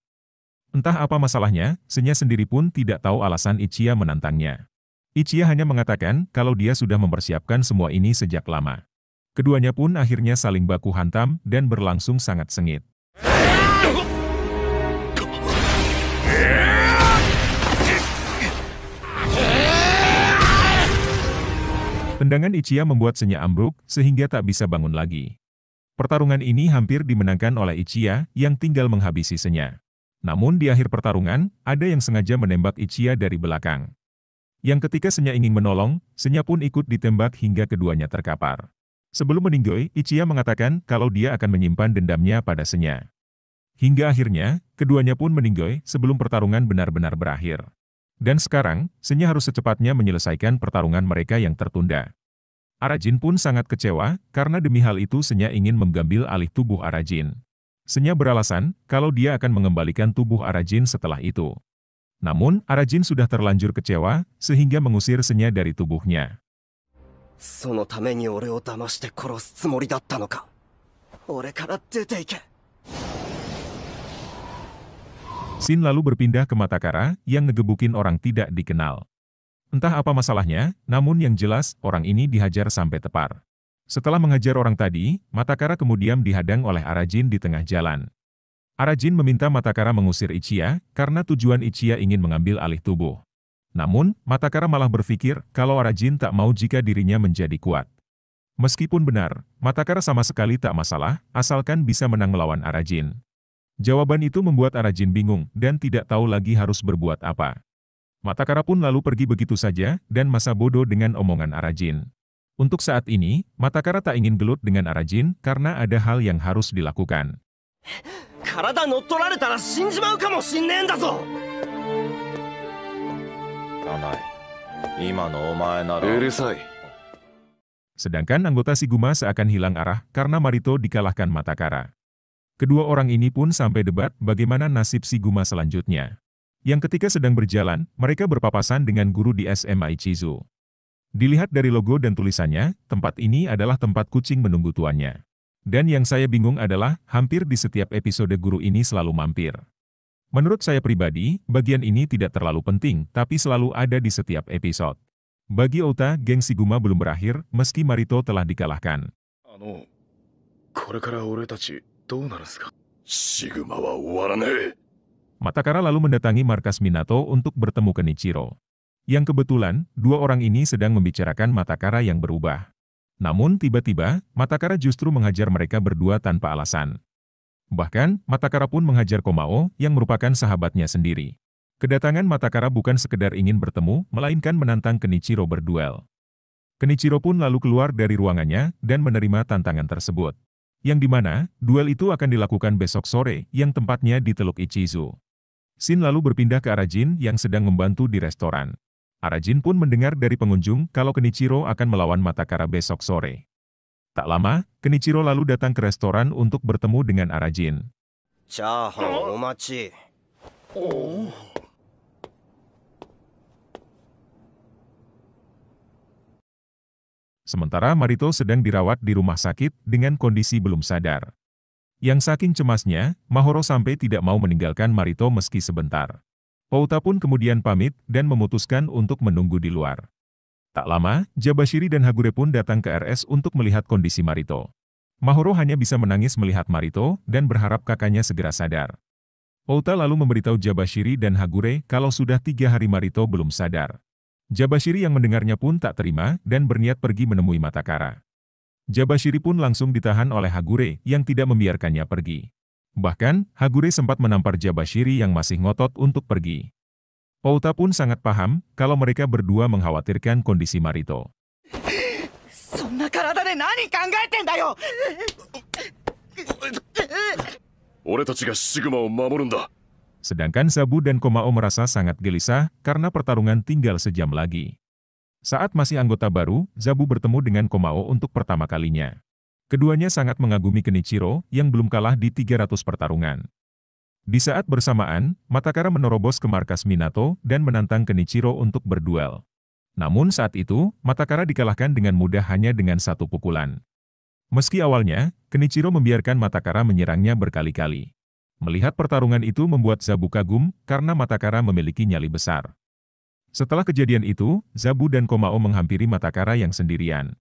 Entah apa masalahnya, Senya sendiri pun tidak tahu alasan Ichiya menantangnya. Ichiya hanya mengatakan kalau dia sudah mempersiapkan semua ini sejak lama. Keduanya pun akhirnya saling baku hantam dan berlangsung sangat sengit. Tendangan Ichiya membuat Senya ambruk sehingga tak bisa bangun lagi. Pertarungan ini hampir dimenangkan oleh Ichiya yang tinggal menghabisi Senya. Namun di akhir pertarungan, ada yang sengaja menembak Ichiya dari belakang. Yang ketika Senya ingin menolong, Senya pun ikut ditembak hingga keduanya terkapar. Sebelum meninggoy, Ichiya mengatakan kalau dia akan menyimpan dendamnya pada Senya. Hingga akhirnya, keduanya pun meninggoy sebelum pertarungan benar-benar berakhir. Dan sekarang, Senya harus secepatnya menyelesaikan pertarungan mereka yang tertunda. Arajin pun sangat kecewa, karena demi hal itu Senya ingin mengambil alih tubuh Arajin. Senya beralasan kalau dia akan mengembalikan tubuh Arajin setelah itu. Namun, Arajin sudah terlanjur kecewa, sehingga mengusir Senya dari tubuhnya. Shin lalu berpindah ke Matakara yang ngegebukin orang tidak dikenal. Entah apa masalahnya, namun yang jelas orang ini dihajar sampai tepar. Setelah menghajar orang tadi, Matakara kemudian dihadang oleh Arajin di tengah jalan. Arajin meminta Matakara mengusir Ichiya karena tujuan Ichiya ingin mengambil alih tubuh. Namun, Matakara malah berpikir kalau Arajin tak mau jika dirinya menjadi kuat. Meskipun benar, Matakara sama sekali tak masalah, asalkan bisa menang melawan Arajin. Jawaban itu membuat Arajin bingung dan tidak tahu lagi harus berbuat apa. Matakara pun lalu pergi begitu saja dan masa bodoh dengan omongan Arajin. Untuk saat ini, Matakara tak ingin gelut dengan Arajin karena ada hal yang harus dilakukan. Sedangkan anggota Shiguma seakan hilang arah karena Marito dikalahkan Matakara. Kedua orang ini pun sampai debat bagaimana nasib Shiguma selanjutnya. Yang ketika sedang berjalan, mereka berpapasan dengan guru di SMA Ichizu. Dilihat dari logo dan tulisannya, tempat ini adalah tempat kucing menunggu tuannya. Dan yang saya bingung adalah, hampir di setiap episode guru ini selalu mampir. Menurut saya pribadi, bagian ini tidak terlalu penting, tapi selalu ada di setiap episode. Bagi Outa, geng Shiguma belum berakhir, meski Marito telah dikalahkan. Matakara lalu mendatangi markas Minato untuk bertemu Kenichiro. Yang kebetulan, dua orang ini sedang membicarakan Matakara yang berubah. Namun tiba-tiba, Matakara justru menghajar mereka berdua tanpa alasan. Bahkan, Matakara pun menghajar Komao, yang merupakan sahabatnya sendiri. Kedatangan Matakara bukan sekedar ingin bertemu, melainkan menantang Kenichiro berduel. Kenichiro pun lalu keluar dari ruangannya dan menerima tantangan tersebut. Yang dimana, duel itu akan dilakukan besok sore, yang tempatnya di Teluk Ichizu. Shin lalu berpindah ke Arajin yang sedang membantu di restoran. Arajin pun mendengar dari pengunjung kalau Kenichiro akan melawan Matakara besok sore. Tak lama, Kenichiro lalu datang ke restoran untuk bertemu dengan Arajin. Sementara Marito sedang dirawat di rumah sakit dengan kondisi belum sadar. Yang saking cemasnya, Mahoro sampai tidak mau meninggalkan Marito meski sebentar. Outa pun kemudian pamit dan memutuskan untuk menunggu di luar. Tak lama, Jabashiri dan Hagure pun datang ke RS untuk melihat kondisi Marito. Mahoro hanya bisa menangis melihat Marito dan berharap kakaknya segera sadar. Outa lalu memberitahu Jabashiri dan Hagure kalau sudah 3 hari Marito belum sadar. Jabashiri yang mendengarnya pun tak terima dan berniat pergi menemui Matakara. Jabashiri pun langsung ditahan oleh Hagure yang tidak membiarkannya pergi. Bahkan, Hagure sempat menampar Jabashiri yang masih ngotot untuk pergi. Outa pun sangat paham kalau mereka berdua mengkhawatirkan kondisi Marito. Sedangkan Zabu dan Komao merasa sangat gelisah karena pertarungan tinggal sejam lagi. Saat masih anggota baru, Zabu bertemu dengan Komao untuk pertama kalinya. Keduanya sangat mengagumi Kenichiro yang belum kalah di 300 pertarungan. Di saat bersamaan, Matakara menerobos ke markas Minato dan menantang Kenichiro untuk berduel. Namun saat itu, Matakara dikalahkan dengan mudah hanya dengan 1 pukulan. Meski awalnya, Kenichiro membiarkan Matakara menyerangnya berkali-kali. Melihat pertarungan itu membuat Zabu kagum karena Matakara memiliki nyali besar. Setelah kejadian itu, Zabu dan Komao menghampiri Matakara yang sendirian.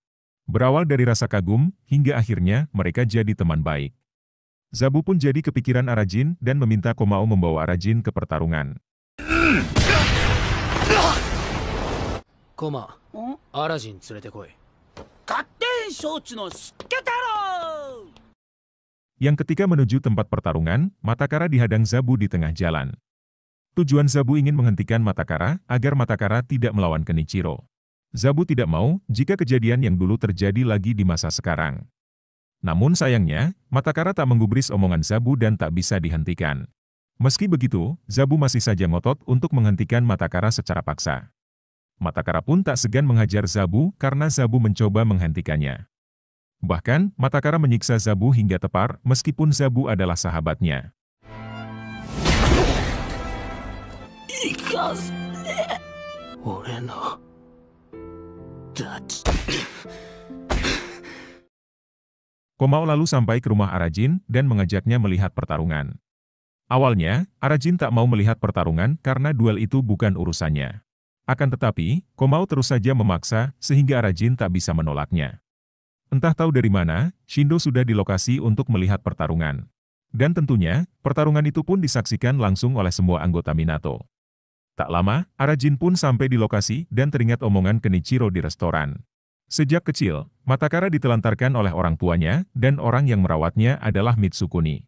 Berawal dari rasa kagum, hingga akhirnya mereka jadi teman baik. Zabu pun jadi kepikiran Arajin dan meminta Komao membawa Arajin ke pertarungan. Komao, Arajin tsurete koi. Katten shouchu no Suketaro! Yang ketika menuju tempat pertarungan, Matakara dihadang Zabu di tengah jalan. Tujuan Zabu ingin menghentikan Matakara agar Matakara tidak melawan Kenichiro. Zabu tidak mau jika kejadian yang dulu terjadi lagi di masa sekarang. Namun sayangnya, Matakara tak menggubris omongan Zabu dan tak bisa dihentikan. Meski begitu, Zabu masih saja ngotot untuk menghentikan Matakara secara paksa. Matakara pun tak segan menghajar Zabu karena Zabu mencoba menghentikannya. Bahkan, Matakara menyiksa Zabu hingga tepar meskipun Zabu adalah sahabatnya. Komao lalu sampai ke rumah Arajin dan mengajaknya melihat pertarungan. Awalnya, Arajin tak mau melihat pertarungan karena duel itu bukan urusannya. Akan tetapi, Komao terus saja memaksa sehingga Arajin tak bisa menolaknya. Entah tahu dari mana, Shindo sudah di lokasi untuk melihat pertarungan. Dan tentunya, pertarungan itu pun disaksikan langsung oleh semua anggota Minato. Tak lama, Arajin pun sampai di lokasi dan teringat omongan Kenichiro di restoran. Sejak kecil, Matakara ditelantarkan oleh orang tuanya dan orang yang merawatnya adalah Mitsukuni.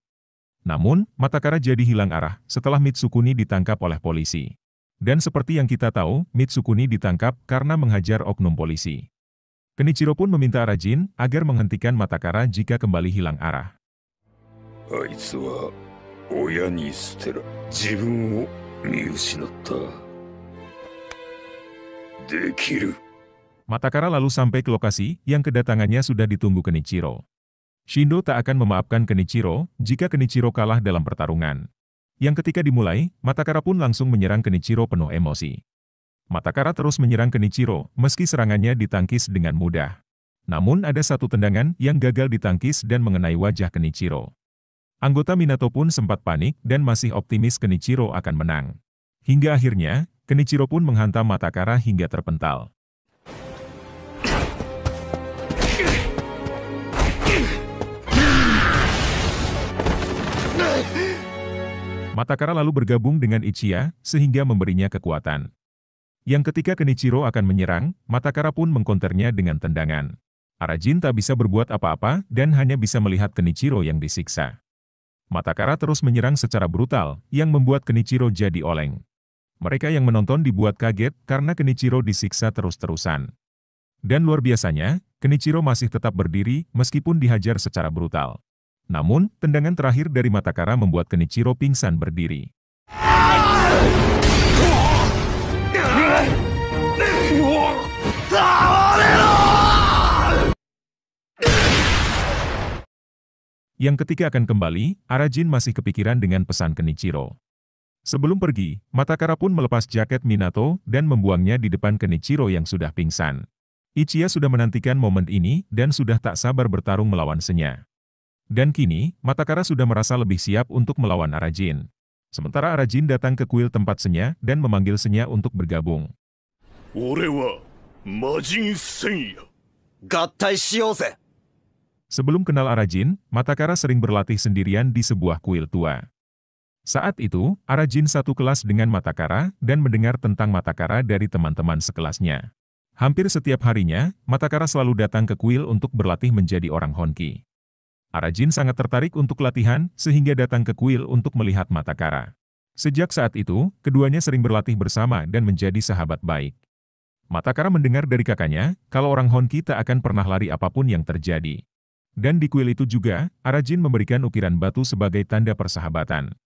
Namun, Matakara jadi hilang arah setelah Mitsukuni ditangkap oleh polisi. Dan seperti yang kita tahu, Mitsukuni ditangkap karena menghajar oknum polisi. Kenichiro pun meminta Arajin agar menghentikan Matakara jika kembali hilang arah. Matakara lalu sampai ke lokasi yang kedatangannya sudah ditunggu Kenichiro. Shindo tak akan memaafkan Kenichiro jika Kenichiro kalah dalam pertarungan. Yang ketika dimulai, Matakara pun langsung menyerang Kenichiro penuh emosi. Matakara terus menyerang Kenichiro meski serangannya ditangkis dengan mudah. Namun ada satu tendangan yang gagal ditangkis dan mengenai wajah Kenichiro. Anggota Minato pun sempat panik dan masih optimis Kenichiro akan menang. Hingga akhirnya, Kenichiro pun menghantam Matakara hingga terpental. Matakara lalu bergabung dengan Ichiya, sehingga memberinya kekuatan. Yang ketika Kenichiro akan menyerang, Matakara pun mengkonternya dengan tendangan. Arajin tak bisa berbuat apa-apa dan hanya bisa melihat Kenichiro yang disiksa. Matakara terus menyerang secara brutal, yang membuat Kenichiro jadi oleng. Mereka yang menonton dibuat kaget karena Kenichiro disiksa terus-terusan. Dan luar biasanya, Kenichiro masih tetap berdiri meskipun dihajar secara brutal. Namun, tendangan terakhir dari Matakara membuat Kenichiro pingsan berdiri. Yang ketika akan kembali, Arajin masih kepikiran dengan pesan Kenichiro. Sebelum pergi, Matakara pun melepas jaket Minato dan membuangnya di depan Kenichiro yang sudah pingsan. Ichiya sudah menantikan momen ini dan sudah tak sabar bertarung melawan Senya. Dan kini, Matakara sudah merasa lebih siap untuk melawan Arajin. Sementara Arajin datang ke kuil tempat Senya dan memanggil Senya untuk bergabung. Sebelum kenal Arajin, Matakara sering berlatih sendirian di sebuah kuil tua. Saat itu, Arajin satu kelas dengan Matakara dan mendengar tentang Matakara dari teman-teman sekelasnya. Hampir setiap harinya, Matakara selalu datang ke kuil untuk berlatih menjadi orang Honki. Arajin sangat tertarik untuk latihan, sehingga datang ke kuil untuk melihat Matakara. Sejak saat itu, keduanya sering berlatih bersama dan menjadi sahabat baik. Matakara mendengar dari kakaknya, kalau orang Honki tak akan pernah lari apapun yang terjadi. Dan di kuil itu juga, Arajin memberikan ukiran batu sebagai tanda persahabatan.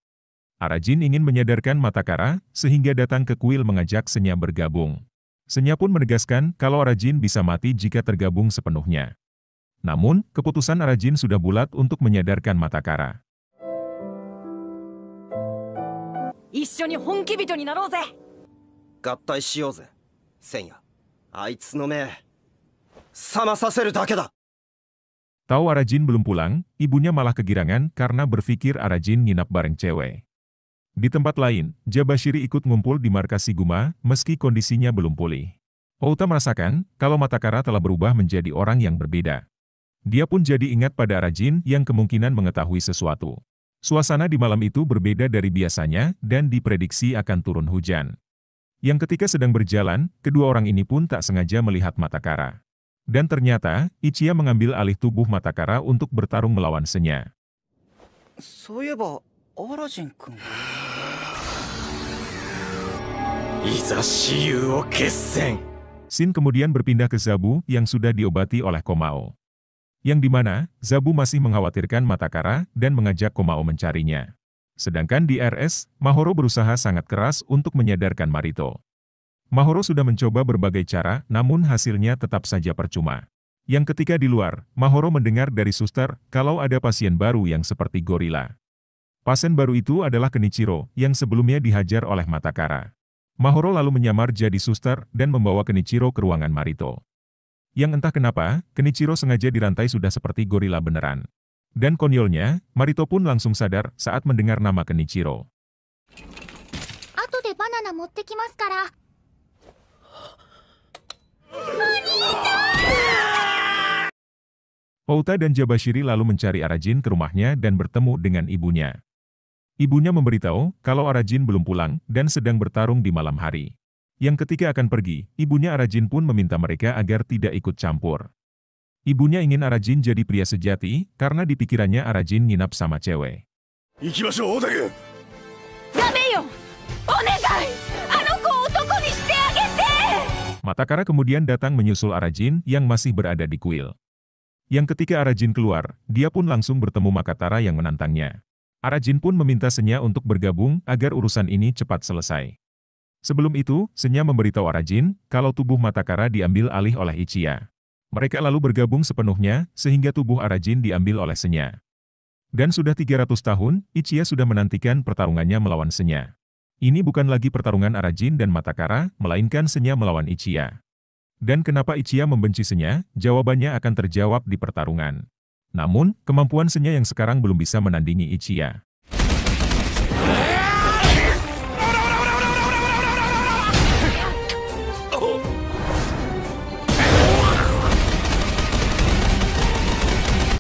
Arajin ingin menyadarkan Matakara, sehingga datang ke kuil mengajak Senya bergabung. Senya pun menegaskan kalau Arajin bisa mati jika tergabung sepenuhnya. Namun, keputusan Arajin sudah bulat untuk menyadarkan Matakara. Tahu Arajin belum pulang, ibunya malah kegirangan karena berpikir Arajin nginap bareng cewek. Di tempat lain, Jabashiri ikut ngumpul di markas Shiguma meski kondisinya belum pulih. Outa merasakan kalau Matakara telah berubah menjadi orang yang berbeda. Dia pun jadi ingat pada Arajin yang kemungkinan mengetahui sesuatu. Suasana di malam itu berbeda dari biasanya dan diprediksi akan turun hujan. Yang ketika sedang berjalan, kedua orang ini pun tak sengaja melihat Matakara. Dan ternyata, Ichiya mengambil alih tubuh Matakara untuk bertarung melawan Senya. Shin kemudian berpindah ke Zabu yang sudah diobati oleh Komao. Yang dimana, Zabu masih mengkhawatirkan Matakara dan mengajak Komao mencarinya. Sedangkan di RS, Mahoro berusaha sangat keras untuk menyadarkan Marito. Mahoro sudah mencoba berbagai cara, namun hasilnya tetap saja percuma. Yang ketika di luar, Mahoro mendengar dari suster kalau ada pasien baru yang seperti gorila. Pasien baru itu adalah Kenichiro, yang sebelumnya dihajar oleh Matakara. Mahoro lalu menyamar jadi suster dan membawa Kenichiro ke ruangan Marito. Yang entah kenapa, Kenichiro sengaja dirantai sudah seperti gorila beneran. Dan konyolnya, Marito pun langsung sadar saat mendengar nama Kenichiro. Outa dan Jabashiri lalu mencari Arajin ke rumahnya dan bertemu dengan ibunya. Ibunya memberitahu kalau Arajin belum pulang dan sedang bertarung di malam hari. Yang ketika akan pergi, ibunya Arajin pun meminta mereka agar tidak ikut campur. Ibunya ingin Arajin jadi pria sejati, karena di pikirannya Arajin nginap sama cewek. Matakara kemudian datang menyusul Arajin yang masih berada di kuil. Yang ketika Arajin keluar, dia pun langsung bertemu Matakara yang menantangnya. Arajin pun meminta Senya untuk bergabung agar urusan ini cepat selesai. Sebelum itu, Senya memberitahu Arajin kalau tubuh Matakara diambil alih oleh Ichiya. Mereka lalu bergabung sepenuhnya, sehingga tubuh Arajin diambil oleh Senya. Dan sudah 300 tahun, Ichiya sudah menantikan pertarungannya melawan Senya. Ini bukan lagi pertarungan Arajin dan Matakara, melainkan Senya melawan Ichiya. Dan kenapa Ichiya membenci Senya, jawabannya akan terjawab di pertarungan. Namun, kemampuan Senya yang sekarang belum bisa menandingi Ichiya.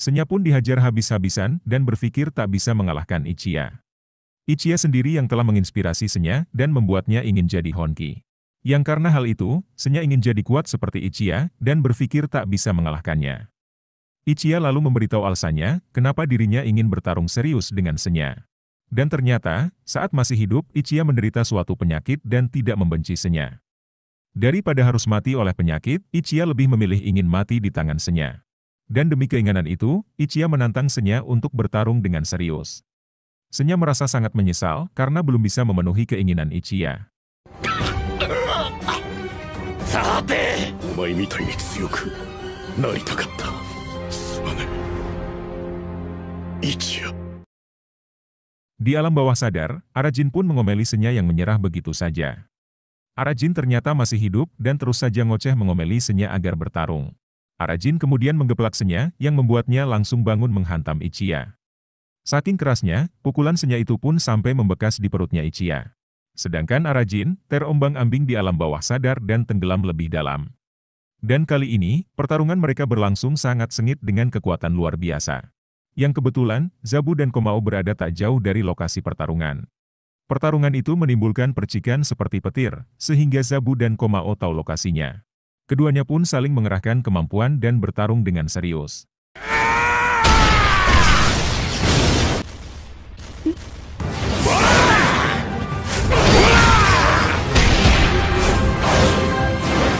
Senya pun dihajar habis-habisan dan berpikir tak bisa mengalahkan Ichiya. Ichiya sendiri yang telah menginspirasi Senya dan membuatnya ingin jadi Honki. Yang karena hal itu, Senya ingin jadi kuat seperti Ichiya dan berpikir tak bisa mengalahkannya. Ichiya lalu memberitahu alasannya kenapa dirinya ingin bertarung serius dengan Senya. Dan ternyata, saat masih hidup Ichiya menderita suatu penyakit dan tidak membenci Senya. Daripada harus mati oleh penyakit, Ichiya lebih memilih ingin mati di tangan Senya. Dan demi keinginan itu, Ichiya menantang Senya untuk bertarung dengan serius. Senya merasa sangat menyesal karena belum bisa memenuhi keinginan Ichiya. Di alam bawah sadar, Arajin pun mengomeli Senya yang menyerah begitu saja. Arajin ternyata masih hidup dan terus saja ngoceh mengomeli Senya agar bertarung. Arajin kemudian menggeplak Senya yang membuatnya langsung bangun menghantam Ichiya. Saking kerasnya, pukulan Senya itu pun sampai membekas di perutnya Ichiya. Sedangkan Arajin terombang-ambing di alam bawah sadar dan tenggelam lebih dalam. Dan kali ini, pertarungan mereka berlangsung sangat sengit dengan kekuatan luar biasa. Yang kebetulan, Zabu dan Komao berada tak jauh dari lokasi pertarungan. Pertarungan itu menimbulkan percikan seperti petir, sehingga Zabu dan Komao tahu lokasinya. Keduanya pun saling mengerahkan kemampuan dan bertarung dengan serius.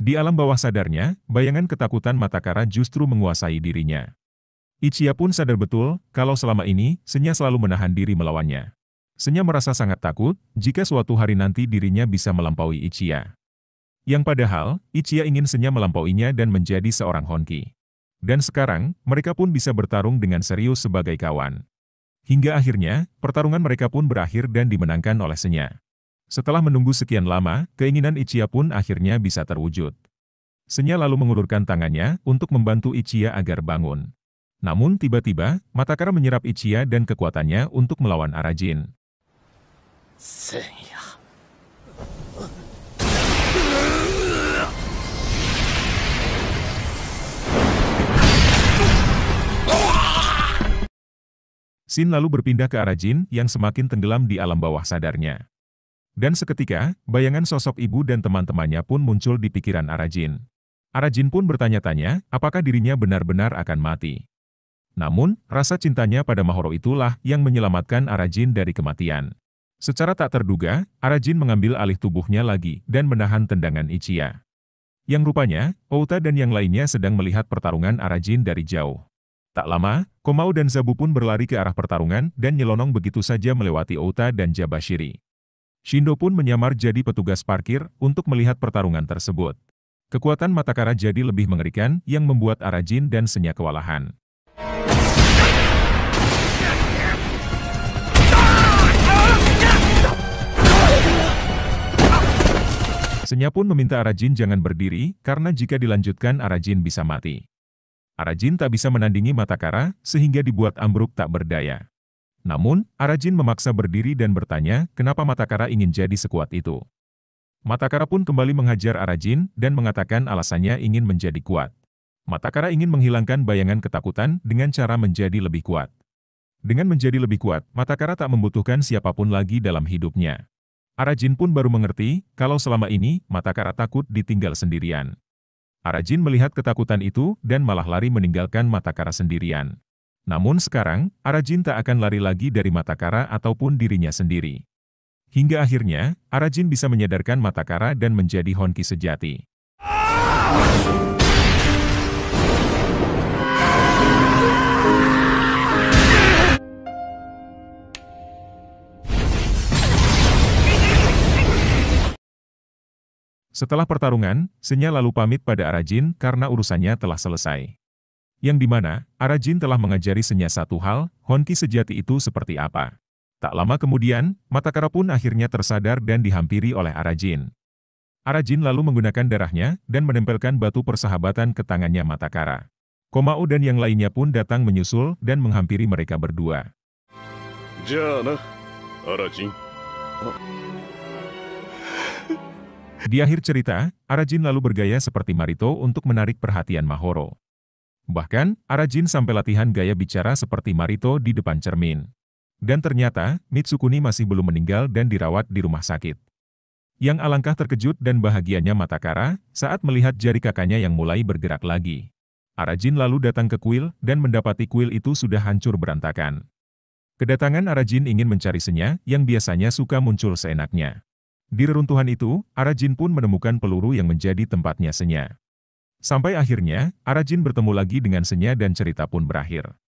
Di alam bawah sadarnya, bayangan ketakutan Matakara justru menguasai dirinya. Ichiya pun sadar betul kalau selama ini Senya selalu menahan diri melawannya. Senya merasa sangat takut jika suatu hari nanti dirinya bisa melampaui Ichiya. Yang padahal, Ichiya ingin Senya melampauinya dan menjadi seorang Honki. Dan sekarang, mereka pun bisa bertarung dengan serius sebagai kawan. Hingga akhirnya, pertarungan mereka pun berakhir dan dimenangkan oleh Senya. Setelah menunggu sekian lama, keinginan Ichiya pun akhirnya bisa terwujud. Senya lalu mengulurkan tangannya untuk membantu Ichiya agar bangun. Namun tiba-tiba, Matakara menyerap Ichiya dan kekuatannya untuk melawan Arajin. Senya. Shin lalu berpindah ke Arajin yang semakin tenggelam di alam bawah sadarnya. Dan seketika, bayangan sosok ibu dan teman-temannya pun muncul di pikiran Arajin. Arajin pun bertanya-tanya apakah dirinya benar-benar akan mati. Namun, rasa cintanya pada Mahoro itulah yang menyelamatkan Arajin dari kematian. Secara tak terduga, Arajin mengambil alih tubuhnya lagi dan menahan tendangan Ichiya. Yang rupanya, Outa dan yang lainnya sedang melihat pertarungan Arajin dari jauh. Tak lama, Komao dan Zabu pun berlari ke arah pertarungan dan nyelonong begitu saja melewati Outa dan Jabashiri. Shindo pun menyamar jadi petugas parkir untuk melihat pertarungan tersebut. Kekuatan Matakara jadi lebih mengerikan yang membuat Arajin dan Senya kewalahan. Senya pun meminta Arajin jangan berdiri karena jika dilanjutkan Arajin bisa mati. Arajin tak bisa menandingi Matakara, sehingga dibuat ambruk tak berdaya. Namun, Arajin memaksa berdiri dan bertanya kenapa Matakara ingin jadi sekuat itu. Matakara pun kembali menghajar Arajin dan mengatakan alasannya ingin menjadi kuat. Matakara ingin menghilangkan bayangan ketakutan dengan cara menjadi lebih kuat. Dengan menjadi lebih kuat, Matakara tak membutuhkan siapapun lagi dalam hidupnya. Arajin pun baru mengerti kalau selama ini Matakara takut ditinggal sendirian. Arajin melihat ketakutan itu dan malah lari meninggalkan Matakara sendirian. Namun sekarang, Arajin tak akan lari lagi dari Matakara ataupun dirinya sendiri. Hingga akhirnya, Arajin bisa menyadarkan Matakara dan menjadi Honki sejati. Setelah pertarungan, Senya lalu pamit pada Arajin karena urusannya telah selesai. Yang dimana, Arajin telah mengajari Senya satu hal, Honki sejati itu seperti apa. Tak lama kemudian, Matakara pun akhirnya tersadar dan dihampiri oleh Arajin. Arajin lalu menggunakan darahnya dan menempelkan batu persahabatan ke tangannya Matakara. Komao dan yang lainnya pun datang menyusul dan menghampiri mereka berdua. Jana, Arajin. Di akhir cerita, Arajin lalu bergaya seperti Marito untuk menarik perhatian Mahoro. Bahkan, Arajin sampai latihan gaya bicara seperti Marito di depan cermin. Dan ternyata, Mitsukuni masih belum meninggal dan dirawat di rumah sakit. Yang alangkah terkejut dan bahagianya Matakara saat melihat jari kakaknya yang mulai bergerak lagi. Arajin lalu datang ke kuil dan mendapati kuil itu sudah hancur berantakan. Kedatangan Arajin ingin mencari Senya yang biasanya suka muncul seenaknya. Di reruntuhan itu, Arajin pun menemukan peluru yang menjadi tempatnya Senya. Sampai akhirnya, Arajin bertemu lagi dengan Senya dan cerita pun berakhir.